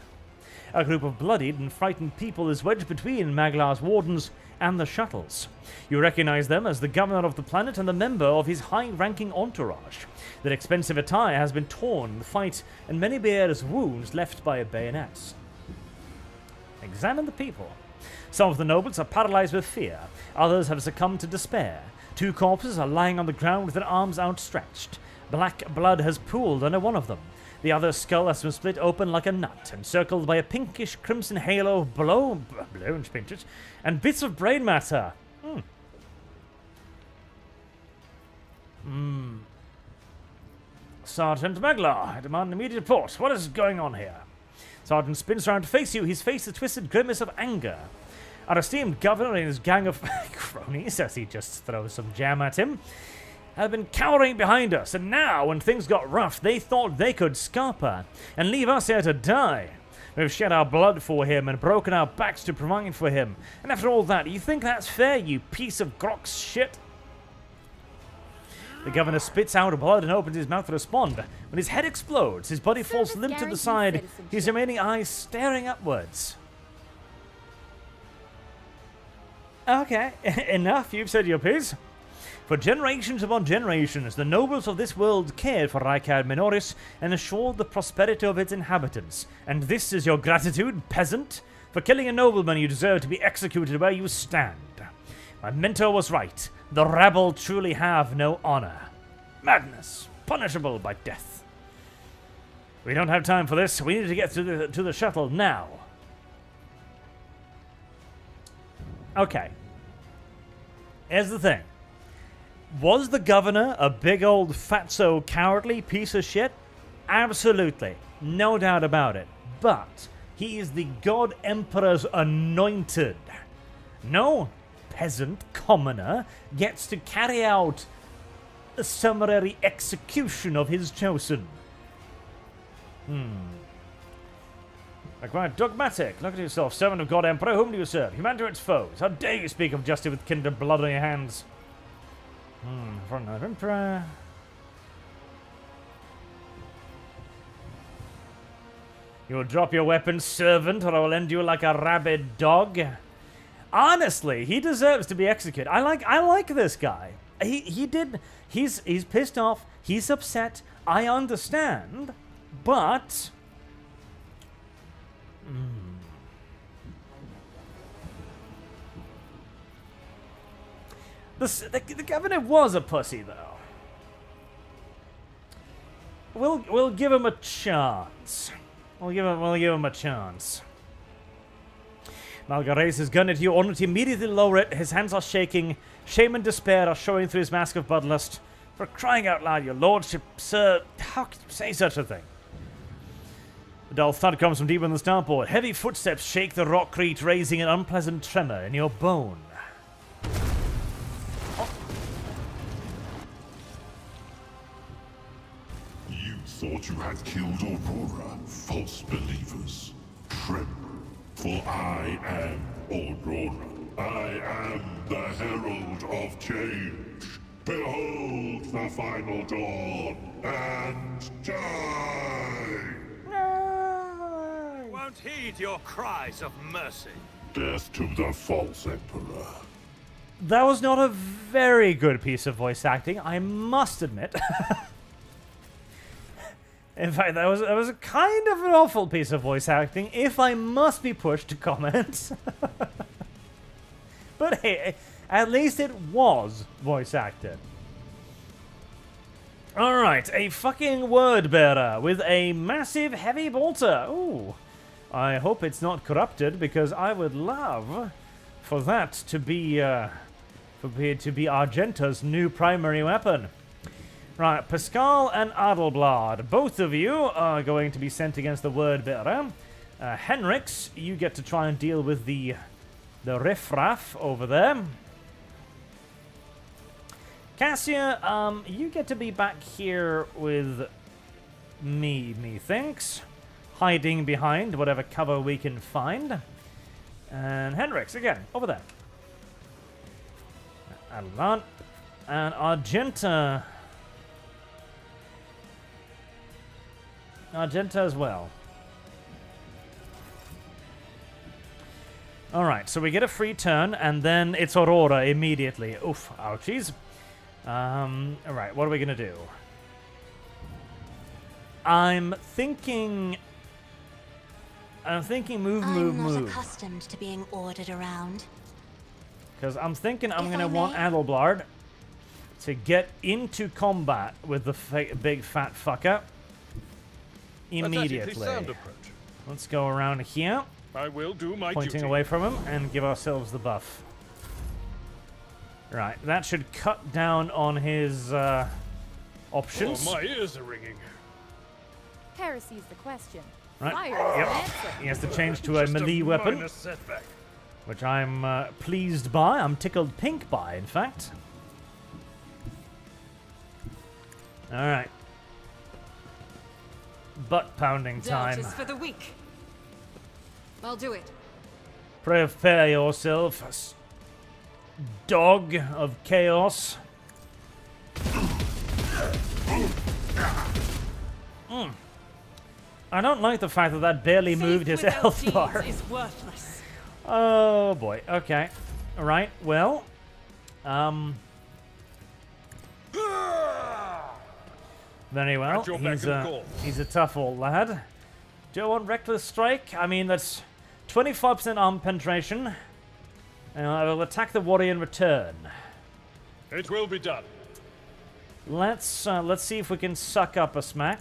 A group of bloodied and frightened people is wedged between Maglar's wardens and the shuttles. You recognize them as the governor of the planet and the member of his high-ranking entourage. Their expensive attire has been torn in the fight, and many bear as wounds left by a bayonet. Examine the people. Some of the nobles are paralyzed with fear. Others have succumbed to despair. Two corpses are lying on the ground with their arms outstretched. Black blood has pooled under one of them. The other skull has been split open like a nut, encircled by a pinkish crimson halo of blown, blown pinches, and bits of brain matter. Hmm. Mm. Sergeant Maglar, I demand an immediate report. What is going on here? Sergeant spins around to face you, his face a twisted grimace of anger. Our esteemed governor and his gang of cronies, as he just throws some jam at him, have been cowering behind us, and now, when things got rough, they thought they could scarper and leave us here to die. We have shed our blood for him and broken our backs to provide for him. And after all that, you think that's fair, you piece of grox shit? The governor spits out blood and opens his mouth to respond. When his head explodes, his body falls limp to the side, his remaining eyes staring upwards. Okay, enough, you've said your piece. For generations upon generations, the nobles of this world cared for Rykad Minoris and assured the prosperity of its inhabitants. And this is your gratitude, peasant? For killing a nobleman, you deserve to be executed where you stand. My mentor was right. The rabble truly have no honor. Madness, punishable by death. We don't have time for this. We need to get to the, to the shuttle now. Okay. Here's the thing. Was the governor a big old fatso cowardly piece of shit? Absolutely. No doubt about it. But he is the God Emperor's anointed. No peasant commoner gets to carry out a summary execution of his chosen. Hmm. Like right, dogmatic. Look at yourself, servant of God Emperor. Whom do you serve? Humanity or its foes? How dare you speak of justice with kindred blood on your hands? Hmm, front of Emperor. You will drop your weapon, servant, or I will end you like a rabid dog. Honestly, he deserves to be executed. I like I like this guy. He he did he's he's pissed off, he's upset, I understand, but mm. the, the, the governor was a pussy though. We'll we'll give him a chance. We'll give him we'll give him a chance. Malga raises his gun at you, only to immediately lower it. His hands are shaking. Shame and despair are showing through his mask of bloodlust. For crying out loud, your lordship, sir, how can you say such a thing? A dull thud comes from deep in the starboard. Heavy footsteps shake the rockcrete, raising an unpleasant tremor in your bone. Oh. You thought you had killed Aurora, false believers. Tremble. For I am Aurora. I am the herald of change. Behold the final dawn and die! No. Won't heed your cries of mercy. Death to the false emperor. That was not a very good piece of voice acting, I must admit. In fact, that was, that was a kind of an awful piece of voice acting, if I must be pushed to comment. But hey, at least it was voice acted. Alright, a fucking word bearer with a massive heavy bolter. Ooh, I hope it's not corrupted, because I would love for that to be, uh, for be, to be Argenta's new primary weapon. Right, Pasqal and Adelblad, both of you are going to be sent against the word bearer. Uh, Henrix, you get to try and deal with the the riffraff over there. Cassia, um, you get to be back here with me, methinks, hiding behind whatever cover we can find. And Henrix, again, over there. Adelblad and Argenta. Argenta as well. Alright, so we get a free turn, and then it's Aurora immediately. Oof, ouchies. Um, Alright, what are we going to do? I'm thinking... I'm thinking move, move, move. I'm not accustomed to being ordered around. Because I'm thinking I'm going to want Adelblad to get into combat with the fa big fat fucker. Immediately. Let's go around here. I will do my pointing duty. Away from him and give ourselves the buff. Right, that should cut down on his uh, options. Oh, my ears are ringing. Heresy's the question. Right. Yep. He has to change to a melee a weapon, which I'm uh, pleased by. I'm tickled pink by, in fact. All right. Butt pounding time. Dirt is for the weak. I'll do it. Prepare yourself, dog of chaos. Mm. I don't like the fact that that barely Faith moved his health bar. Oh boy. Okay. All right. Well. Um. Very well. He's a, he's a tough old lad. Do you want reckless strike? I mean, that's twenty-five percent arm penetration. And I will attack the warrior in return. It will be done. Let's uh, let's see if we can suck up a smack.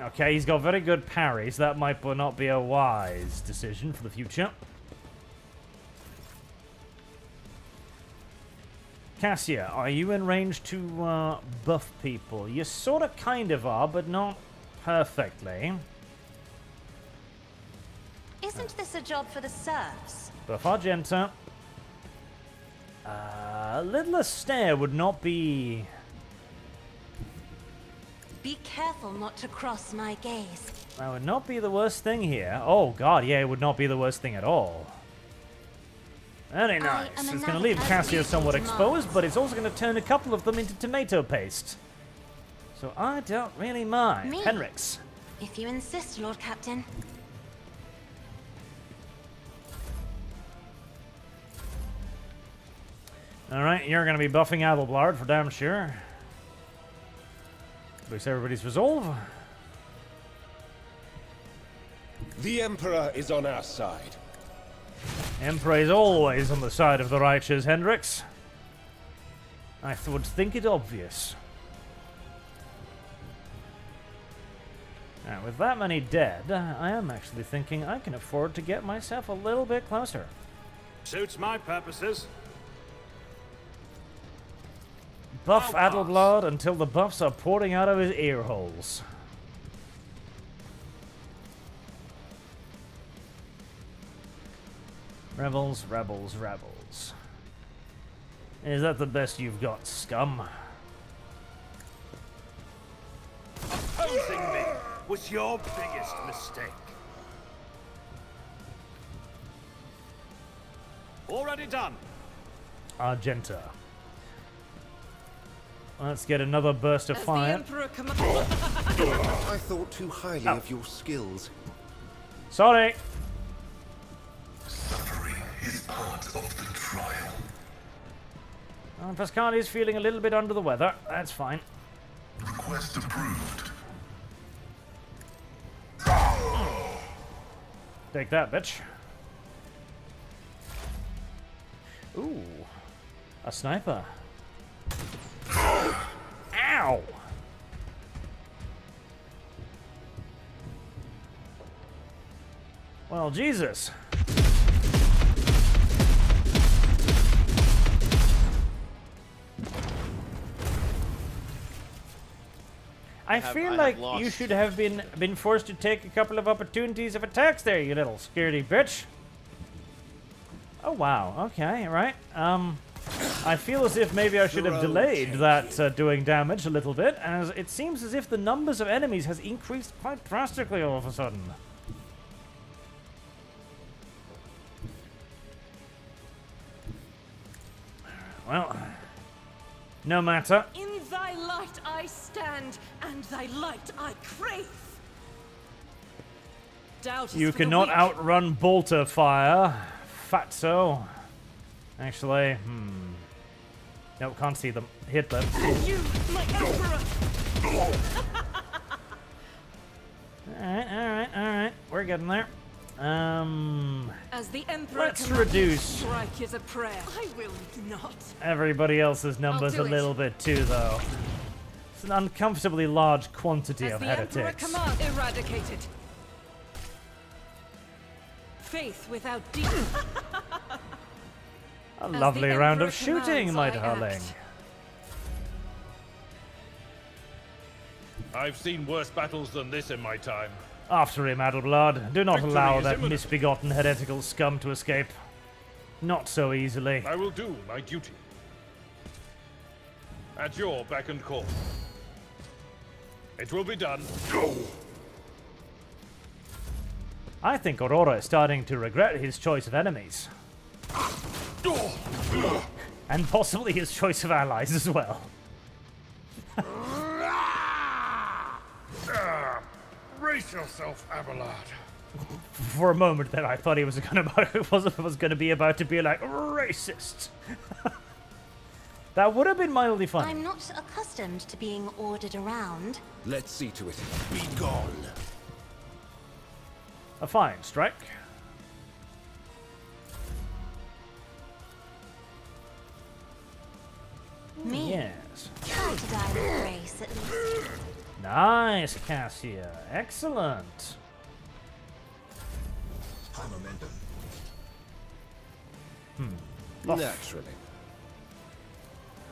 Okay, he's got very good parries. That might not be a wise decision for the future. Cassia, are you in range to uh, buff people? You sort of kind of are, but not perfectly. Isn't this a job for the serfs? Buff Argenta. Uh, little Astaire would not be... Be careful not to cross my gaze. That would not be the worst thing here. Oh god, yeah, it would not be the worst thing at all. Very nice. It's going to leave Cassia somewhat exposed, but it's also going to turn a couple of them into tomato paste. So I don't really mind. Me? Henrix. If you insist, Lord Captain. Alright, you're going to be buffing Adelblad for damn sure. Boost everybody's resolve. The Emperor is on our side. Emperor is always on the side of the righteous, Henrix. I would think it obvious. Now, with that many dead, I am actually thinking I can afford to get myself a little bit closer. Suits my purposes. Buff Adelblad until the buffs are pouring out of his ear holes. Rebels, rebels, rebels. Is that the best you've got, scum? Opposing me was your biggest mistake. Already done. Argenta. Let's get another burst of As fire. I thought too highly oh. of your skills. Sorry. Suffering is part of the trial. Oh, Pasqal is feeling a little bit under the weather. That's fine. Request approved. Take that, bitch. Ooh, a sniper. Ow! Well, Jesus. I, I have, feel I like you should have been been forced to take a couple of opportunities of attacks there, you little scaredy bitch. Oh wow. Okay. Right. Um. I feel as if maybe I should have delayed that uh, doing damage a little bit, as it seems as if the numbers of enemies has increased quite drastically all of a sudden. Well, no matter. In thy light I stand, and thy light I crave. Doubt you cannot outrun bolter fire, fatso. Actually, hmm. No, can't see them. Hit them. You, my emperor. Alright, alright, alright. We're getting there. Um As the emperor let's reduce strike is a prayer. I will not. Everybody else's numbers a little it. bit too though. It's an uncomfortably large quantity As of the heretics. Command eradicated. Faith without deep. A As lovely round of shooting, my darling. I've seen worse battles than this in my time. After him, Adelblad. Do not Victory allow that imminent. misbegotten heretical scum to escape. Not so easily. I will do my duty. At your beck and call. It will be done. Go. I think Aurora is starting to regret his choice of enemies. And possibly his choice of allies as well. uh, brace yourself, Abelard. For a moment there, I thought he was going about it was, was going to be about to be like racist. That would have been mildly funny. I'm not accustomed to being ordered around. Let's see to it. Be gone. A fine strike. Me? Yes. Try to die with grace, at least. Nice, Cassia. Excellent. Momentum. Hmm. Off. Naturally.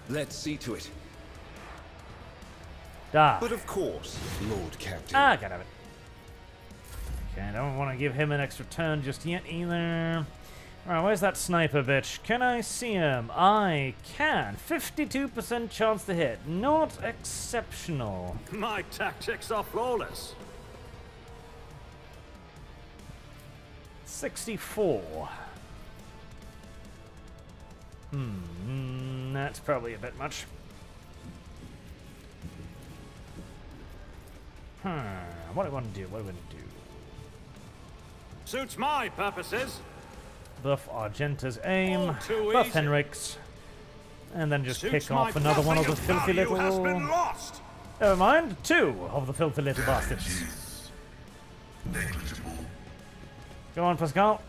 Let's see to it. Ah. But of course, Lord Captain. Ah, God damn it. Okay, I don't want to give him an extra turn just yet either. Alright, where's that sniper bitch? Can I see him? I can. fifty-two percent chance to hit. Not exceptional. My tactics are flawless. sixty-four. Hmm, that's probably a bit much. Hmm, what do I want to do? What do I want to do? Suits my purposes. Buff Argenta's aim, buff easy. Henrix, and then just Suits pick off another one of the filthy little... Never mind, two of the filthy little that bastards. Go on, Pasqal.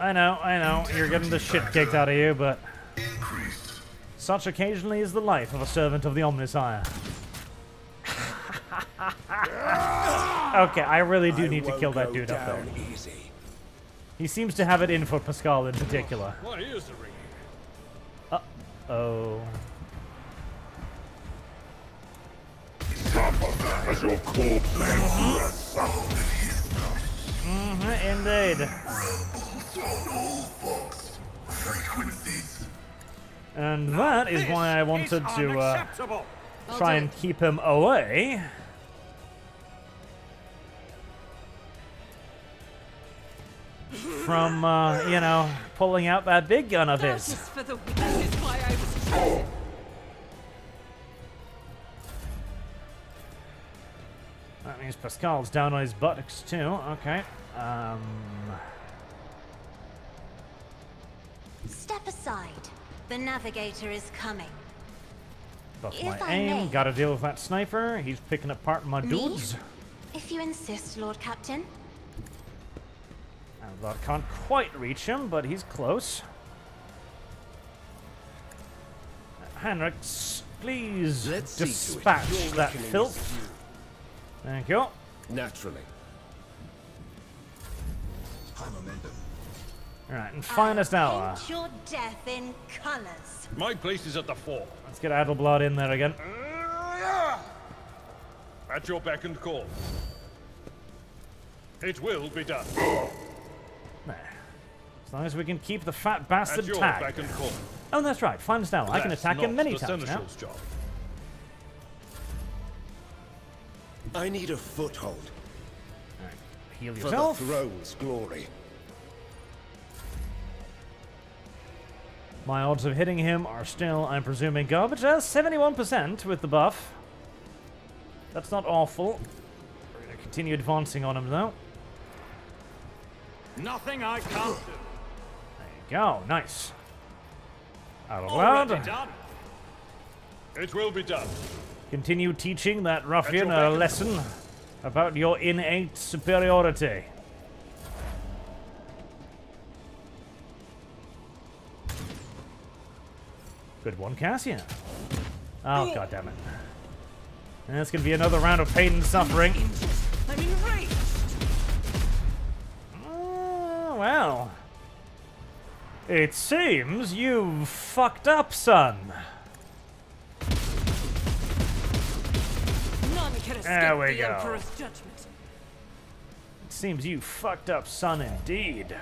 I know, I know, Integrity you're getting the shit kicked out of you, but... Increased. Such occasionally is the life of a servant of the Omnisire. Okay, I really do need to kill that dude up there. Easy. He seems to have it in for Pasqal in particular. What is the ring? Uh-oh. Top of that is your core plan. Mm-hmm, indeed. And that is why I wanted to uh, try and keep him away. From, uh, you know, pulling out that big gun of his. That means Pascal's down on his buttocks too. Okay. Um. Step aside. The navigator is coming. Buff my aim. Got to deal with that sniper. He's picking apart my dudes. Me? If you insist, Lord Captain. I can't quite reach him, but he's close. Henrix, please Let's dispatch that filth. Thank you. Naturally. Alright, and finest hour. Your death in colors. My place is at the fore. Let's get Adelblad in there again. At your beck and call. It will be done. There. As long as we can keep the fat bastard at your tagged. Beck and call. Oh, that's right. Finest hour. That's I can attack him many times now. Job. I need a foothold. All right, heal yourself. For the throne's glory. My odds of hitting him are still, I'm presuming, garbage. That's seventy-one percent with the buff. That's not awful. We're going to continue advancing on him, though. Nothing I can't do. There you go. Nice. Out loud. It will be done. Continue teaching that ruffian a lesson about your innate superiority. Good one, Cassia. Oh, God damn it. And that's going to be another round of pain and suffering. Oh, well. It seems you've fucked up, son. There we go. It seems you fucked up, son, indeed.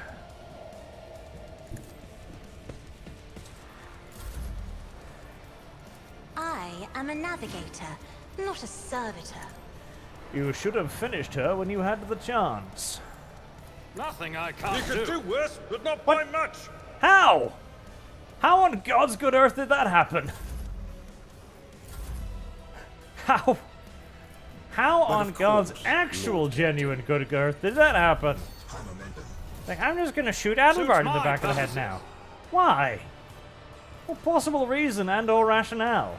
I am a navigator, not a servitor. You should have finished her when you had the chance. Nothing I can't you do. You could do worse, but not by much. How? How on God's good earth did that happen? How? How on God's actual genuine good earth did that happen? Like, I'm just gonna shoot Adelblad in the back of the head now. Why? What possible reason and or rationale?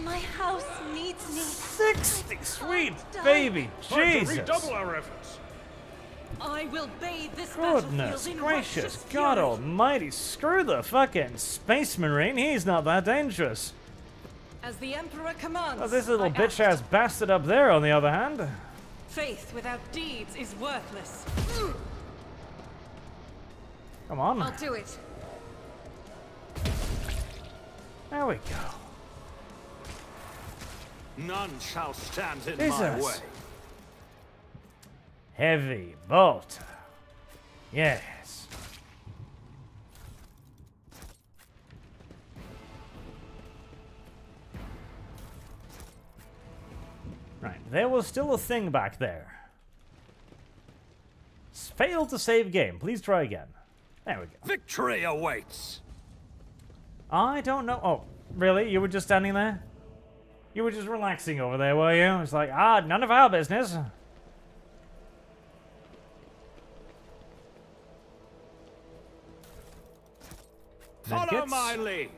My house needs me. Sixty, sweet baby, Jesus! Redouble our efforts. I will bathe this Goodness in gracious, God fury. Almighty! Screw the fucking space marine. He's not that dangerous. As the Emperor commands. Well, this little bitch-ass bastard up there, on the other hand. Faith without deeds is worthless. Mm. Come on. I'll do it. There we go. None shall stand in Jesus. my way. Heavy bolt. Yes. Right, there was still a thing back there. Failed to save game. Please try again. There we go. Victory awaits. I don't know. Oh, really? You were just standing there? You were just relaxing over there, were you? It's like, ah, none of our business. Follow my lead.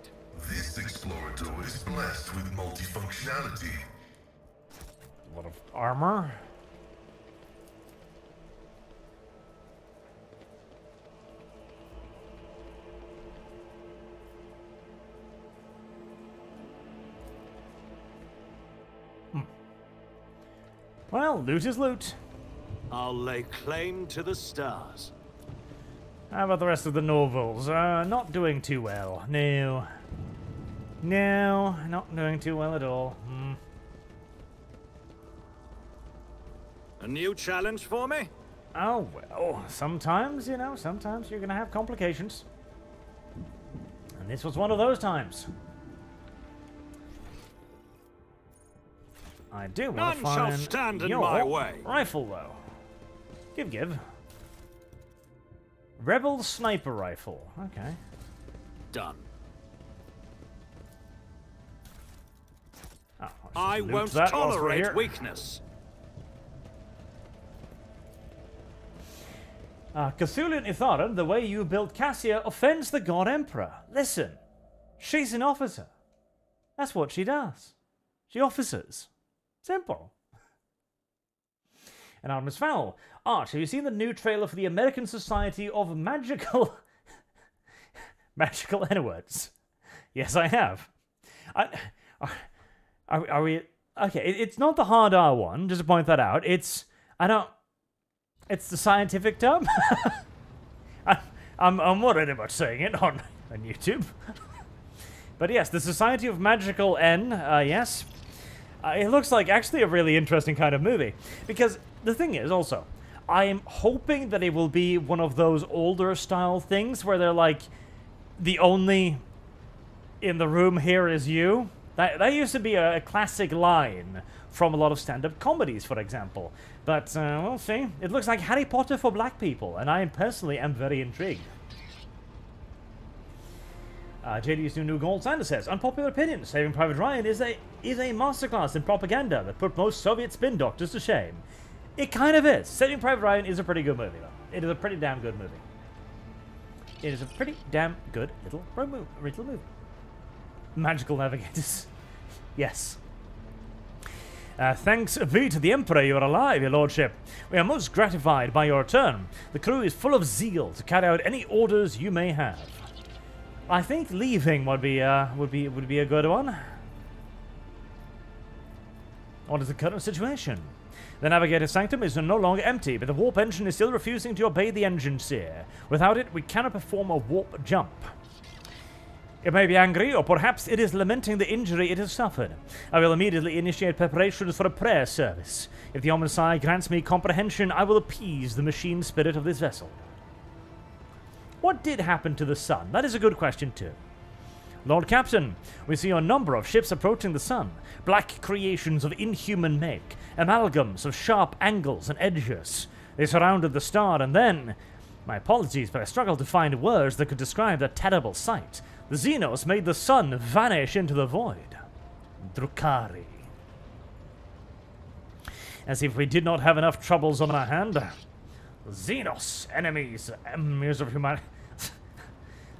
This Explorador is blessed with multifunctionality. A lot of armor. Hmm. Well, loot is loot. I'll lay claim to the stars. How about the rest of the Norvals? Uh, not doing too well. No. No, not doing too well at all. Hmm. A new challenge for me? Oh, well, sometimes, you know, sometimes you're gonna have complications. And this was one of those times. I do want to find shall stand in your my way. Rifle, though. Give, give. Rebel sniper rifle. Okay. Done. Oh, I, I won't tolerate weakness. Uh, Cthulhu Itharan, the way you built Cassia offends the God Emperor. Listen, she's an officer. That's what she does. She officers. Simple. And Artemis Fowl. Arch, have you seen the new trailer for the American Society of Magical... Magical N-words? Yes, I have. I, are, are, are we... Okay, it, it's not the hard R one, just to point that out. It's... I don't... It's the scientific term. I, I'm, I'm worried about saying it on, on YouTube. But yes, the Society of Magical N, uh, yes. Uh, it looks like actually a really interesting kind of movie. Because the thing is, also, I am hoping that it will be one of those older style things where they're like, the only in the room here is you. That, that used to be a, a classic line from a lot of stand-up comedies, for example. But uh, we'll see. It looks like Harry Potter for black people, and I personally am very intrigued. Uh, J D's new gold Sander says, unpopular opinion, Saving Private Ryan is a is a masterclass in propaganda that put most Soviet spin doctors to shame. It kind of is. Saving Private Ryan is a pretty good movie, though. It is a pretty damn good movie. It is a pretty damn good little movie. Little movie. Magical navigators. Yes. Uh, thanks be to the Emperor you are alive, your lordship. We are most gratified by your return. The crew is full of zeal to carry out any orders you may have. I think leaving would be uh, would be would be a good one. What is the current situation? The Navigator Sanctum is no longer empty, but the warp engine is still refusing to obey the engine seer. Without it, we cannot perform a warp jump. It may be angry, or perhaps it is lamenting the injury it has suffered. I will immediately initiate preparations for a prayer service. If the Omnisci grants me comprehension, I will appease the machine spirit of this vessel. What did happen to the sun? That is a good question, too. Lord Captain, we see a number of ships approaching the sun, black creations of inhuman make, amalgams of sharp angles and edges. They surrounded the star and then... My apologies, but I struggled to find words that could describe that terrible sight. The Xenos made the sun vanish into the void. Drukhari. As if we did not have enough troubles on our hand. Xenos, enemies, enemies of humanity.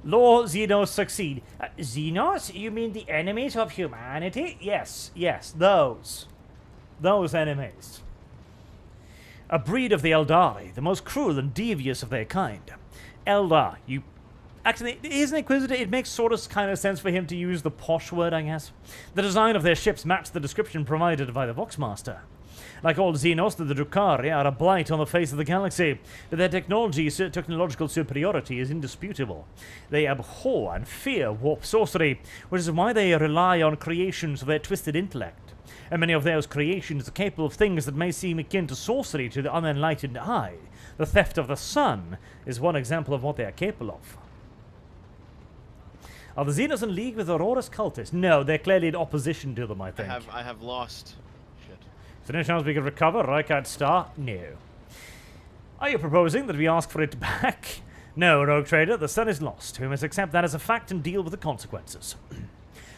Law Xenos succeed. Uh, Xenos? You mean the enemies of humanity? Yes, yes, those. Those enemies. A breed of the Eldari, the most cruel and devious of their kind. Eldar, you... Actually, he's an Inquisitor. It makes sort of kind of sense for him to use the posh word, I guess. The design of their ships matched the description provided by the Voxmaster. Like all Xenos, the Drukhari are a blight on the face of the galaxy, but their technology, technological superiority is indisputable. They abhor and fear warp sorcery, which is why they rely on creations of their twisted intellect. And many of those creations are capable of things that may seem akin to sorcery to the unenlightened eye. The theft of the sun is one example of what they are capable of. Are the Xenos in league with Aurora's cultists? No, they're clearly in opposition to them, I think. I have, I have lost... Is there any chance we could recover Rykad's star? No. Are you proposing that we ask for it back? No, Rogue Trader, the sun is lost. We must accept that as a fact and deal with the consequences.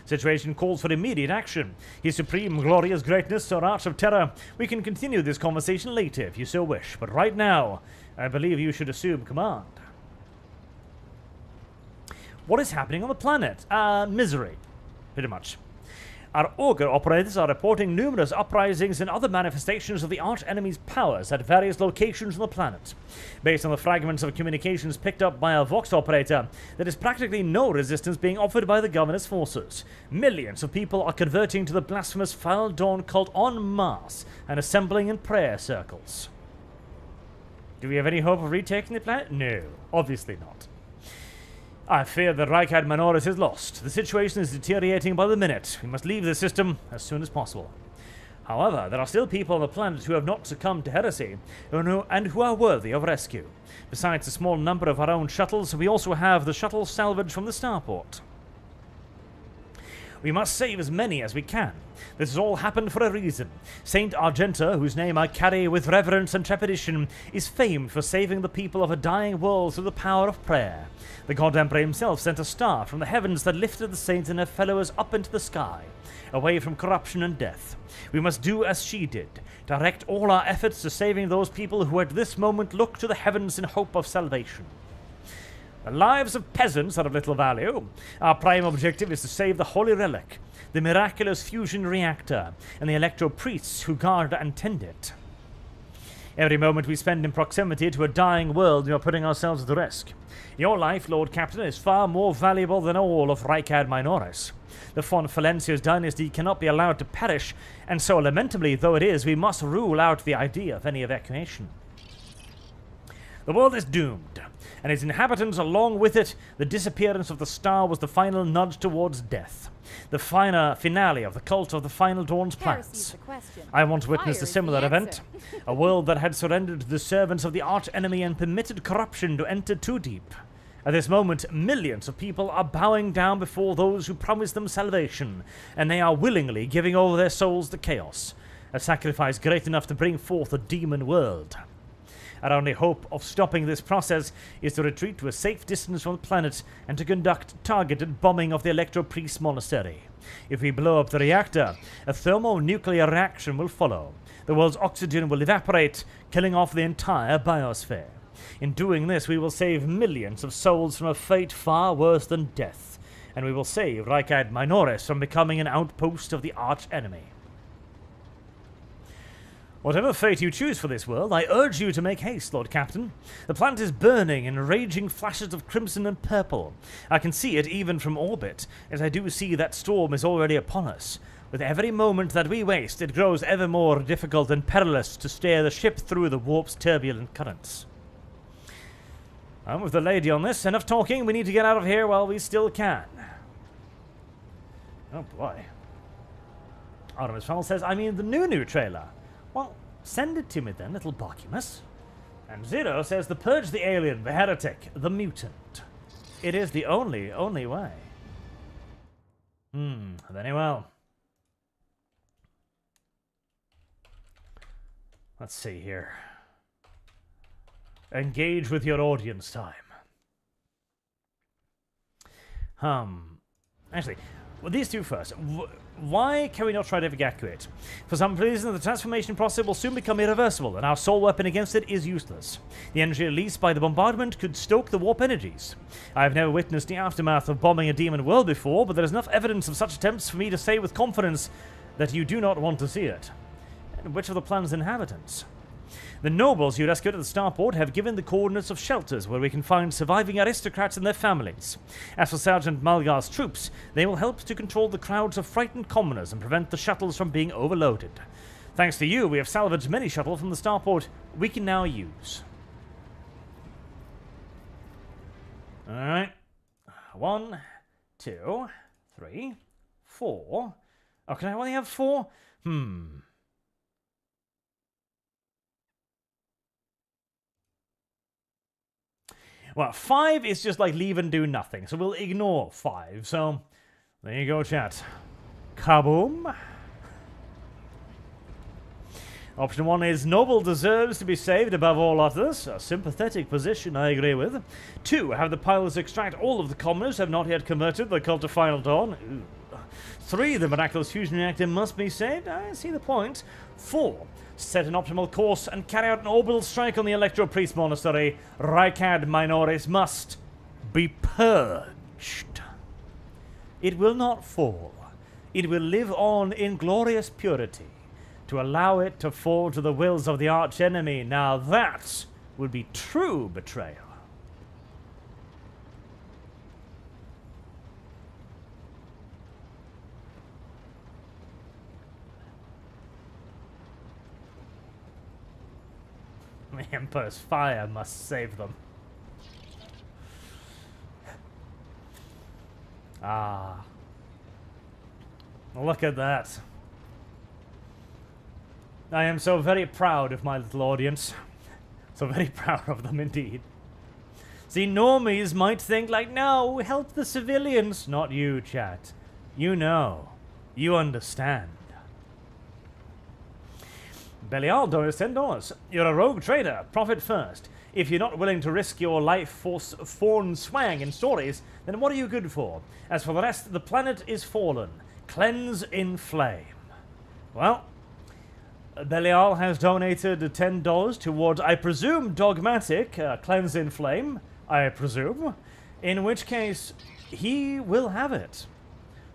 Situation calls for immediate action. His supreme glorious greatness or arch of terror. We can continue this conversation later if you so wish, but right now, I believe you should assume command. What is happening on the planet? Uh, misery. Pretty much. Our auger operators are reporting numerous uprisings and other manifestations of the arch-enemy's powers at various locations on the planet. Based on the fragments of communications picked up by our Vox operator, there is practically no resistance being offered by the governor's forces. Millions of people are converting to the blasphemous Foul Dawn cult en masse and assembling in prayer circles. Do we have any hope of retaking the planet? No, obviously not. I fear that Rykad Minoris is lost. The situation is deteriorating by the minute. We must leave the system as soon as possible. However, there are still people on the planet who have not succumbed to heresy and who are worthy of rescue. Besides a small number of our own shuttles, we also have the shuttle salvaged from the starport. We must save as many as we can. This has all happened for a reason. Saint Argenta, whose name I carry with reverence and trepidation, is famed for saving the people of a dying world through the power of prayer. The God Emperor himself sent a star from the heavens that lifted the saint and her followers up into the sky, away from corruption and death. We must do as she did, direct all our efforts to saving those people who at this moment look to the heavens in hope of salvation. The lives of peasants are of little value. Our prime objective is to save the holy relic, the miraculous fusion reactor, and the Electro-Priests who guard and tend it. Every moment we spend in proximity to a dying world, we are putting ourselves at risk. Your life, Lord Captain, is far more valuable than all of Rykad Minoris. The von Falencia's dynasty cannot be allowed to perish, and so lamentably though it is, we must rule out the idea of any evacuation. The world is doomed, and its inhabitants along with it. The disappearance of the star was the final nudge towards death. The final finale of the cult of the Final Dawn's plans. I once witnessed a similar event. A world that had surrendered to the servants of the arch-enemy and permitted corruption to enter too deep. At this moment, millions of people are bowing down before those who promised them salvation, and they are willingly giving over their souls to chaos. A sacrifice great enough to bring forth a demon world. Our only hope of stopping this process is to retreat to a safe distance from the planet and to conduct targeted bombing of the Electro-Priest Monastery. If we blow up the reactor, a thermonuclear reaction will follow. The world's oxygen will evaporate, killing off the entire biosphere. In doing this, we will save millions of souls from a fate far worse than death, and we will save Rykad Minoris from becoming an outpost of the arch-enemy. Whatever fate you choose for this world, I urge you to make haste, Lord Captain. The planet is burning in raging flashes of crimson and purple. I can see it even from orbit, as I do see that storm is already upon us. With every moment that we waste, it grows ever more difficult and perilous to steer the ship through the warp's turbulent currents. I'm with the lady on this. Enough talking. We need to get out of here while we still can. Oh boy. Artemis Fowl says, I mean the new new trailer. Well, send it to me then, little Barkimus. And Zero says, the purge, the alien, the heretic, the mutant. It is the only, only way. Hmm, very well. Let's see here. Engage with your audience time. Um, actually, well, these two first. Why can we not try to evacuate? For some reason, the transformation process will soon become irreversible, and our sole weapon against it is useless. The energy released by the bombardment could stoke the warp energies. I have never witnessed the aftermath of bombing a demon world before, but there is enough evidence of such attempts for me to say with confidence that you do not want to see it. And which of the planet's inhabitants? The nobles you rescued at the starport have given the coordinates of shelters where we can find surviving aristocrats and their families. As for Sergeant Malgar's troops, they will help to control the crowds of frightened commoners and prevent the shuttles from being overloaded. Thanks to you, we have salvaged many shuttles from the starport we can now use. Alright. One, two, three, four. Oh, can I only have four? Hmm. Well, five is just like leave and do nothing, so we'll ignore five. So, there you go, chat. Kaboom. Option one is noble deserves to be saved above all others. A sympathetic position I agree with. Two, have the pilots extract all of the commoners who have not yet converted the cult of Final Dawn. Ooh. Three, the miraculous fusion reactor must be saved. I see the point. Four, set an optimal course and carry out an orbital strike on the Electro-Priest Monastery. Rykad Minoris must be purged. It will not fall. It will live on in glorious purity. To allow it to fall to the wills of the archenemy, now that would be true betrayal. The Emperor's fire must save them. Ah. Look at that. I am so very proud of my little audience. So very proud of them indeed. See, normies might think like, no, help the civilians. Not you, chat. You know. You understand. Belial donors ten dollars. You're a rogue trader. Profit first. If you're not willing to risk your life for fawn swang in stories, then what are you good for? As for the rest, the planet is fallen. Cleanse in flame. Well, Belial has donated ten dollars towards, I presume, dogmatic uh, cleanse in flame. I presume. In which case, he will have it.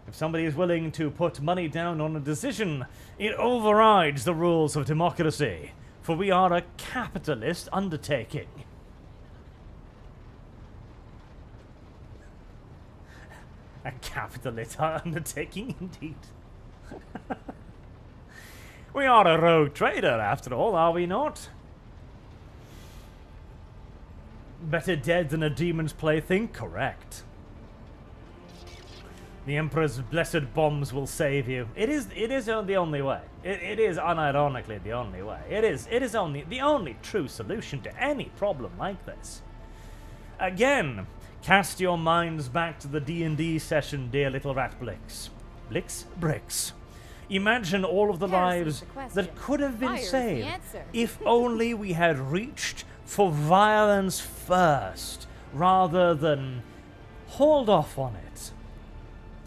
If somebody is willing to put money down on a decision, it overrides the rules of democracy, for we are a capitalist undertaking. A capitalist undertaking, indeed. We are a rogue trader, after all, are we not? Better dead than a demon's plaything? Correct. The Emperor's blessed bombs will save you. It is it is the only way. It, it is unironically the only way. It is it is only the only true solution to any problem like this. Again, cast your minds back to the D and D session, dear little rat Blix. Blix? Bricks. Imagine all of the lives that could have been saved if only we had reached for violence first, rather than hold off on it.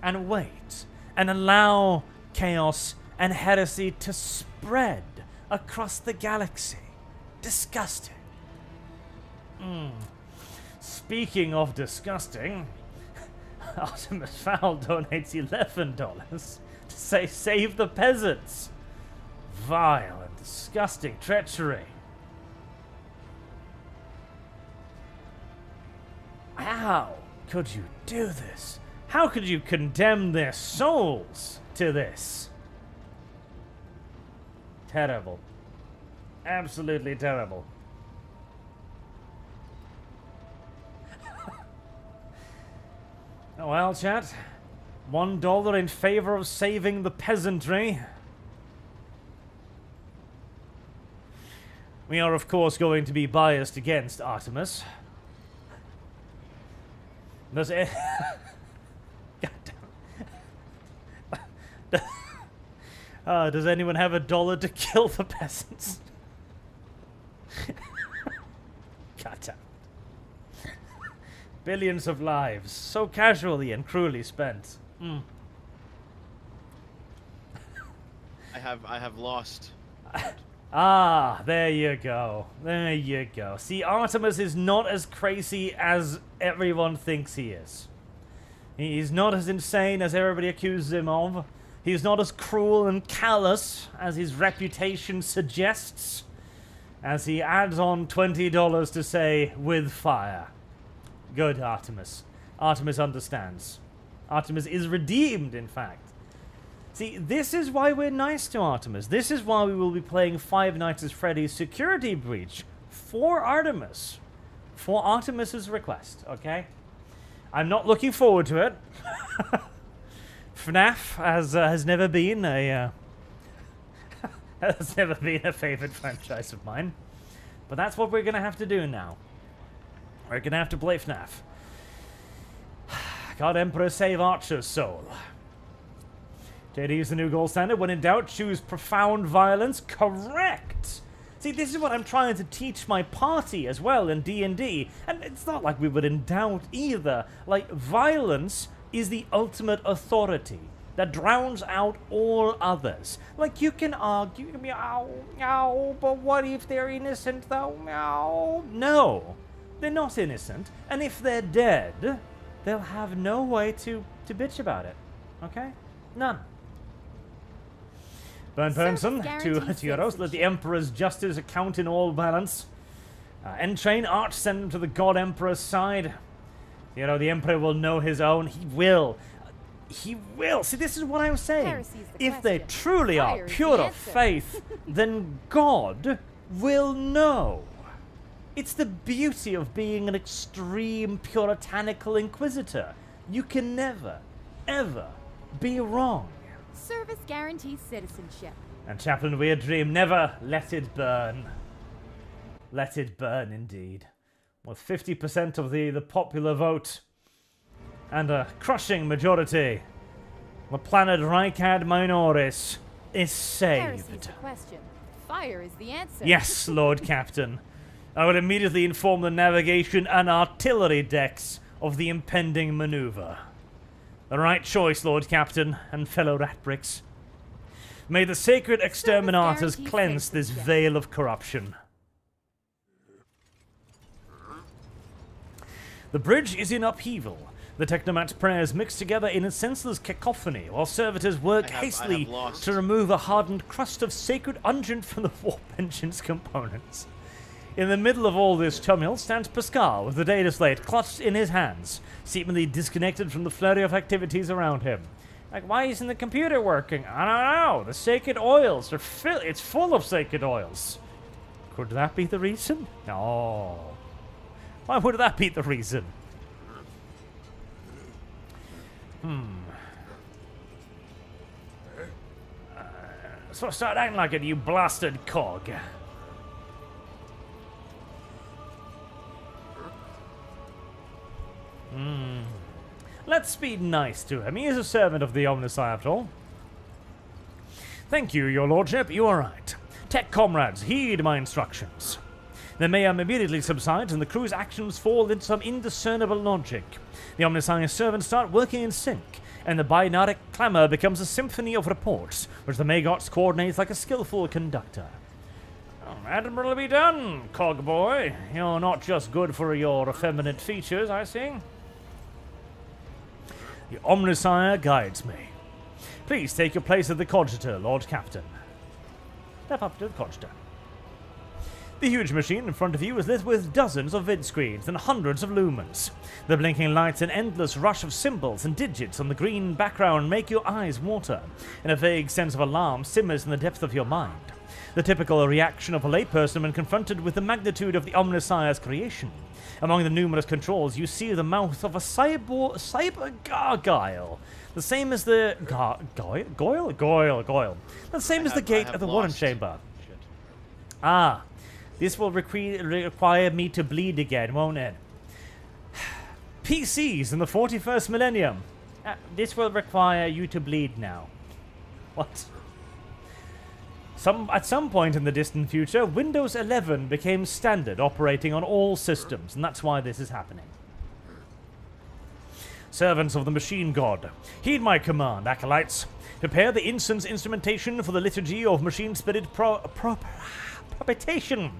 And wait, and allow chaos and heresy to spread across the galaxy. Disgusting. Mm. Speaking of disgusting, Artemis Fowl donates eleven dollars to say save the peasants. Vile and disgusting treachery. How could you do this? How could you condemn their souls to this? Terrible. Absolutely terrible. Oh well, chat. One dollar in favor of saving the peasantry. We are, of course, going to be biased against Artemis. Does it... Uh, does anyone have a dollar to kill the peasants? God damn it. Billions of lives, so casually and cruelly spent. Mm. I have, I have lost. Ah, there you go. There you go. See, Artemis is not as crazy as everyone thinks he is. He's not as insane as everybody accuses him of. He's not as cruel and callous as his reputation suggests. As he adds on twenty dollars to say, with fire. Good, Artemis. Artemis understands. Artemis is redeemed, in fact. See, this is why we're nice to Artemis. This is why we will be playing Five Nights at Freddy's Security Breach for Artemis. For Artemis's request, okay? I'm not looking forward to it. F NAF has, uh, has never been a... Uh, has never been a favorite franchise of mine. But that's what we're going to have to do now. We're going to have to play F NAF. God Emperor save Archer's soul. J D is the new gold standard. When in doubt, choose profound violence. Correct! See, this is what I'm trying to teach my party as well in D and D. And it's not like we were in doubt either. Like, violence is the ultimate authority that drowns out all others. Like, you can argue, you can be, oh, oh, but what if they're innocent, though? Oh. No, they're not innocent. And if they're dead, they'll have no way to, to bitch about it. Okay? None. Burn Permson, two euros. Let the Emperor's justice account in all balance. Uh, Entrain Arch, send him to the God Emperor's side. You know, the Emperor will know his own. He will. He will. See, this is what I'm saying. The if they truly are pure of faith, then God will know. It's the beauty of being an extreme puritanical inquisitor. You can never, ever be wrong. Service guarantees citizenship. And Chaplain Weird Dream, never let it burn. Let it burn, indeed. With fifty percent of the, the popular vote and a crushing majority, the planet Rykad Minoris is saved. Heresy's the question. Fire is the answer. Yes, Lord Captain. I would immediately inform the navigation and artillery decks of the impending maneuver. The right choice, Lord Captain, and fellow ratbricks. May the sacred exterminators cleanse this veil of corruption. The bridge is in upheaval. The technomat's prayers mixed together in a senseless cacophony, while servitors work have, hastily to remove a hardened crust of sacred unguent from the warp engine's components. In the middle of all this tumult stands Pasqal with the data slate clutched in his hands, seemingly disconnected from the flurry of activities around him. Like, why isn't the computer working? I don't know. The sacred oils are fill- it's full of sacred oils. Could that be the reason? No. Why would that be the reason? Hmm. Uh, so start acting like it, you blasted cog. Mm. Let's be nice to him. He is a servant of the Omnisci after all. Thank you, your lordship. You are right. Tech comrades, heed my instructions. The mayhem immediately subsides and the crew's actions fall into some indiscernible logic. The Omnisci servants start working in sync, and the binaric clamour becomes a symphony of reports, which the Maggots coordinates like a skillful conductor. Admiral be done, Cogboy. You're not just good for your effeminate features, I see. The Omniscience guides me. Please take your place at the Cogiter, Lord Captain. Step up to the Cogiter. The huge machine in front of you is lit with dozens of vid screens and hundreds of lumens. The blinking lights and endless rush of symbols and digits on the green background make your eyes water, and a vague sense of alarm simmers in the depth of your mind. The typical reaction of a layperson when confronted with the magnitude of the Omniscience's creation. Among the numerous controls, you see the mouth of a cyber, cyber gargoyle, the same as the gar, goyle, goyle, goyle, goyle, the same I as have, the gate at the warden chamber. Shit. Ah, this will require me to bleed again, won't it? P Cs in the forty-first millennium. Uh, this will require you to bleed now. What? Some, at some point in the distant future, Windows eleven became standard, operating on all systems, and that's why this is happening. Servants of the Machine God, heed my command, acolytes. Prepare the incense instrumentation for the liturgy of machine spirit pro... pro, pro propitation.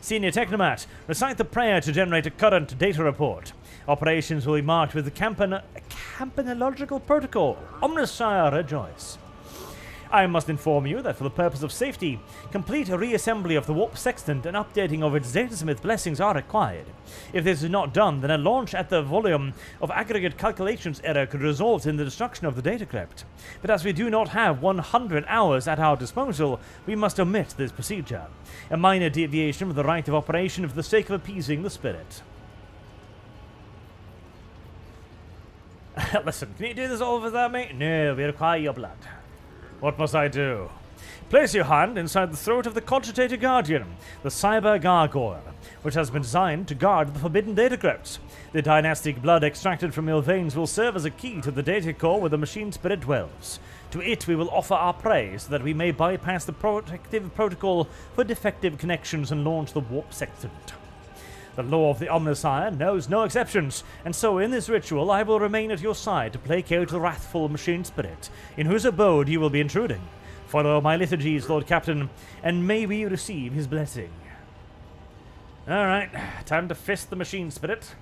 Senior Technomat, recite the prayer to generate a current data report. Operations will be marked with the campan campanological protocol. Omnisire, rejoice. I must inform you that for the purpose of safety, complete reassembly of the warp sextant and updating of its datasmith blessings are required. If this is not done, then a launch at the volume of aggregate calculations error could result in the destruction of the data crypt. But as we do not have one hundred hours at our disposal, we must omit this procedure. A minor deviation from the right of operation for the sake of appeasing the spirit. Listen, can you do this all without me? No, we require your blood. What must I do? Place your hand inside the throat of the Cogitator Guardian, the Cyber Gargoyle, which has been designed to guard the forbidden data crypts. The dynastic blood extracted from your veins will serve as a key to the data core where the machine spirit dwells. To it we will offer our praise so that we may bypass the protective protocol for defective connections and launch the warp sextant. The law of the Omnisire knows no exceptions, and so in this ritual I will remain at your side to placate the wrathful machine spirit, in whose abode you will be intruding. Follow my liturgies, Lord Captain, and may we receive his blessing. Alright, time to fist the machine spirit.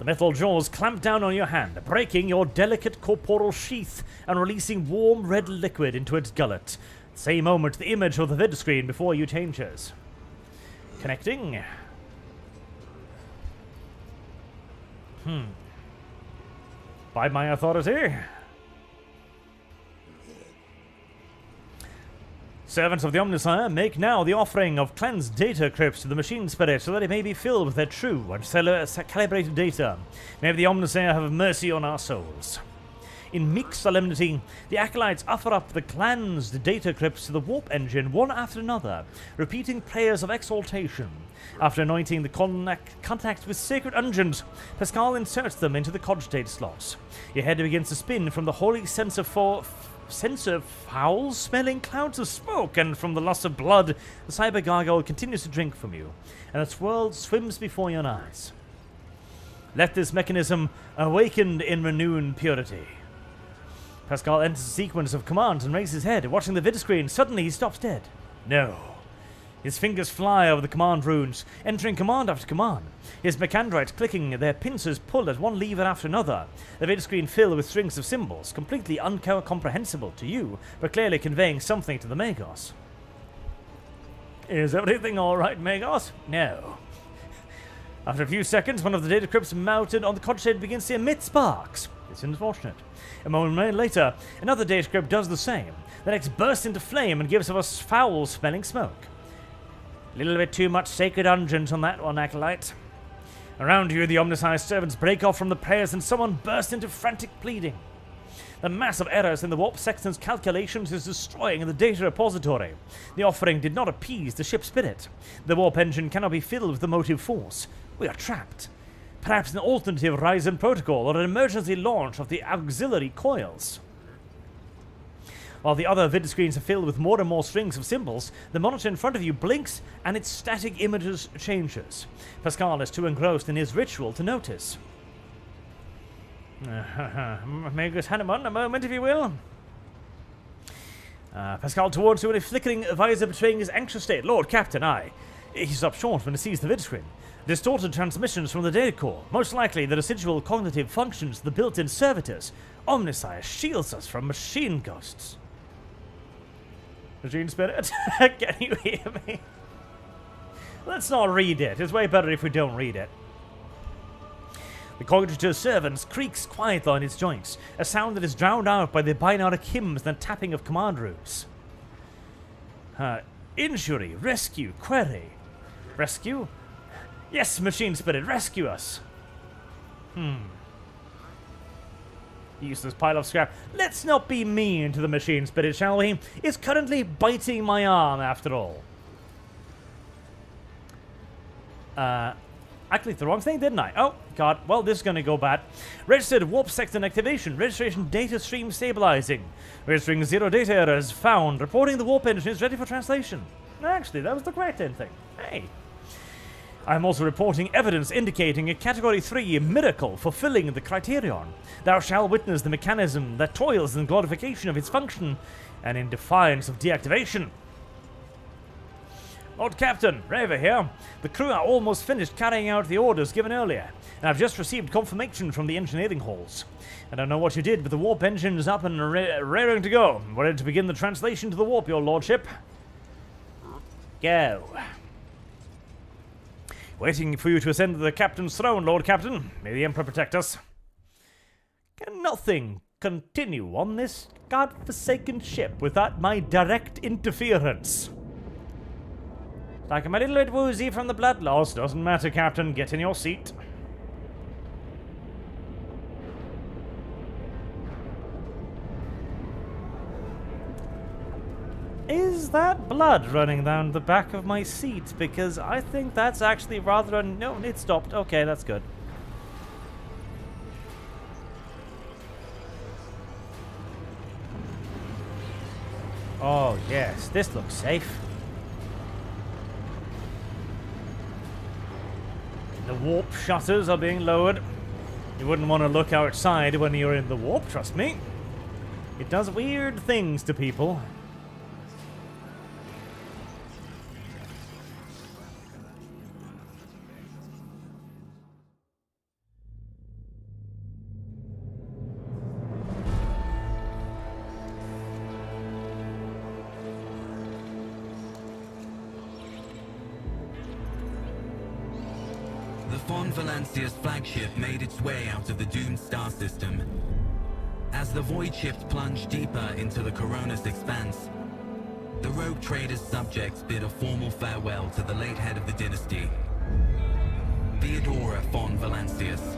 The metal jaws clamp down on your hand, breaking your delicate corporal sheath and releasing warm red liquid into its gullet. At the same moment, the image of the vid screen before you changes. Connecting. Hmm. By my authority. Servants of the Omnisire, make now the offering of cleansed data crypts to the machine spirit so that it may be filled with their true and calibrated data. May the Omnisire have mercy on our souls. In mixed solemnity, the acolytes offer up the cleansed data crypts to the warp engine one after another, repeating prayers of exaltation. After anointing the contact, contact with sacred unguents, Pasqal inserts them into the cogitate slots. Your head begins to spin from the holy censer for censer foul smelling clouds of smoke, and from the lust of blood, the cyber gargoyle continues to drink from you, and its world swims before your eyes. Let this mechanism awaken in renewed purity. Pasqal enters a sequence of commands and raises his head, watching the vidiscreen. Suddenly he stops dead. No. His fingers fly over the command runes, entering command after command. His mechanites clicking, their pincers pull at one lever after another. The vidiscreen filled with strings of symbols, completely incomprehensible to you, but clearly conveying something to the Magos. Is everything alright, Magos? No. After a few seconds, one of the data crypts mounted on the cogitate begins to emit sparks. It's unfortunate. A moment later, another data crypt does the same. The next bursts into flame and gives off a foul-smelling smoke. A little bit too much sacred unguent on that one, acolyte. Around you, the Omnisire servants break off from the prayers and someone bursts into frantic pleading. The mass of errors in the warp sextant's calculations is destroying the data repository. The offering did not appease the ship's spirit. The warp engine cannot be filled with the motive force. We are trapped. Perhaps an alternative Ryzen protocol or an emergency launch of the auxiliary coils. While the other vid screens are filled with more and more strings of symbols, the monitor in front of you blinks and its static images changes. Pasqal is too engrossed in his ritual to notice. Magus Hanuman, a moment if you will. Uh, Pasqal towards you in a flickering visor betraying his anxious state. Lord Captain, I. He stops short when he sees the vid screen. Distorted transmissions from the data core, most likely the residual cognitive functions of the built-in servitors. Omnisire shields us from machine ghosts. Machine spirit, can you hear me? Let's not read it. It's way better if we don't read it. The cognitive servants creaks quietly on its joints, a sound that is drowned out by the binaural hymns and tapping of command runes. Uh, injury, rescue, query. Rescue? Yes, machine spirit, rescue us! Hmm. Use this pile of scrap. Let's not be mean to the machine spirit, shall we? It's currently biting my arm, after all. Uh, I clicked the wrong thing, didn't I? Oh, God. Well, this is going to go bad. Registered warp sector activation. Registration data stream stabilizing. Registering zero data errors found. Reporting the warp engine is ready for translation. Actually, that was the great-end thing. Hey. I'm also reporting evidence indicating a Category three miracle fulfilling the criterion. Thou shalt witness the mechanism that toils in glorification of its function and in defiance of deactivation. Lord Captain, Raver here. The crew are almost finished carrying out the orders given earlier, and I've just received confirmation from the engineering halls. I don't know what you did, but the warp engine is up and ra raring to go. We're ready to begin the translation to the warp, your lordship. Go. Waiting for you to ascend to the Captain's throne, Lord Captain. May the Emperor protect us. Can nothing continue on this godforsaken ship without my direct interference? Like I'm a little bit woozy from the blood loss. Doesn't matter, Captain. Get in your seat. Is that blood running down the back of my seat? Because I think that's actually rather un- No, it stopped. Okay, that's good. Oh, yes. This looks safe. The warp shutters are being lowered. You wouldn't want to look outside when you're in the warp, trust me. It does weird things to people. Valencia's flagship made its way out of the doomed star system. As the void shift plunged deeper into the corona's expanse, the Rogue Trader's subjects bid a formal farewell to the late head of the dynasty, Theodora von Valencius.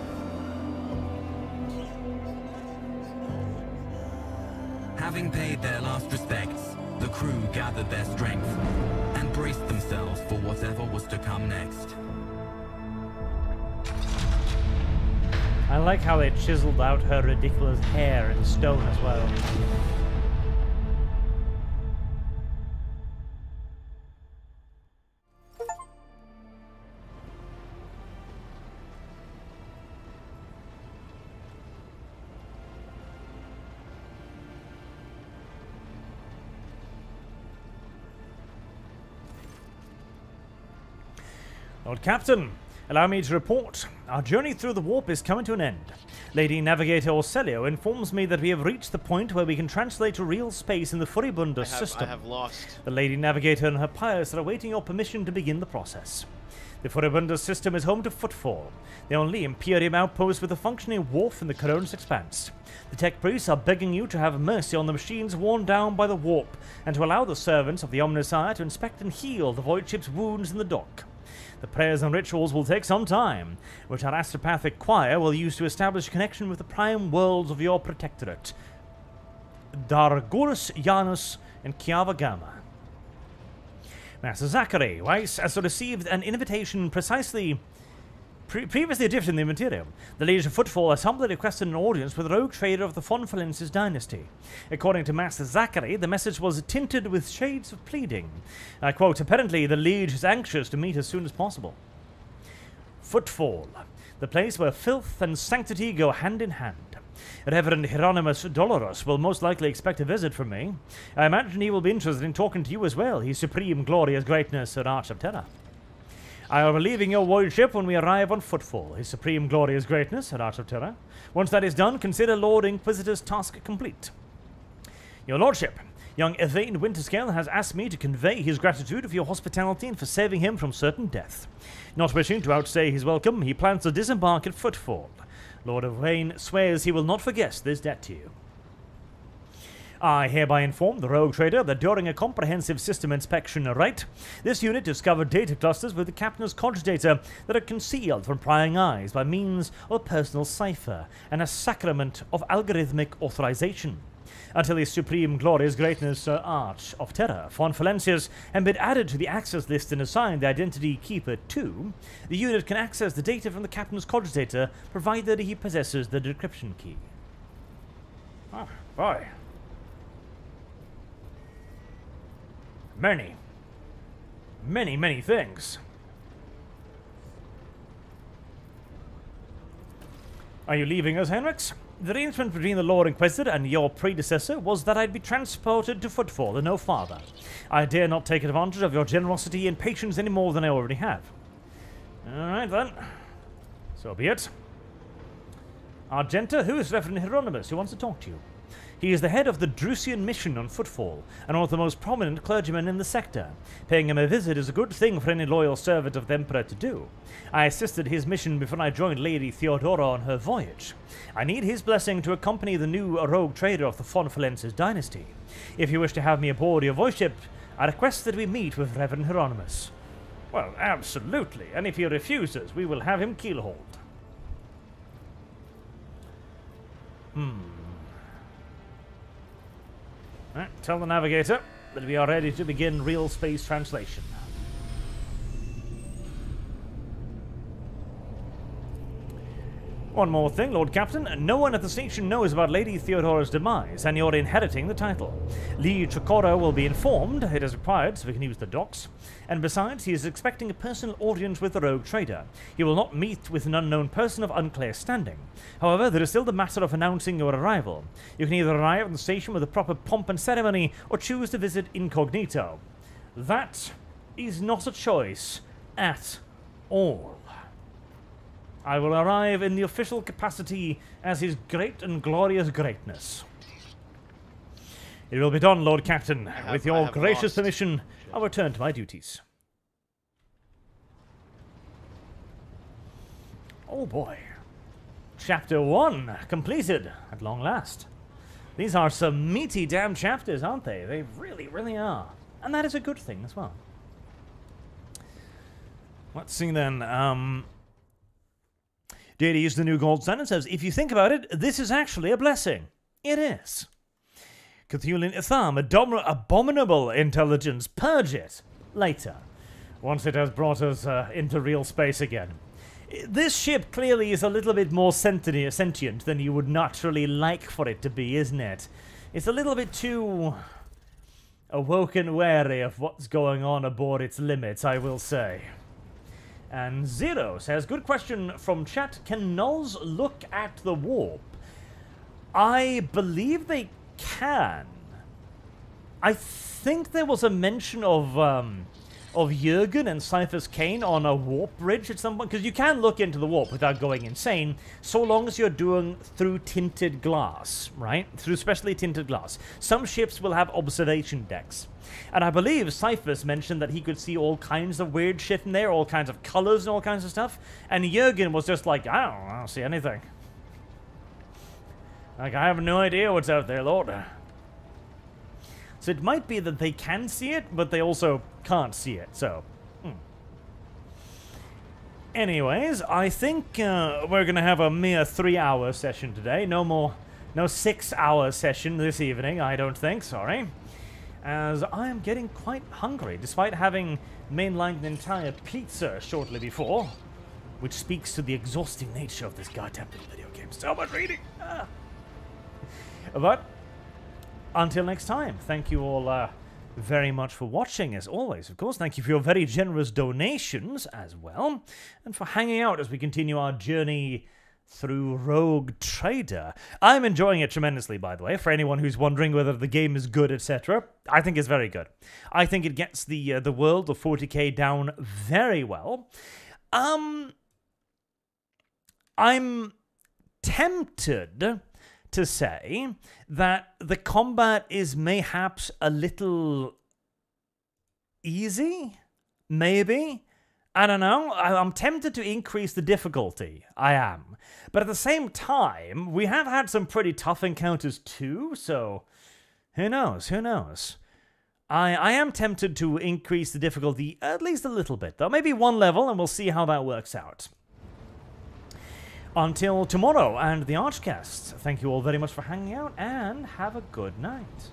Having paid their last respects, the crew gathered their strength and braced themselves for whatever was to come next. I like how they chiseled out her ridiculous hair in stone as well. Lord Captain! Allow me to report. Our journey through the warp is coming to an end. Lady Navigator Orsellio informs me that we have reached the point where we can translate to real space in the Furibunda system. I have lost. The Lady Navigator and her pious are awaiting your permission to begin the process. The Furibunda system is home to Footfall, the only Imperium outpost with a functioning wharf in the Corona's expanse. The tech priests are begging you to have mercy on the machines worn down by the warp and to allow the servants of the Omnisire to inspect and heal the void ship's wounds in the dock. The prayers and rituals will take some time, which our astropathic choir will use to establish connection with the prime worlds of your protectorate, Dargurus Janus and Kiava Gamma. Master Zachary Weiss has received an invitation precisely... Pre previously different in the material, the leaders of Footfall has humbly requested an audience with a Rogue Trader of the von Valensis dynasty. According to Master Zachary, the message was tinted with shades of pleading. I quote, apparently the liege is anxious to meet as soon as possible. Footfall, the place where filth and sanctity go hand in hand. Reverend Hieronymus Dolorous will most likely expect a visit from me. I imagine he will be interested in talking to you as well, his supreme glorious greatness at Arch of Terror. I am leaving your void ship when we arrive on Footfall, his supreme glorious greatness at Arch of Terror. Once that is done, consider Lord Inquisitor's task complete. Your lordship, young Yvain Winterscale has asked me to convey his gratitude for your hospitality and for saving him from certain death. Not wishing to outstay his welcome, he plans to disembark at Footfall. Lord Yvain swears he will not forget this debt to you. I hereby inform the Rogue Trader that during a comprehensive system inspection right, this unit discovered data clusters with the Captain's Codge data that are concealed from prying eyes by means of a personal cipher and a sacrament of algorithmic authorization. until his supreme glory's greatness, Sir Arch of Terror von Valencius, and been added to the access list and assigned the Identity Keeper two, the unit can access the data from the Captain's cogitator, provided he possesses the decryption key. Oh, boy. Many, many, many things. Are you leaving us, Henrix? The arrangement between the Lord Inquisitor and your predecessor was that I'd be transported to Footfall and no farther. I dare not take advantage of your generosity and patience any more than I already have. Alright then. So be it. Argenta, who is Reverend Hieronymus, who wants to talk to you? He is the head of the Drusian mission on Footfall, and one of the most prominent clergymen in the sector. Paying him a visit is a good thing for any loyal servant of the Emperor to do. I assisted his mission before I joined Lady Theodora on her voyage. I need his blessing to accompany the new rogue trader of the Von Falences dynasty. If you wish to have me aboard your voice ship, I request that we meet with Reverend Hieronymus. Well, absolutely, and if he refuses, we will have him keelhauled. Hmm. Right, tell the navigator that we are ready to begin real space translation. One more thing, Lord Captain. No one at the station knows about Lady Theodora's demise, and you're inheriting the title. Lee Chikora will be informed. It is required, so we can use the docks. And besides, he is expecting a personal audience with the rogue trader. He will not meet with an unknown person of unclear standing. However, there is still the matter of announcing your arrival. You can either arrive at the station with a proper pomp and ceremony, or choose to visit incognito. That is not a choice at all. I will arrive in the official capacity as his great and glorious greatness. It will be done, Lord Captain. Have, With your gracious lost. permission, I'll return to my duties. Oh boy. Chapter one completed at long last. These are some meaty damn chapters, aren't they? They really, really are. And that is a good thing as well. Let's see then. Um... J D is the new gold sun and says, if you think about it, this is actually a blessing. It is. Cthulhu Itham, abominable intelligence, purge it later, once it has brought us uh, into real space again. This ship clearly is a little bit more sentient than you would naturally like for it to be, isn't it? It's a little bit too awoke and wary of what's going on aboard its limits, I will say. And Zero says, good question from chat. Can nulls look at the warp? I believe they can. I think there was a mention of um, of Jürgen and Ciaphas Cain on a warp bridge at some point, because you can look into the warp without going insane, so long as you're doing through tinted glass, right? Through specially tinted glass. Some ships will have observation decks. And I believe Ciaphas mentioned that he could see all kinds of weird shit in there, all kinds of colors and all kinds of stuff. And Jürgen was just like, I don't, I don't see anything. Like, I have no idea what's out there, Lord. So it might be that they can see it, but they also can't see it, so... Hmm. Anyways, I think uh, we're going to have a mere three-hour session today. No more... No six-hour session this evening, I don't think, sorry. As I am getting quite hungry, despite having mainlined an entire pizza shortly before, which speaks to the exhausting nature of this goddamn little video game. So much reading! Ah. But, until next time, thank you all uh, very much for watching, as always, of course. Thank you for your very generous donations as well, and for hanging out as we continue our journey through Rogue Trader. I'm enjoying it tremendously, by the way, for anyone who's wondering whether the game is good, et cetera. I think it's very good. I think it gets the uh, the world of forty K down very well. Um, I'm tempted to say that the combat is mayhaps a little easy, maybe. I don't know. I'm tempted to increase the difficulty. I am. But at the same time, we have had some pretty tough encounters too, so who knows? Who knows? I, I am tempted to increase the difficulty at least a little bit, though. Maybe one level, and we'll see how that works out. Until tomorrow and the Archcast, thank you all very much for hanging out and have a good night.